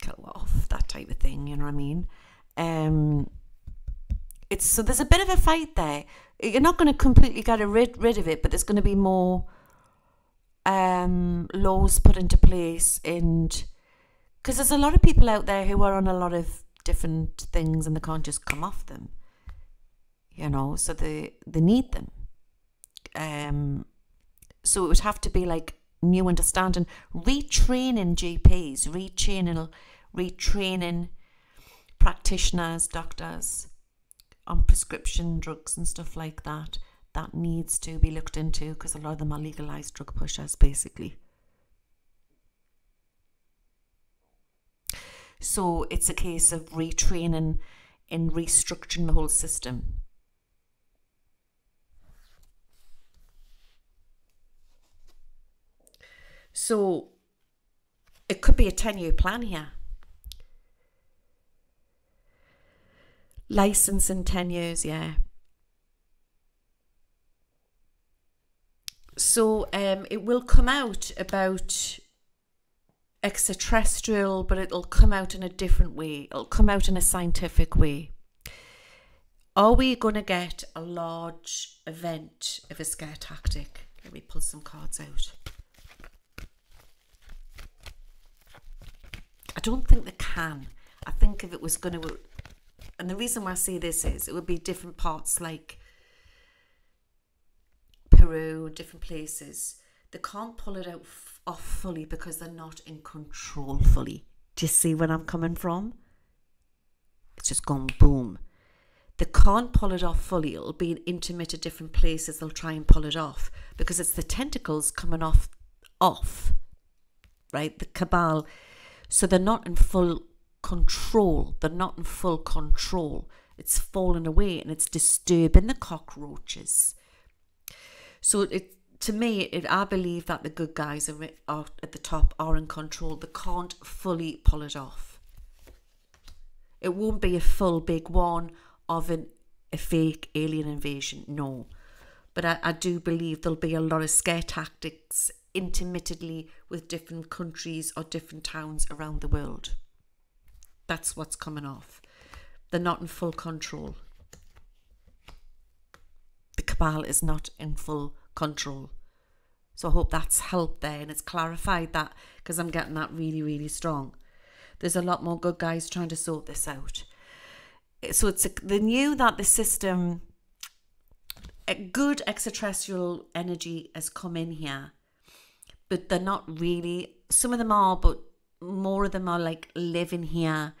kill off, that type of thing, you know what I mean? So there's a bit of a fight there. You're not going to completely get rid of it, but there's going to be more laws put into place, and because there's a lot of people out there who are on a lot of different things and they can't just come off them, you know, so they need them. So it would have to be like new understanding, retraining GPs, retraining practitioners, doctors, on prescription drugs and stuff like that. That needs to be looked into because a lot of them are legalized drug pushers basically. So it's a case of retraining and restructuring the whole system. So it could be a 10-year plan here. License in 10 years, yeah. So it will come out about extraterrestrial, but it'll come out in a different way. It'll come out in a scientific way. Are we going to get a large event of a scare tactic? Let me pull some cards out. I don't think they can. I think if it was going to... And the reason why I say this is it would be different parts like Peru, different places. They can't pull it out off fully because they're not in control fully. Do you see where I'm coming from? It's just gone boom. They can't pull it off fully. It'll be in intermittent different places. They'll try and pull it off because it's the tentacles coming off, right? The cabal. So they're not in full control. They're not in full control. It's fallen away and it's disturbing the cockroaches. So I believe that the good guys are at the top, are in control. They can't fully pull it off. It won't be a full big one of a fake alien invasion, no. But I do believe there'll be a lot of scare tactics intermittently with different countries or different towns around the world. That's what's coming off. They're not in full control. The cabal is not in full control. So I hope that's helped there and it's clarified that, because I'm getting that really, really strong. There's a lot more good guys trying to sort this out. So it's a, they knew that the system, a good extraterrestrial energy has come in here, but they're not really, some of them are, but more of them are like living here,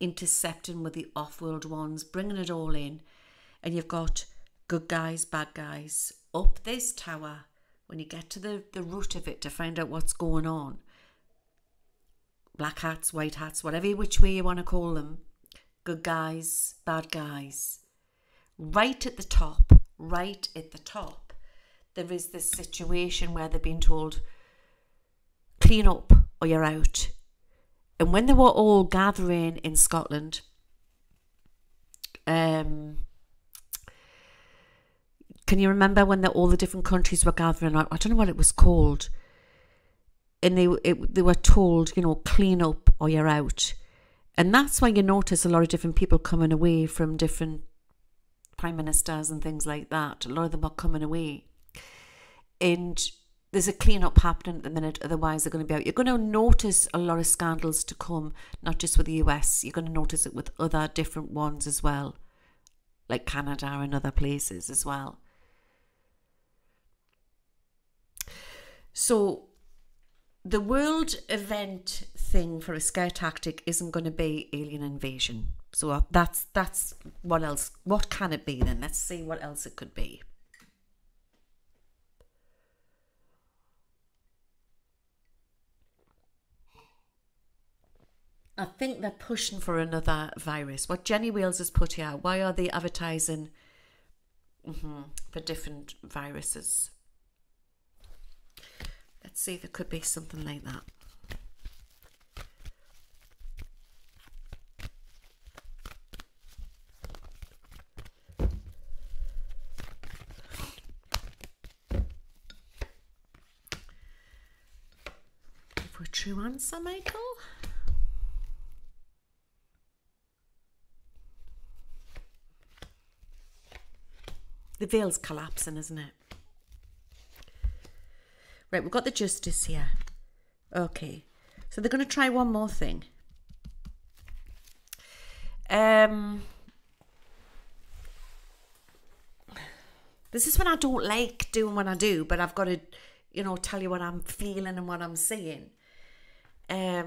intercepting with the off-world ones, bringing it all in. And you've got good guys, bad guys, up this tower. When you get to the root of it to find out what's going on, black hats, white hats, whatever which way you want to call them, good guys, bad guys, right at the top, there is this situation where they've been told, clean up or you're out. And when they were all gathering in Scotland, can you remember when all the different countries were gathering? I don't know what it was called. And they were told, you know, clean up or you're out. And that's why you notice a lot of different people coming away from different prime ministers and things like that. A lot of them are coming away. And there's a clean up happening at the minute. Otherwise, they're going to be out. You're going to notice a lot of scandals to come, not just with the US. You're going to notice it with other different ones as well, like Canada and other places as well. So the world event thing for a scare tactic isn't going to be alien invasion. So that's what else, what can it be then? Let's see what else it could be. I think they're pushing for another virus. What Jenny Wales has put here, why are they advertising for different viruses? Let's see if it could be something like that. Give a true answer, Michael. The veil's collapsing, isn't it? Right, we've got the justice here. Okay, so they're going to try one more thing. This is what I don't like doing when I do, but I've got to, you know, tell you what I'm feeling and what I'm seeing. I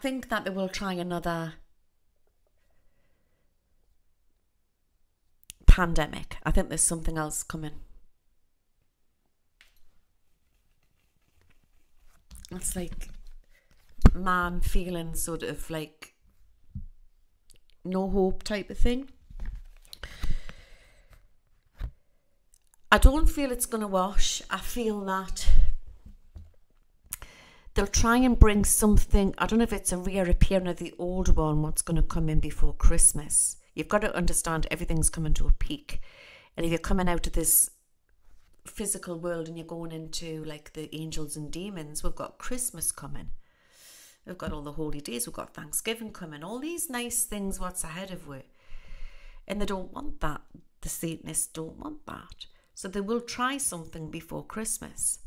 think that they will try another pandemic. I think there's something else coming. That's like man feeling sort of like no hope type of thing. I don't feel it's going to wash. I feel that they'll try and bring something. I don't know if it's a reappearing of the old one, what's going to come in before Christmas. You've got to understand everything's coming to a peak. And if you're coming out of this physical world and you're going into like the angels and demons, we've got Christmas coming. We've got all the holy days. We've got Thanksgiving coming. All these nice things, what's ahead of it. And they don't want that. The Satanists don't want that. So they will try something before Christmas.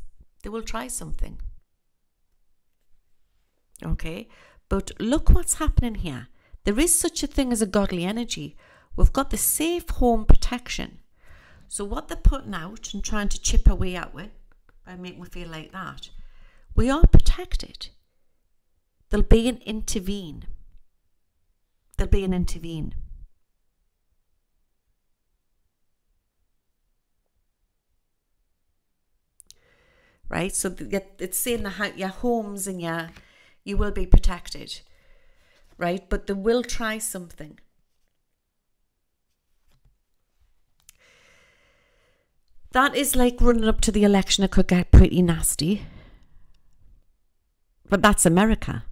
They will try something. Okay. But look what's happening here. There is such a thing as a godly energy. We've got the safe home protection. So what they're putting out and trying to chip away at it by making me feel like that, we are protected. There'll be an intervene. There'll be an intervene. Right? So it's saying that your homes and you will be protected. Right, but they will try something. That is like running up to the election. It could get pretty nasty. But that's America.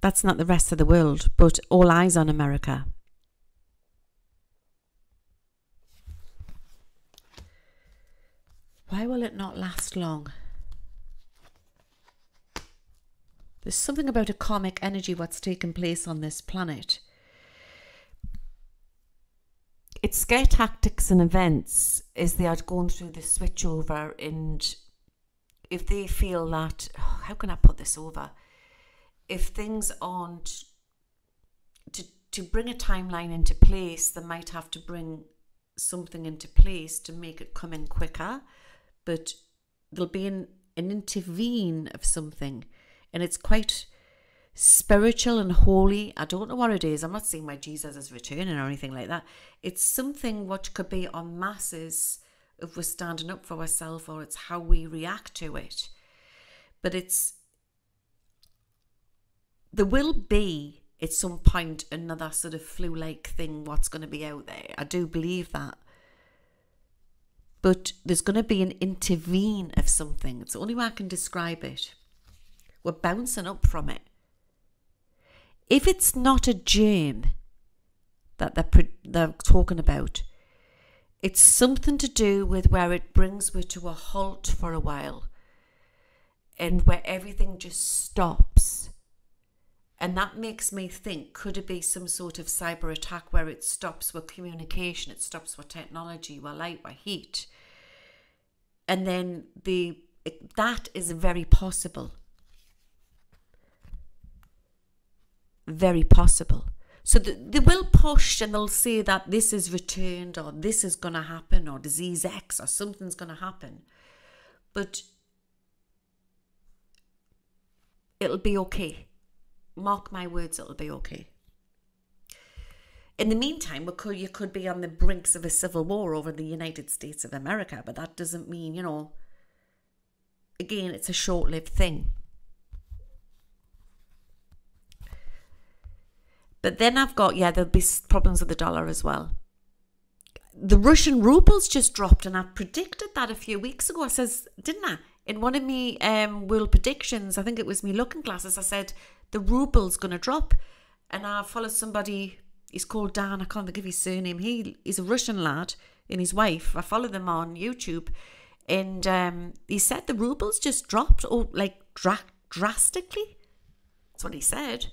That's not the rest of the world, but all eyes on America. Why will it not last long? There's something about a karmic energy what's taking place on this planet. It's scare tactics and events as they are going through the switchover and if they feel that, oh, how can I put this over? If things aren't, to bring a timeline into place, they might have to bring something into place to make it come in quicker, but there'll be an intervene of something, and it's quite spiritual and holy. I don't know what it is. I'm not saying my Jesus is returning or anything like that. It's something what could be on masses if we're standing up for ourselves, or it's how we react to it. But it's, there will be at some point another sort of flu-like thing what's going to be out there. I do believe that. But there's going to be an intervene of something. It's the only way I can describe it. We're bouncing up from it. If it's not a germ that they're talking about, it's something to do with where it brings you to a halt for a while, and where everything just stops. And that makes me think, could it be some sort of cyber attack where it stops with communication, it stops with technology, with light, with heat? And then that is very possible. Very possible. So they will push, and they'll say that this is returned, or this is going to happen, or disease X, or something's going to happen. But it'll be okay. Mark my words, it'll be okay. In the meantime, you could be on the brinks of a civil war over the United States of America, but that doesn't mean, you know, again, it's a short-lived thing. But then I've got, yeah, there'll be problems with the dollar as well. The Russian ruble's just dropped, and I predicted that a few weeks ago. I says, didn't I? In one of me world predictions, I think it was me looking glasses, I said, the ruble's going to drop. And I followed somebody, he's called Dan, I can't think of his surname. He's a Russian lad and his wife. I follow them on YouTube. And he said the ruble's just dropped, or like drastically. That's what he said.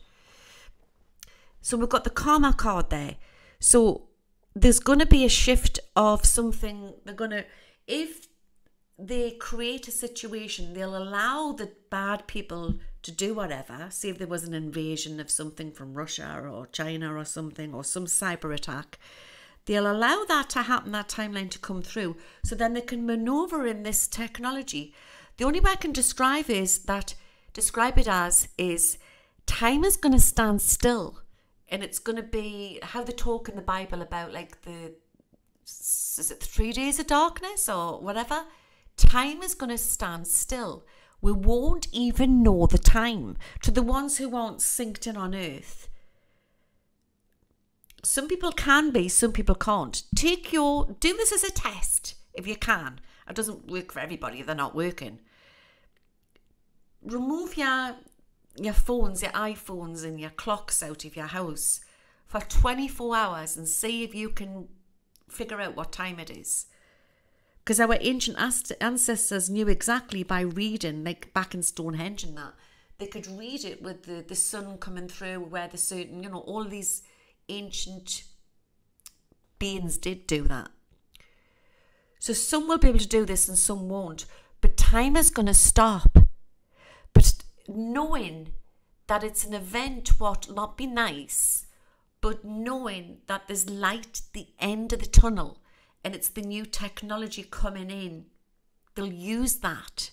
So we've got the karma card there. So there's going to be a shift of something. They're going to, if they create a situation, they'll allow the bad people to do whatever. Say if there was an invasion of something from Russia or China or something, or some cyber attack, they'll allow that to happen, that timeline to come through. So then they can maneuver in this technology. The only way I can describe it as time is going to stand still. And it's going to be how they talk in the Bible about, like, is it 3 days of darkness or whatever? Time is going to stand still. We won't even know the time. To the ones who aren't synced in on earth. Some people can be, some people can't. Do this as a test if you can. It doesn't work for everybody if they're not working. Remove your phones, your iPhones and your clocks out of your house for 24 hours and see if you can figure out what time it is. Because our ancient ancestors knew exactly by reading, like back in Stonehenge and that. They could read it with the sun coming through where the certain, you know, all these ancient beings did do that. So some will be able to do this and some won't. But time is going to stop. Knowing that it's an event what not be nice, but knowing that there's light at the end of the tunnel and it's the new technology coming in, they'll use that.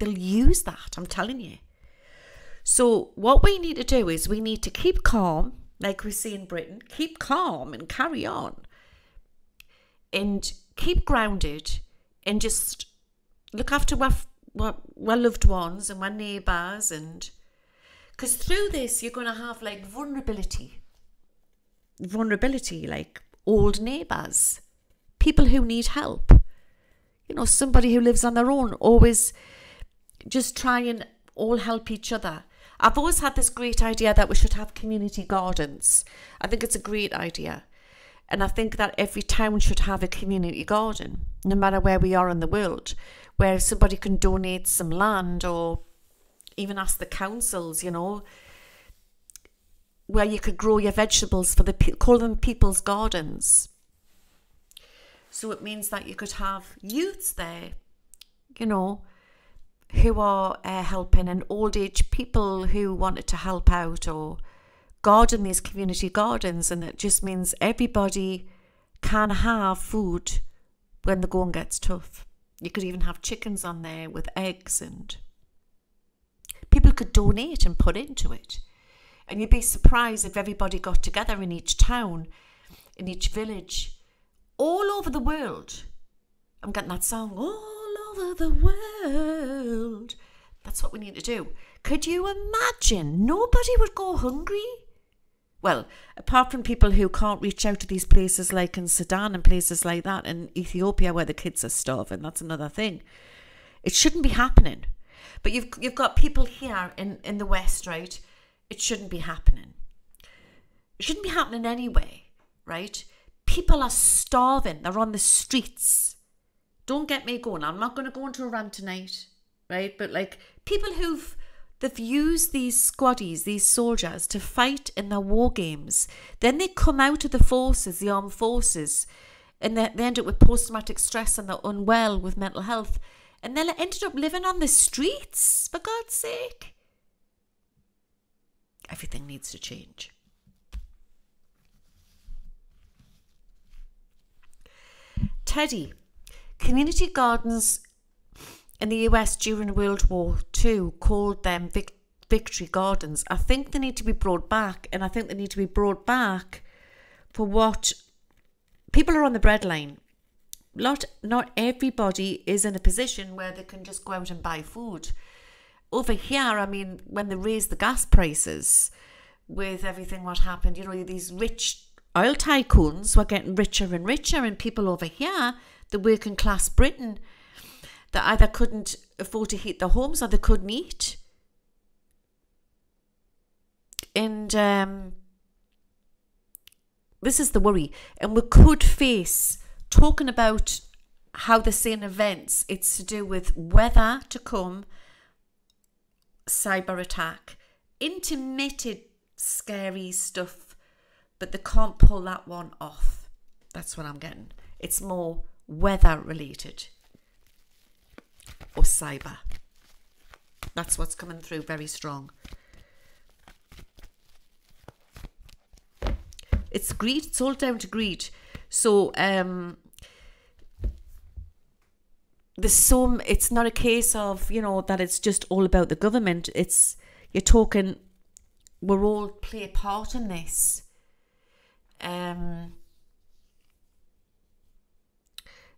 They'll use that, I'm telling you. So what we need to do is we need to keep calm, like we see in Britain, keep calm and carry on and keep grounded and just look after our loved ones and our neighbours, and because through this you're going to have like vulnerability, like old neighbours, people who need help, you know, somebody who lives on their own. Always just try and all help each other. I've always had this great idea that we should have community gardens. I think it's a great idea, and I think that every town should have a community garden, no matter where we are in the world, where somebody can donate some land or even ask the councils, you know, where you could grow your vegetables for the people, call them people's gardens. So it means that you could have youths there, you know, who are helping, and old age people who wanted to help out or garden these community gardens. And it just means everybody can have food when the going gets tough. You could even have chickens on there with eggs, and people could donate and put into it. And you'd be surprised if everybody got together in each town, in each village, all over the world. I'm getting that song, all over the world. That's what we need to do. Could you imagine? Nobody would go hungry. Well, apart from people who can't reach out to these places like in Sudan and places like that, and Ethiopia where the kids are starving, that's another thing. It shouldn't be happening. But you've got people here in the West, right? It shouldn't be happening. It shouldn't be happening anyway, right? People are starving. They're on the streets. Don't get me going. I'm not going to go into a rant tonight, right? But like people they've used these squaddies, these soldiers, to fight in their war games. Then they come out of the forces, the armed forces, and they end up with post-traumatic stress, and they're unwell with mental health. And then they ended up living on the streets, for God's sake. Everything needs to change. Teddy, community gardens in the US during World War II called them victory gardens. I think they need to be brought back, and I think they need to be brought back for what people are on the breadline. Not everybody is in a position where they can just go out and buy food. Over here, I mean, when they raised the gas prices with everything what happened, you know, these rich oil tycoons were getting richer and richer, and people over here, the working class Britain, that either couldn't afford to heat their homes or they couldn't eat. And this is the worry. And we could face, talking about how they're saying events, it's to do with weather to come, cyber attack, intermittent scary stuff, but they can't pull that one off. That's what I'm getting. It's more weather related or cyber. That's what's coming through very strong. It's greed. It's all down to greed. So it's not a case of, you know, that it's just all about the government. It's, you're talking, we're all play a part in this.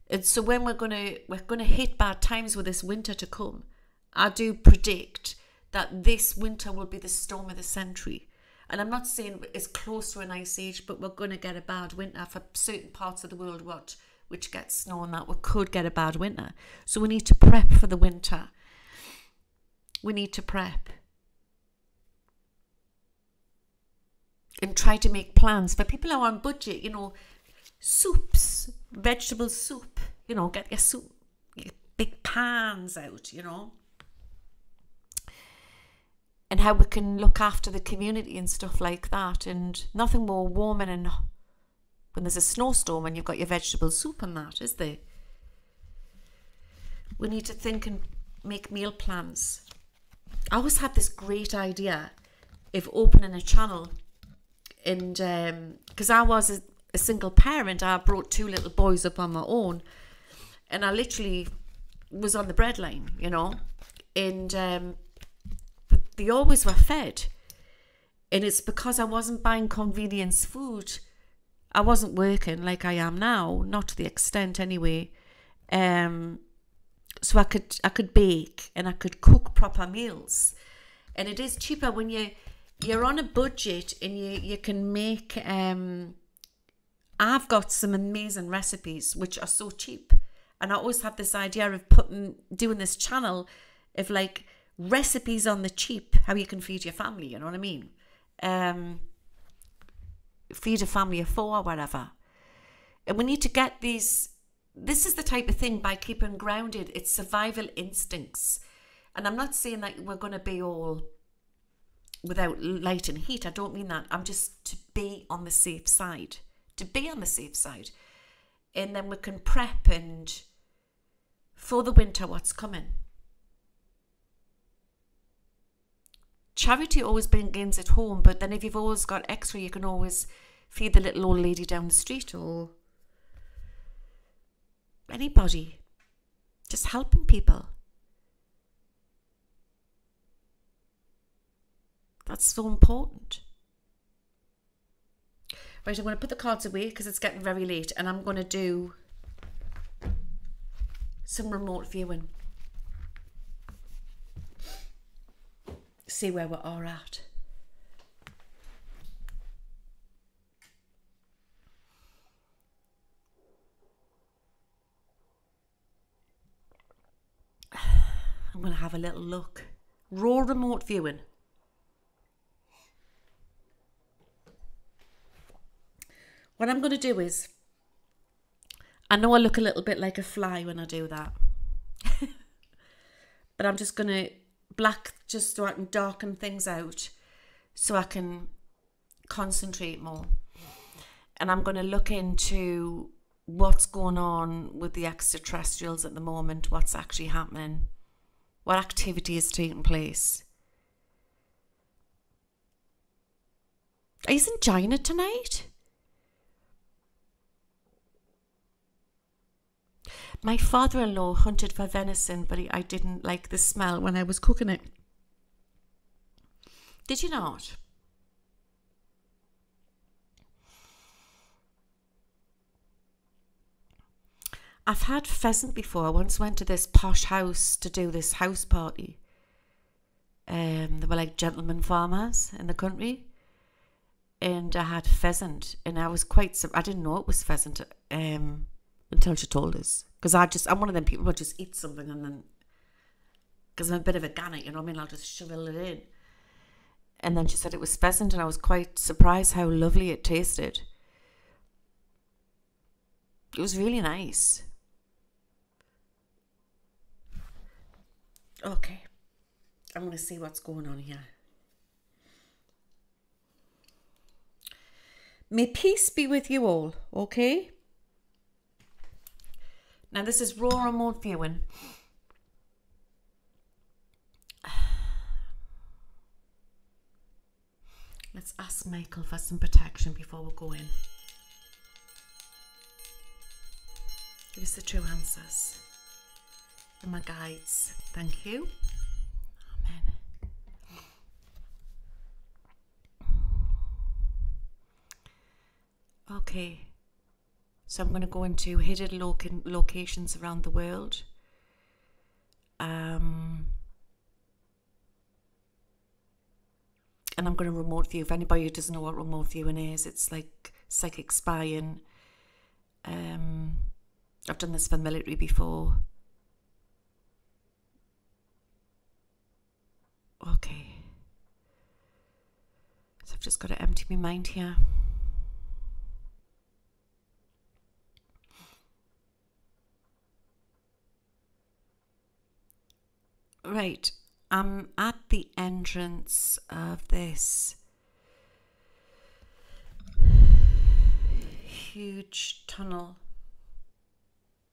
And so when we're gonna hit bad times with this winter to come, I do predict that this winter will be the storm of the century. And I'm not saying it's close to an ice age, but we're gonna get a bad winter for certain parts of the world. Which gets snow, and that we could get a bad winter. So we need to prep for the winter. We need to prep. And try to make plans. For people who are on budget, you know, soups, vegetable soup, you know, get your soup, your big pans out, you know. And how we can look after the community and stuff like that. And nothing more warming and when there's a snowstorm and you've got your vegetable soup and that, is there? We need to think and make meal plans. I always had this great idea of opening a channel, and because I was a single parent, I brought two little boys up on my own, and I literally was on the breadline, you know, and they always were fed, and it's because I wasn't buying convenience food. I wasn't working like I am now, not to the extent anyway. So I could bake and I could cook proper meals, and it is cheaper when you're on a budget and you can make. I've got some amazing recipes which are so cheap, and I always had this idea of doing this channel of like recipes on the cheap, how you can feed your family. You know what I mean? Feed a family of four or whatever. And we need to get these, this is the type of thing, by keeping grounded, it's survival instincts. And I'm not saying that we're going to be all without light and heat. I don't mean that. I'm just to be on the safe side. To be on the safe side. and then we can prep and for the winter what's coming. Charity always begins at home, but then if you've always got extra, you can always feed the little old lady down the street or anybody. Just helping people. That's so important. Right, I'm going to put the cards away because it's getting very late, and I'm going to do some remote viewing. See where we are at. I'm going to have a little look. Raw remote viewing. What I'm going to do is, I know I look a little bit like a fly when I do that. But I'm just going to black just so I can darken things out so I can concentrate more. And I'm going to look into what's going on with the extraterrestrials at the moment, what's actually happening, what activity is taking place. Isn't Gina tonight? My father-in-law hunted for venison, but I didn't like the smell when I was cooking it. Did you not? I've had pheasant before. I once went to this posh house to do this house party. They were like gentlemen farmers in the country. And I had pheasant, and I was quite, I didn't know it was pheasant until she told us. Because I'm one of them people who just eat something and then, because I'm a bit of a gannet, you know what I mean? I'll just shovel it in. And then she said it was pheasant, and I was quite surprised how lovely it tasted. It was really nice. Okay. I'm going to see what's going on here. May peace be with you all, okay? Now this is raw remote viewing. Let's ask Michael for some protection before we go in. Give us the true answers. And my guides. Thank you. Amen. Okay. So I'm going to go into hidden locations around the world. And I'm going to remote view. If anybody who doesn't know what remote viewing is, it's like psychic spying. I've done this for military before. Okay. So I've just got to empty my mind here. Right, I'm at the entrance of this huge tunnel.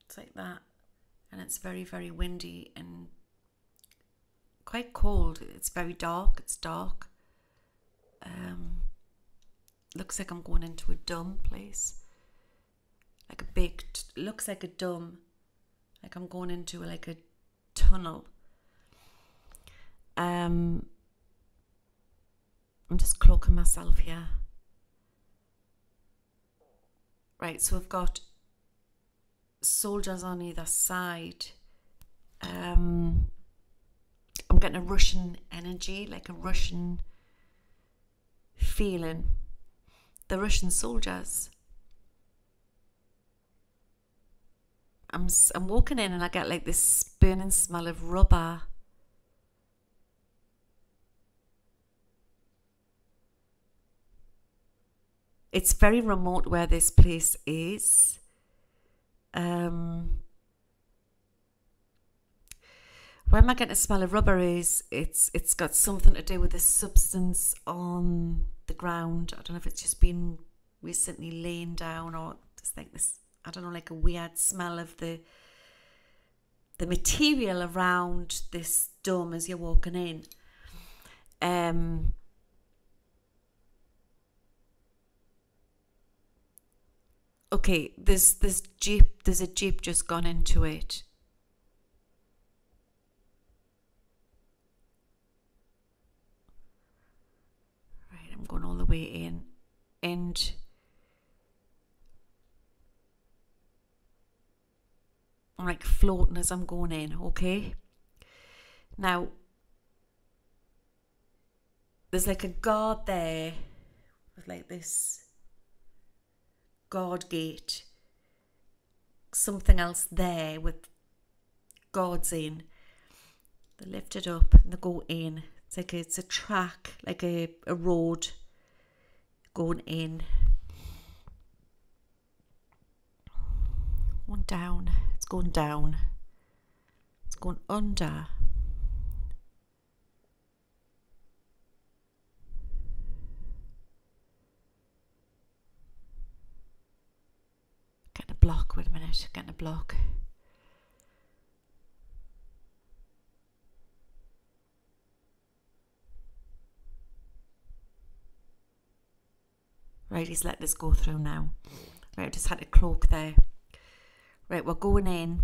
It's like that, and it's very, very windy and quite cold. It's very dark, it's dark. Looks like I'm going into a dumb place. Like a big, looks like a dumb, like I'm going into like a tunnel. I'm just cloaking myself here. Right, so we've got soldiers on either side. I'm getting a Russian energy, like a Russian feeling. The Russian soldiers. I'm walking in and I get like this burning smell of rubber. It's very remote where this place is. Where am I getting a smell of rubber is, it's got something to do with this substance on the ground. I don't know if it's just been recently laying down or just like this I don't know, like a weird smell of the material around this dome as you're walking in. Okay, there's a jeep just gone into it. Right, I'm going all the way in, and I'm like floating as I'm going in, okay? Now, there's like a guard there with like this guard gate. Something else there with guards in. They lift it up and they go in. It's like it's a track, like a road going in. One down. It's going down. It's going under. Getting a block. Wait a minute. Getting a block. Right, he's let this go through now. Right, I just had a cloak there. Right, we're going in,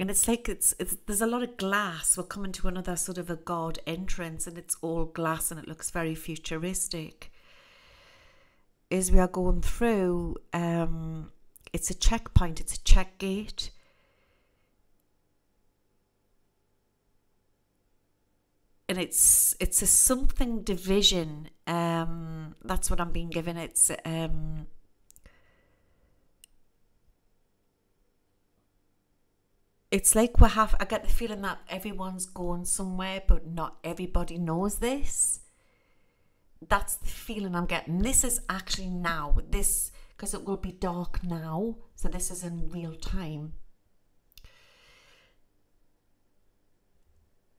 and it's like there's a lot of glass. We're coming to another sort of a guard entrance, and it's all glass, and it looks very futuristic. As we are going through, it's a checkpoint, it's a check gate. And it's a something division. That's what I'm being given. It's it's like we have. I get the feeling that everyone's going somewhere, but not everybody knows this. That's the feeling I'm getting. This is actually now. This, because it will be dark now, so this is in real time.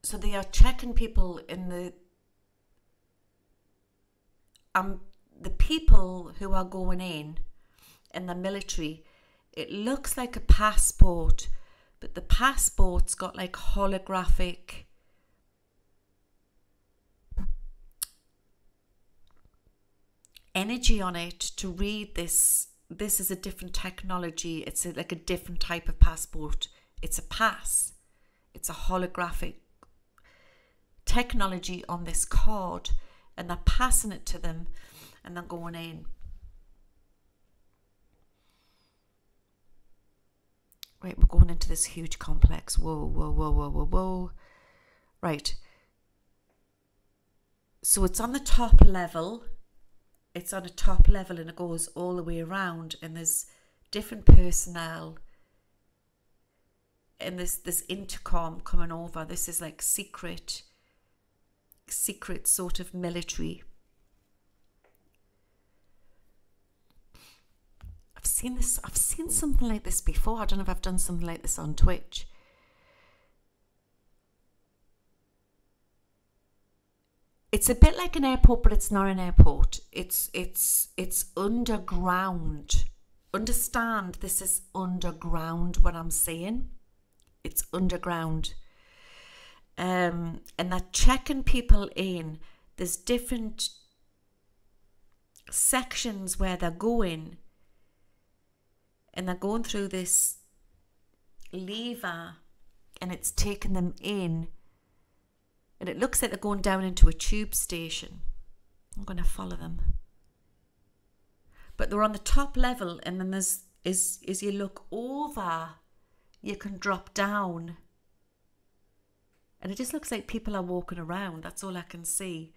So they are checking people in the people who are going in the military. It looks like a passport, but the passport's got like holographic energy on it to read this. This is a different technology. It's like a different type of passport. It's a pass. It's a holographic technology on this card, and they're passing it to them, and they're going in. Right, we're going into this huge complex. Whoa, whoa, whoa, whoa, whoa, whoa. Right. So it's on the top level. It's on a top level, and it goes all the way around, and there's different personnel. And this intercom coming over. This is like secret sort of military. I've seen this. I've seen something like this before. I don't know if I've done something like this on Twitch. It's a bit like an airport, but it's not an airport. It's underground. Understand, this is underground, what I'm saying. It's underground. And they're checking people in. There's different sections where they're going, and they're going through this lever, and it's taking them in, and it looks like they're going down into a tube station. I'm going to follow them, but they're on the top level, and then there's as you look over, you can drop down. And it just looks like people are walking around. That's all I can see.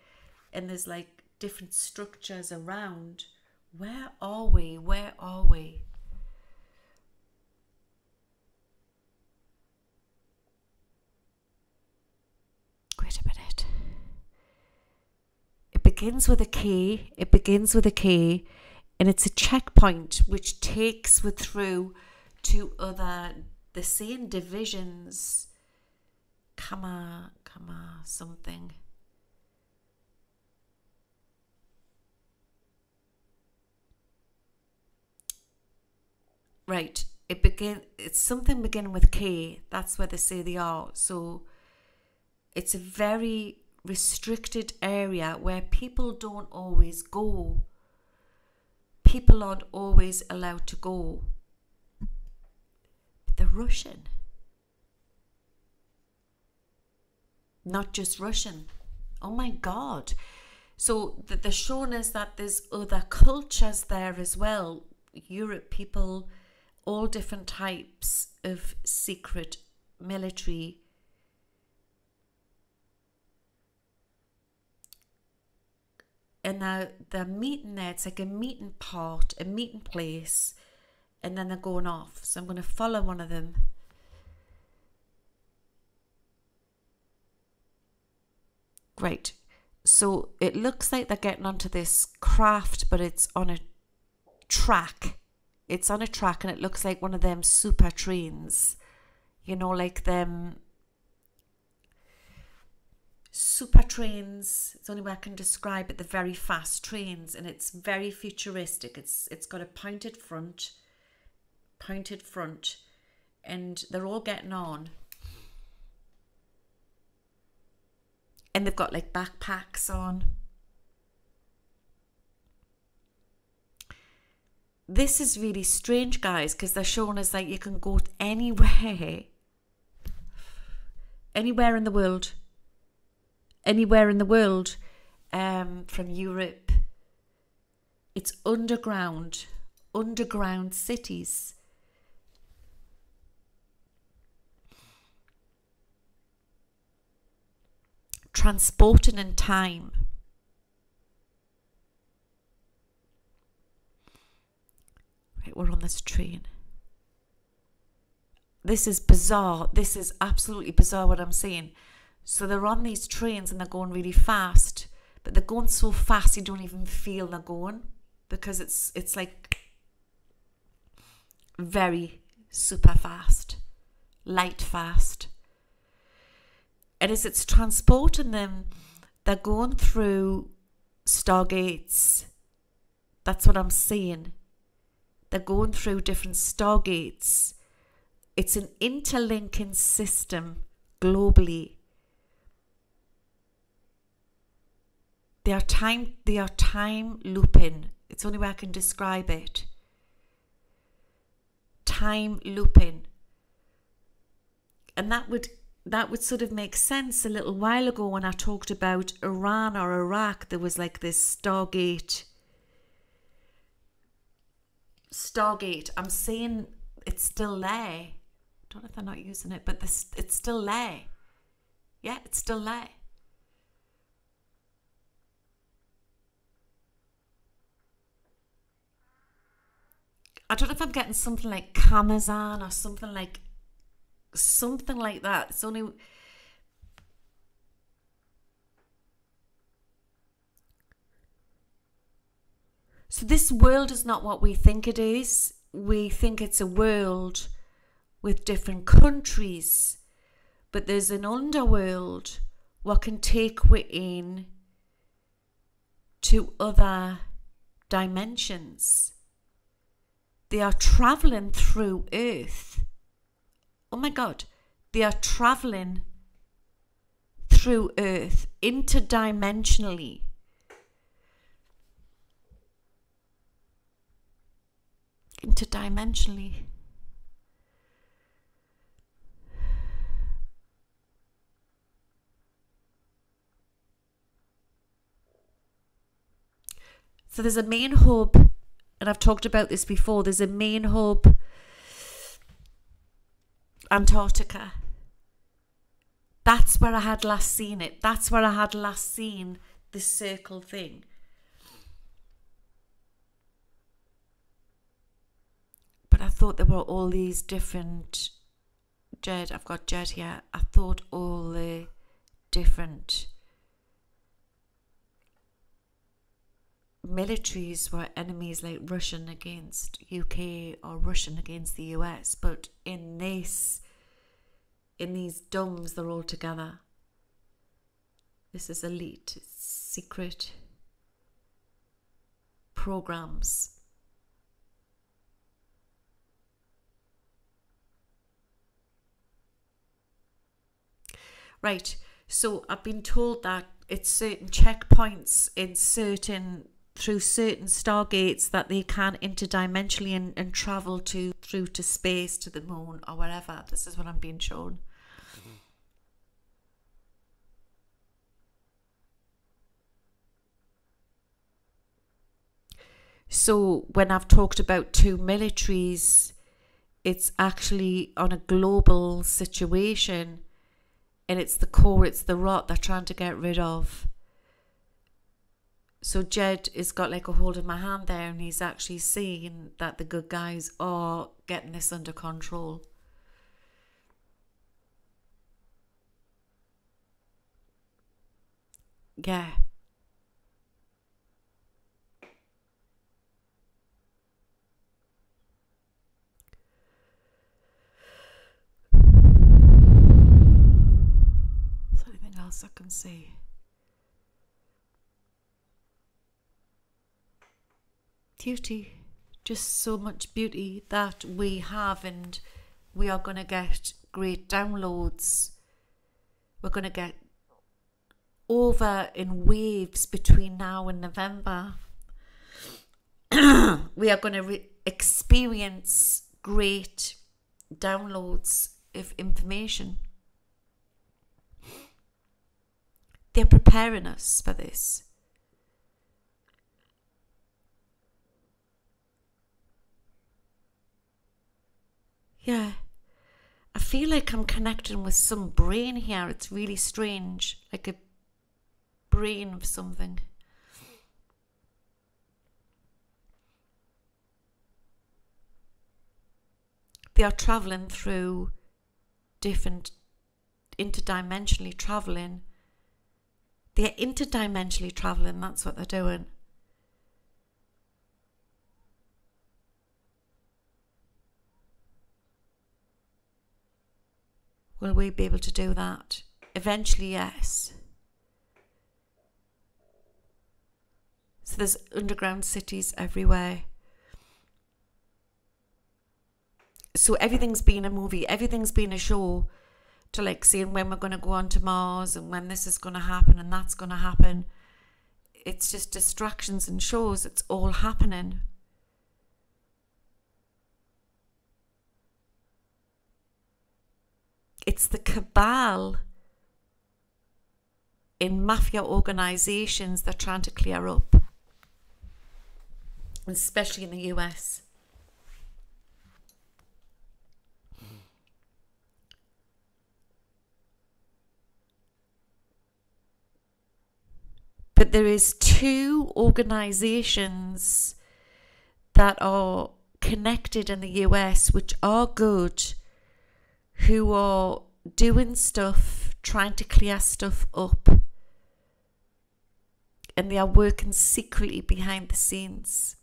And there's like different structures around. Where are we? Where are we? Wait a minute. It begins with a K. It begins with a K. And it's a checkpoint which takes you through to the same divisions. Come on, something. Right. It's something beginning with K. That's where they say they are. So it's a very restricted area where people don't always go. People aren't always allowed to go. But they're Russian. Not just Russian. Oh my God. So they're showing us that there's other cultures there as well. Europe people, all different types of secret military and they're meeting there. It's like a meeting part, a meeting place, and then they're going off. So I'm going to follow one of them. Right, so it looks like they're getting onto this craft, but it's on a track. It's on a track and it looks like one of them super trains, you know, like them super trains. It's the only way I can describe it, the very fast trains, and it's very futuristic. It's got a pointed front, and they're all getting on. And they've got like backpacks on. This is really strange, guys, because they're showing us like you can go anywhere. Anywhere in the world. Anywhere in the world. From Europe. It's underground. Underground cities. Transporting in time. We're on this train. This is bizarre. This is absolutely bizarre what I'm saying. So they're on these trains and they're going really fast, but they're going so fast you don't even feel they're going, because it's like very super fast, light fast. And as it's transporting them, they're going through stargates. That's what I'm saying. They're going through different stargates. It's an interlinking system globally. They are time looping. It's the only way I can describe it. Time looping. And that would sort of make sense a little while ago when I talked about Iran or Iraq. There was like this Stargate. I'm saying it's still there. I don't know if they're not using it, but it's still there. Yeah, it's still there. I don't know if I'm getting something like Kamazan or something like that. It's only so this world is not what we think it is. We think it's a world with different countries, but there's an underworld what can take we in to other dimensions. They are traveling through Earth. Oh my God, they are traveling through Earth interdimensionally. Interdimensionally. So there's a main hub, and I've talked about this before, there's a main hub, Antarctica. That's where I had last seen it. That's where I had last seen the circle thing. I thought there were all these different Jed. I've got Jed here. I thought all the different militaries were enemies, like Russian against UK or Russian against the US. But in this, in these domes, they're all together. This is elite, it's secret programs. right, so I've been told that it's certain checkpoints in certain, through certain stargates that they can interdimensionally and travel to, through to space, to the moon or whatever. This is what I'm being shown. Mm-hmm. So when I've talked about two militaries, it's actually on a global situation, and it's the core, it's the rot they're trying to get rid of. So Jed has got like a hold of my hand there, and he's actually seeing that the good guys are getting this under control. Yeah. Is there anything else I can see? Beauty, just so much beauty that we have, and we are going to get great downloads. We're going to get over in waves between now and November. We are going to experience great downloads of information. They're preparing us for this. Yeah, I feel like I'm connecting with some brain here. It's really strange, like a brain of something. They are traveling through different, interdimensionally traveling. They're interdimensionally traveling, that's what they're doing. Will we be able to do that? Eventually, yes. So there's underground cities everywhere. So everything's been a movie, everything's been a show to like seeing when we're going to go on to Mars and when this is going to happen and that's going to happen. It's just distractions and shows. It's all happening. It's the cabal in mafia organisations they're trying to clear up, especially in the US. But there is two organisations that are connected in the US which are good, who are doing stuff, trying to clear stuff up, and they are working secretly behind the scenes.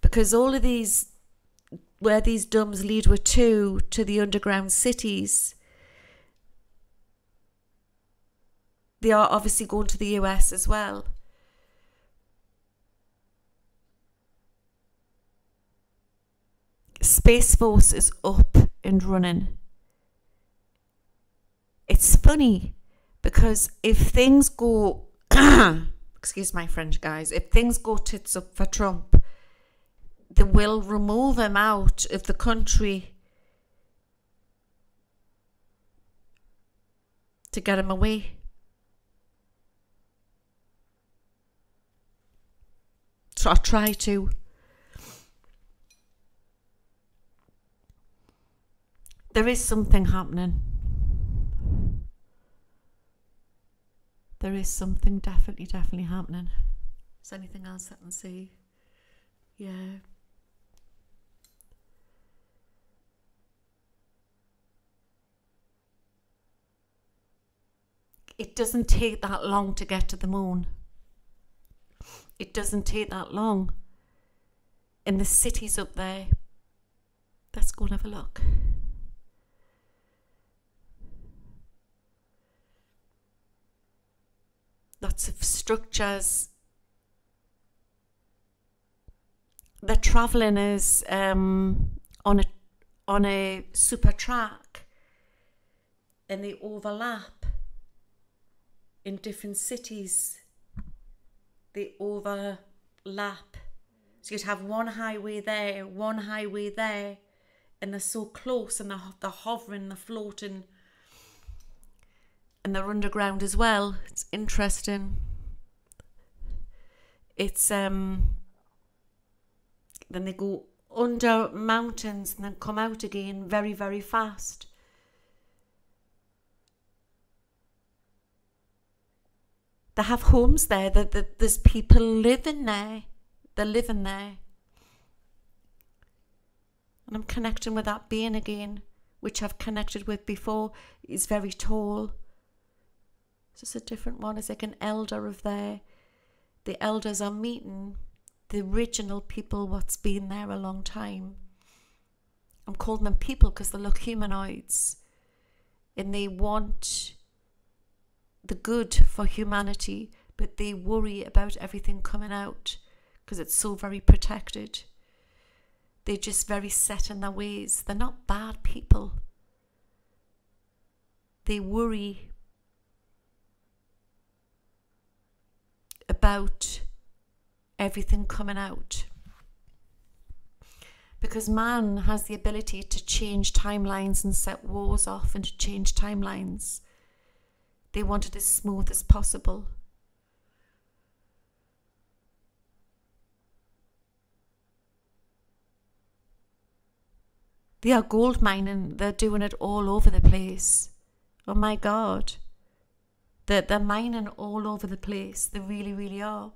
Because all of these, where these dumbs lead were to the underground cities, they are obviously going to the US as well. Space Force is up and running. It's funny because if things go, excuse my French guys, if things go tits up for Trump, they will remove him out of the country to get him away. So I try to. There is something happening. There is something definitely happening. Is there anything else I can see? Yeah. It doesn't take that long to get to the moon. It doesn't take that long. And the cities up there, let's go and have a look. Lots of structures. They're travelling as on a super track and they overlap in different cities. They overlap. So you'd have one highway there, and they're so close, and they're hovering, they're floating, and they're underground as well. It's interesting. It's then they go under mountains and then come out again very, very fast. They have homes there. There's people living there. They're living there. And I'm connecting with that being again, which I've connected with before. He's very tall. It's just a different one. It's like an elder of there. The elders are meeting the original people what's been there a long time. I'm calling them people because they look humanoids. And they want the good for humanity, but they worry about everything coming out because it's so very protected. They're just very set in their ways. They're not bad people. They worry about everything coming out. Because man has the ability to change timelines and set wars off and to change timelines. They want it as smooth as possible. They are gold mining. They're doing it all over the place. Oh my God. They're mining all over the place. They really, really are.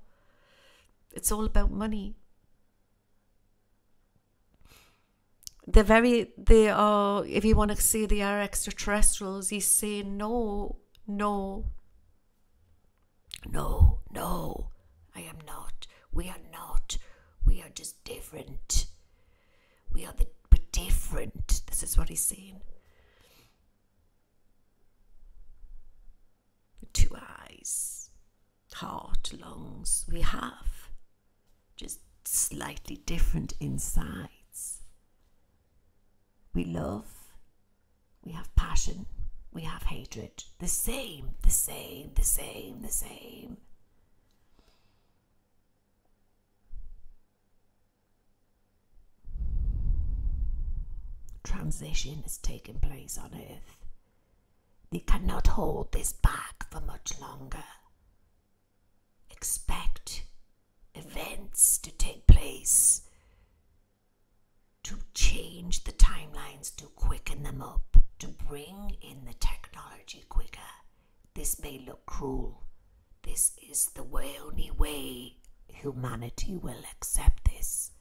It's all about money. They are, if you want to say they are extraterrestrials, you say no, no, no, no, I am not. We are not. We are just different. We are different. This is what he's saying. Two eyes, heart, lungs, we have just slightly different insides. We love, we have passion, we have hatred. The same, the same, the same, the same. Transition has taken place on Earth. They cannot hold this back for much longer. Expect events to take place, to change the timelines, to quicken them up, to bring in the technology quicker. This may look cruel. This is the only way humanity will accept this.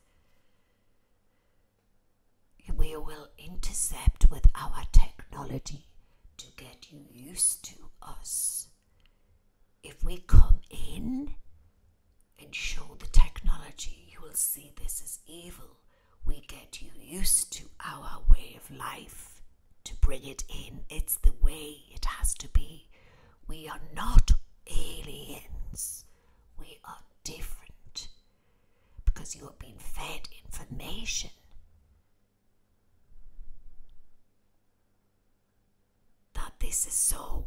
We will intercept with our technology to get you used to us. If we come in and show the technology, you will see this as evil. We get you used to our way of life to bring it in. It's the way it has to be. We are not aliens. We are different because you have been fed information. This is so.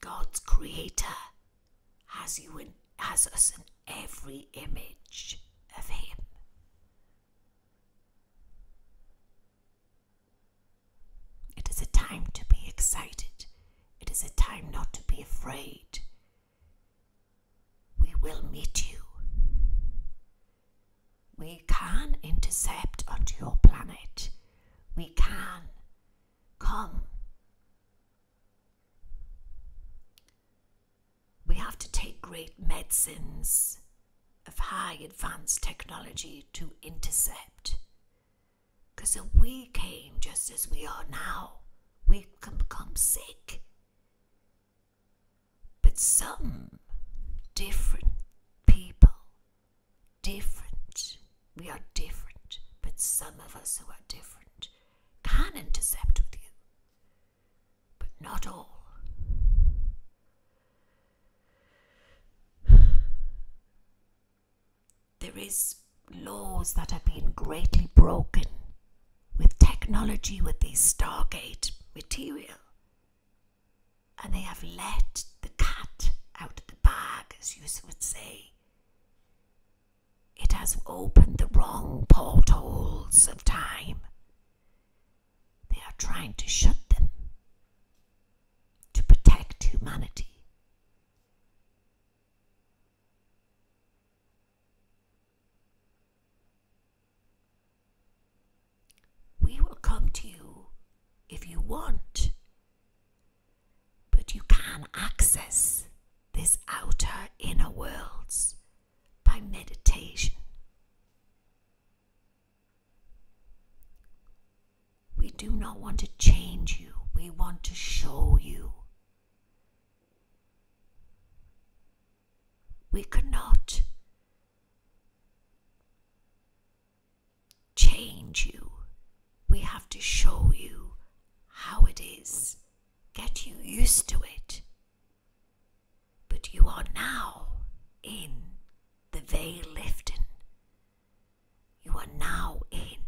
God's creator has you in, has us in every image of him. It is a time to be excited. It is a time not to be afraid. We will meet you. We can intercept onto your planet. We can come. We have to take great medicines of high advanced technology to intercept. Because if we came just as we are now, we can become sick. But some different people, different, we are different, but some of us who are different can intercept with you, but not all. There is laws that have been greatly broken with technology, with these Stargate material. And they have let the cat out of the bag, as you would say. It has opened the wrong portals of time. They are trying to shut them to protect humanity. We will come to you if you want, but you can access this outer inner worlds by meditation. We do not want to change you, we want to show you. We cannot change you. We have to show you how it is, get you used to it. But you are now in the veil lifting. You are now in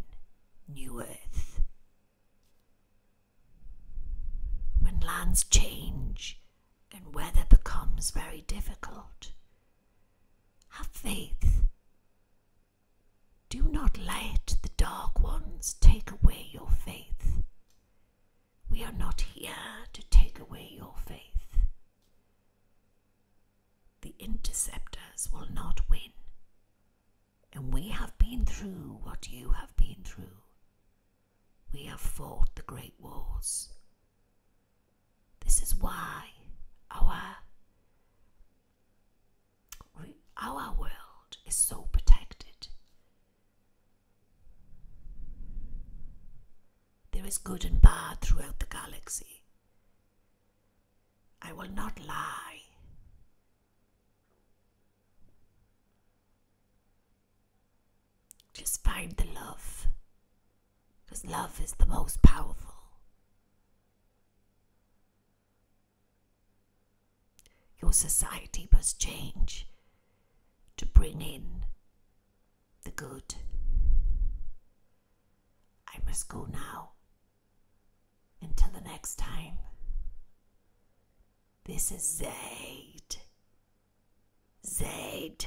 New Earth. When lands change and weather becomes very difficult, have faith. Do not let the dark ones take away your faith. We are not here to take away your faith. The interceptors will not win. And we have been through what you have been through. We have fought the great wars. This is why our world is so protected. There is good and bad throughout the galaxy. I will not lie. Just find the love, because love is the most powerful. Your society must change to bring in the good. I must go now. Until the next time, this is Zed. Zed.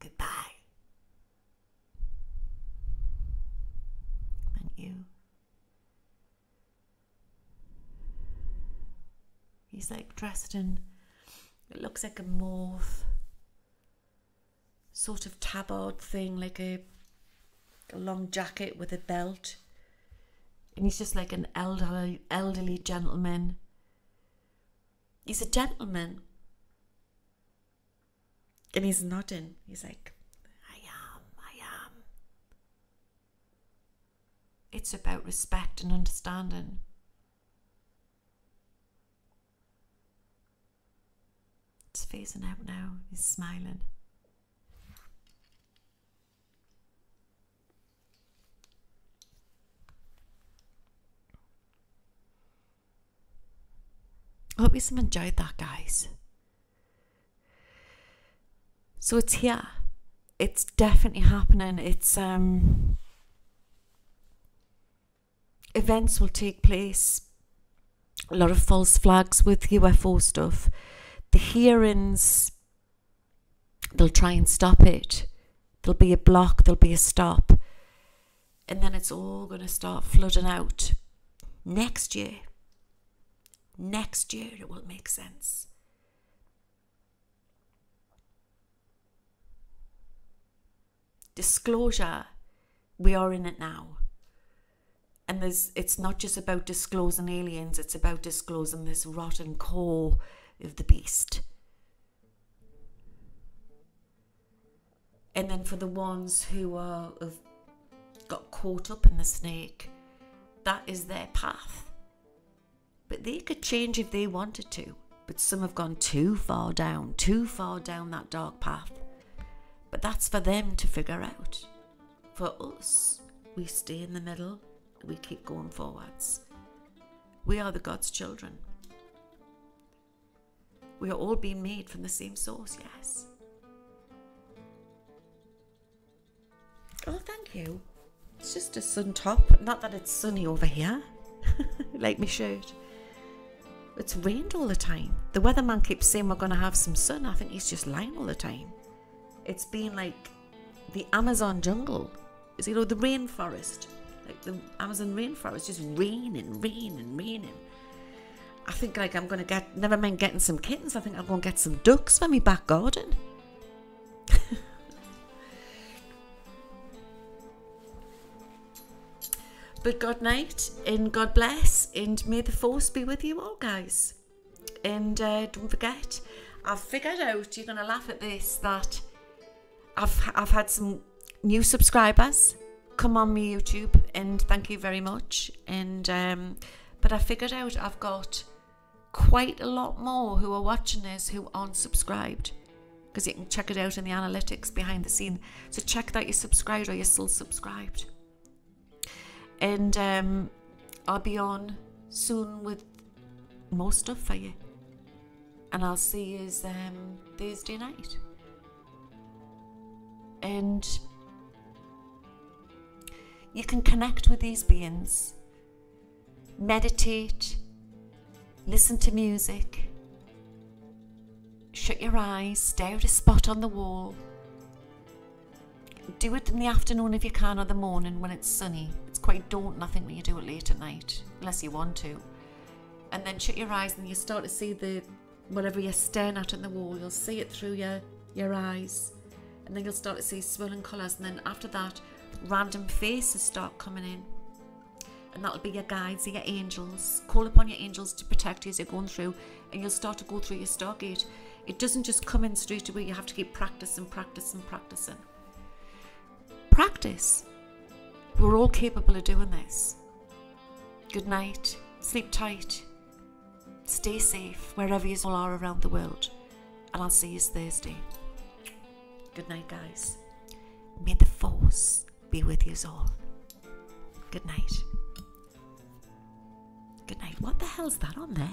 Goodbye. And you. He's like dressed in, it looks like a mauve sort of tabard thing, like a long jacket with a belt. And he's just like an elderly gentleman. He's a gentleman. And he's nodding. He's like, I am. It's about respect and understanding. It's phasing out now. He's smiling. I hope you've enjoyed that, guys. So it's here. It's definitely happening. It's events will take place. A lot of false flags with UFO stuff. The hearings, they'll try and stop it. There'll be a block, there'll be a stop. And then it's all going to start flooding out next year. Next year it will make sense. Disclosure, we are in it now. And it's not just about disclosing aliens, it's about disclosing this rotten core of the beast. And then for the ones who have got caught up in the snake, that is their path. But they could change if they wanted to. But some have gone too far down that dark path. But that's for them to figure out. For us, we stay in the middle. We keep going forwards. We are the God's children. We are all being made from the same source, yes. Oh, thank you. Q. It's just a sun top. Not that it's sunny over here. Like my shirt. It's rained all the time. The weatherman keeps saying we're going to have some sun. I think he's just lying all the time. It's been like the Amazon jungle. It's, you know, the rainforest. Like the Amazon rainforest. Just raining, raining, raining. I think like I'm going to get, never mind getting some kittens. I think I'm going to get some ducks for my back garden. But good night, and God bless, and may the force be with you all, guys. And don't forget, I've figured out, you're going to laugh at this, that I've had some new subscribers come on my YouTube, and thank you very much. And but I figured out I've got quite a lot more who are watching this who aren't subscribed, because you can check it out in the analytics behind the scene. So check that you're subscribed or you're still subscribed. And I'll be on soon with more stuff for you. And I'll see you Thursday night. And you can connect with these beings. Meditate. Listen to music. Shut your eyes. Stare at a spot on the wall. Do it in the afternoon if you can, or the morning when it's sunny. It's quite daunting, I think, when you do it late at night, unless you want to. And then shut your eyes and you start to see the whatever you're staring at on the wall. You'll see it through your eyes, and then you'll start to see swirling colours. And then after that, random faces start coming in, and that'll be your guides or your angels. Call upon your angels to protect you as you're going through, and you'll start to go through your stargate. It doesn't just come in straight away. You have to keep practising, practising, practising. Practice. We're all capable of doing this. Good night. Sleep tight. Stay safe wherever you all are around the world. And I'll see you Thursday. Good night, guys. May the force be with you all. Good night. Good night. What the hell's that on there?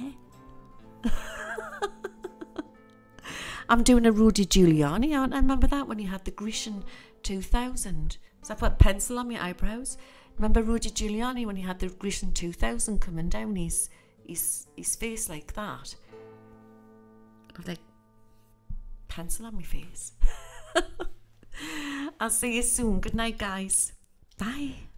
I'm doing a Rudy Giuliani, aren't I? Remember that when you had the Grecian 2000? So I put pencil on my eyebrows. Remember Rudy Giuliani when he had the Grecian 2000 coming down his face like that? I've like pencil on my face. I'll see you soon. Good night, guys. Bye.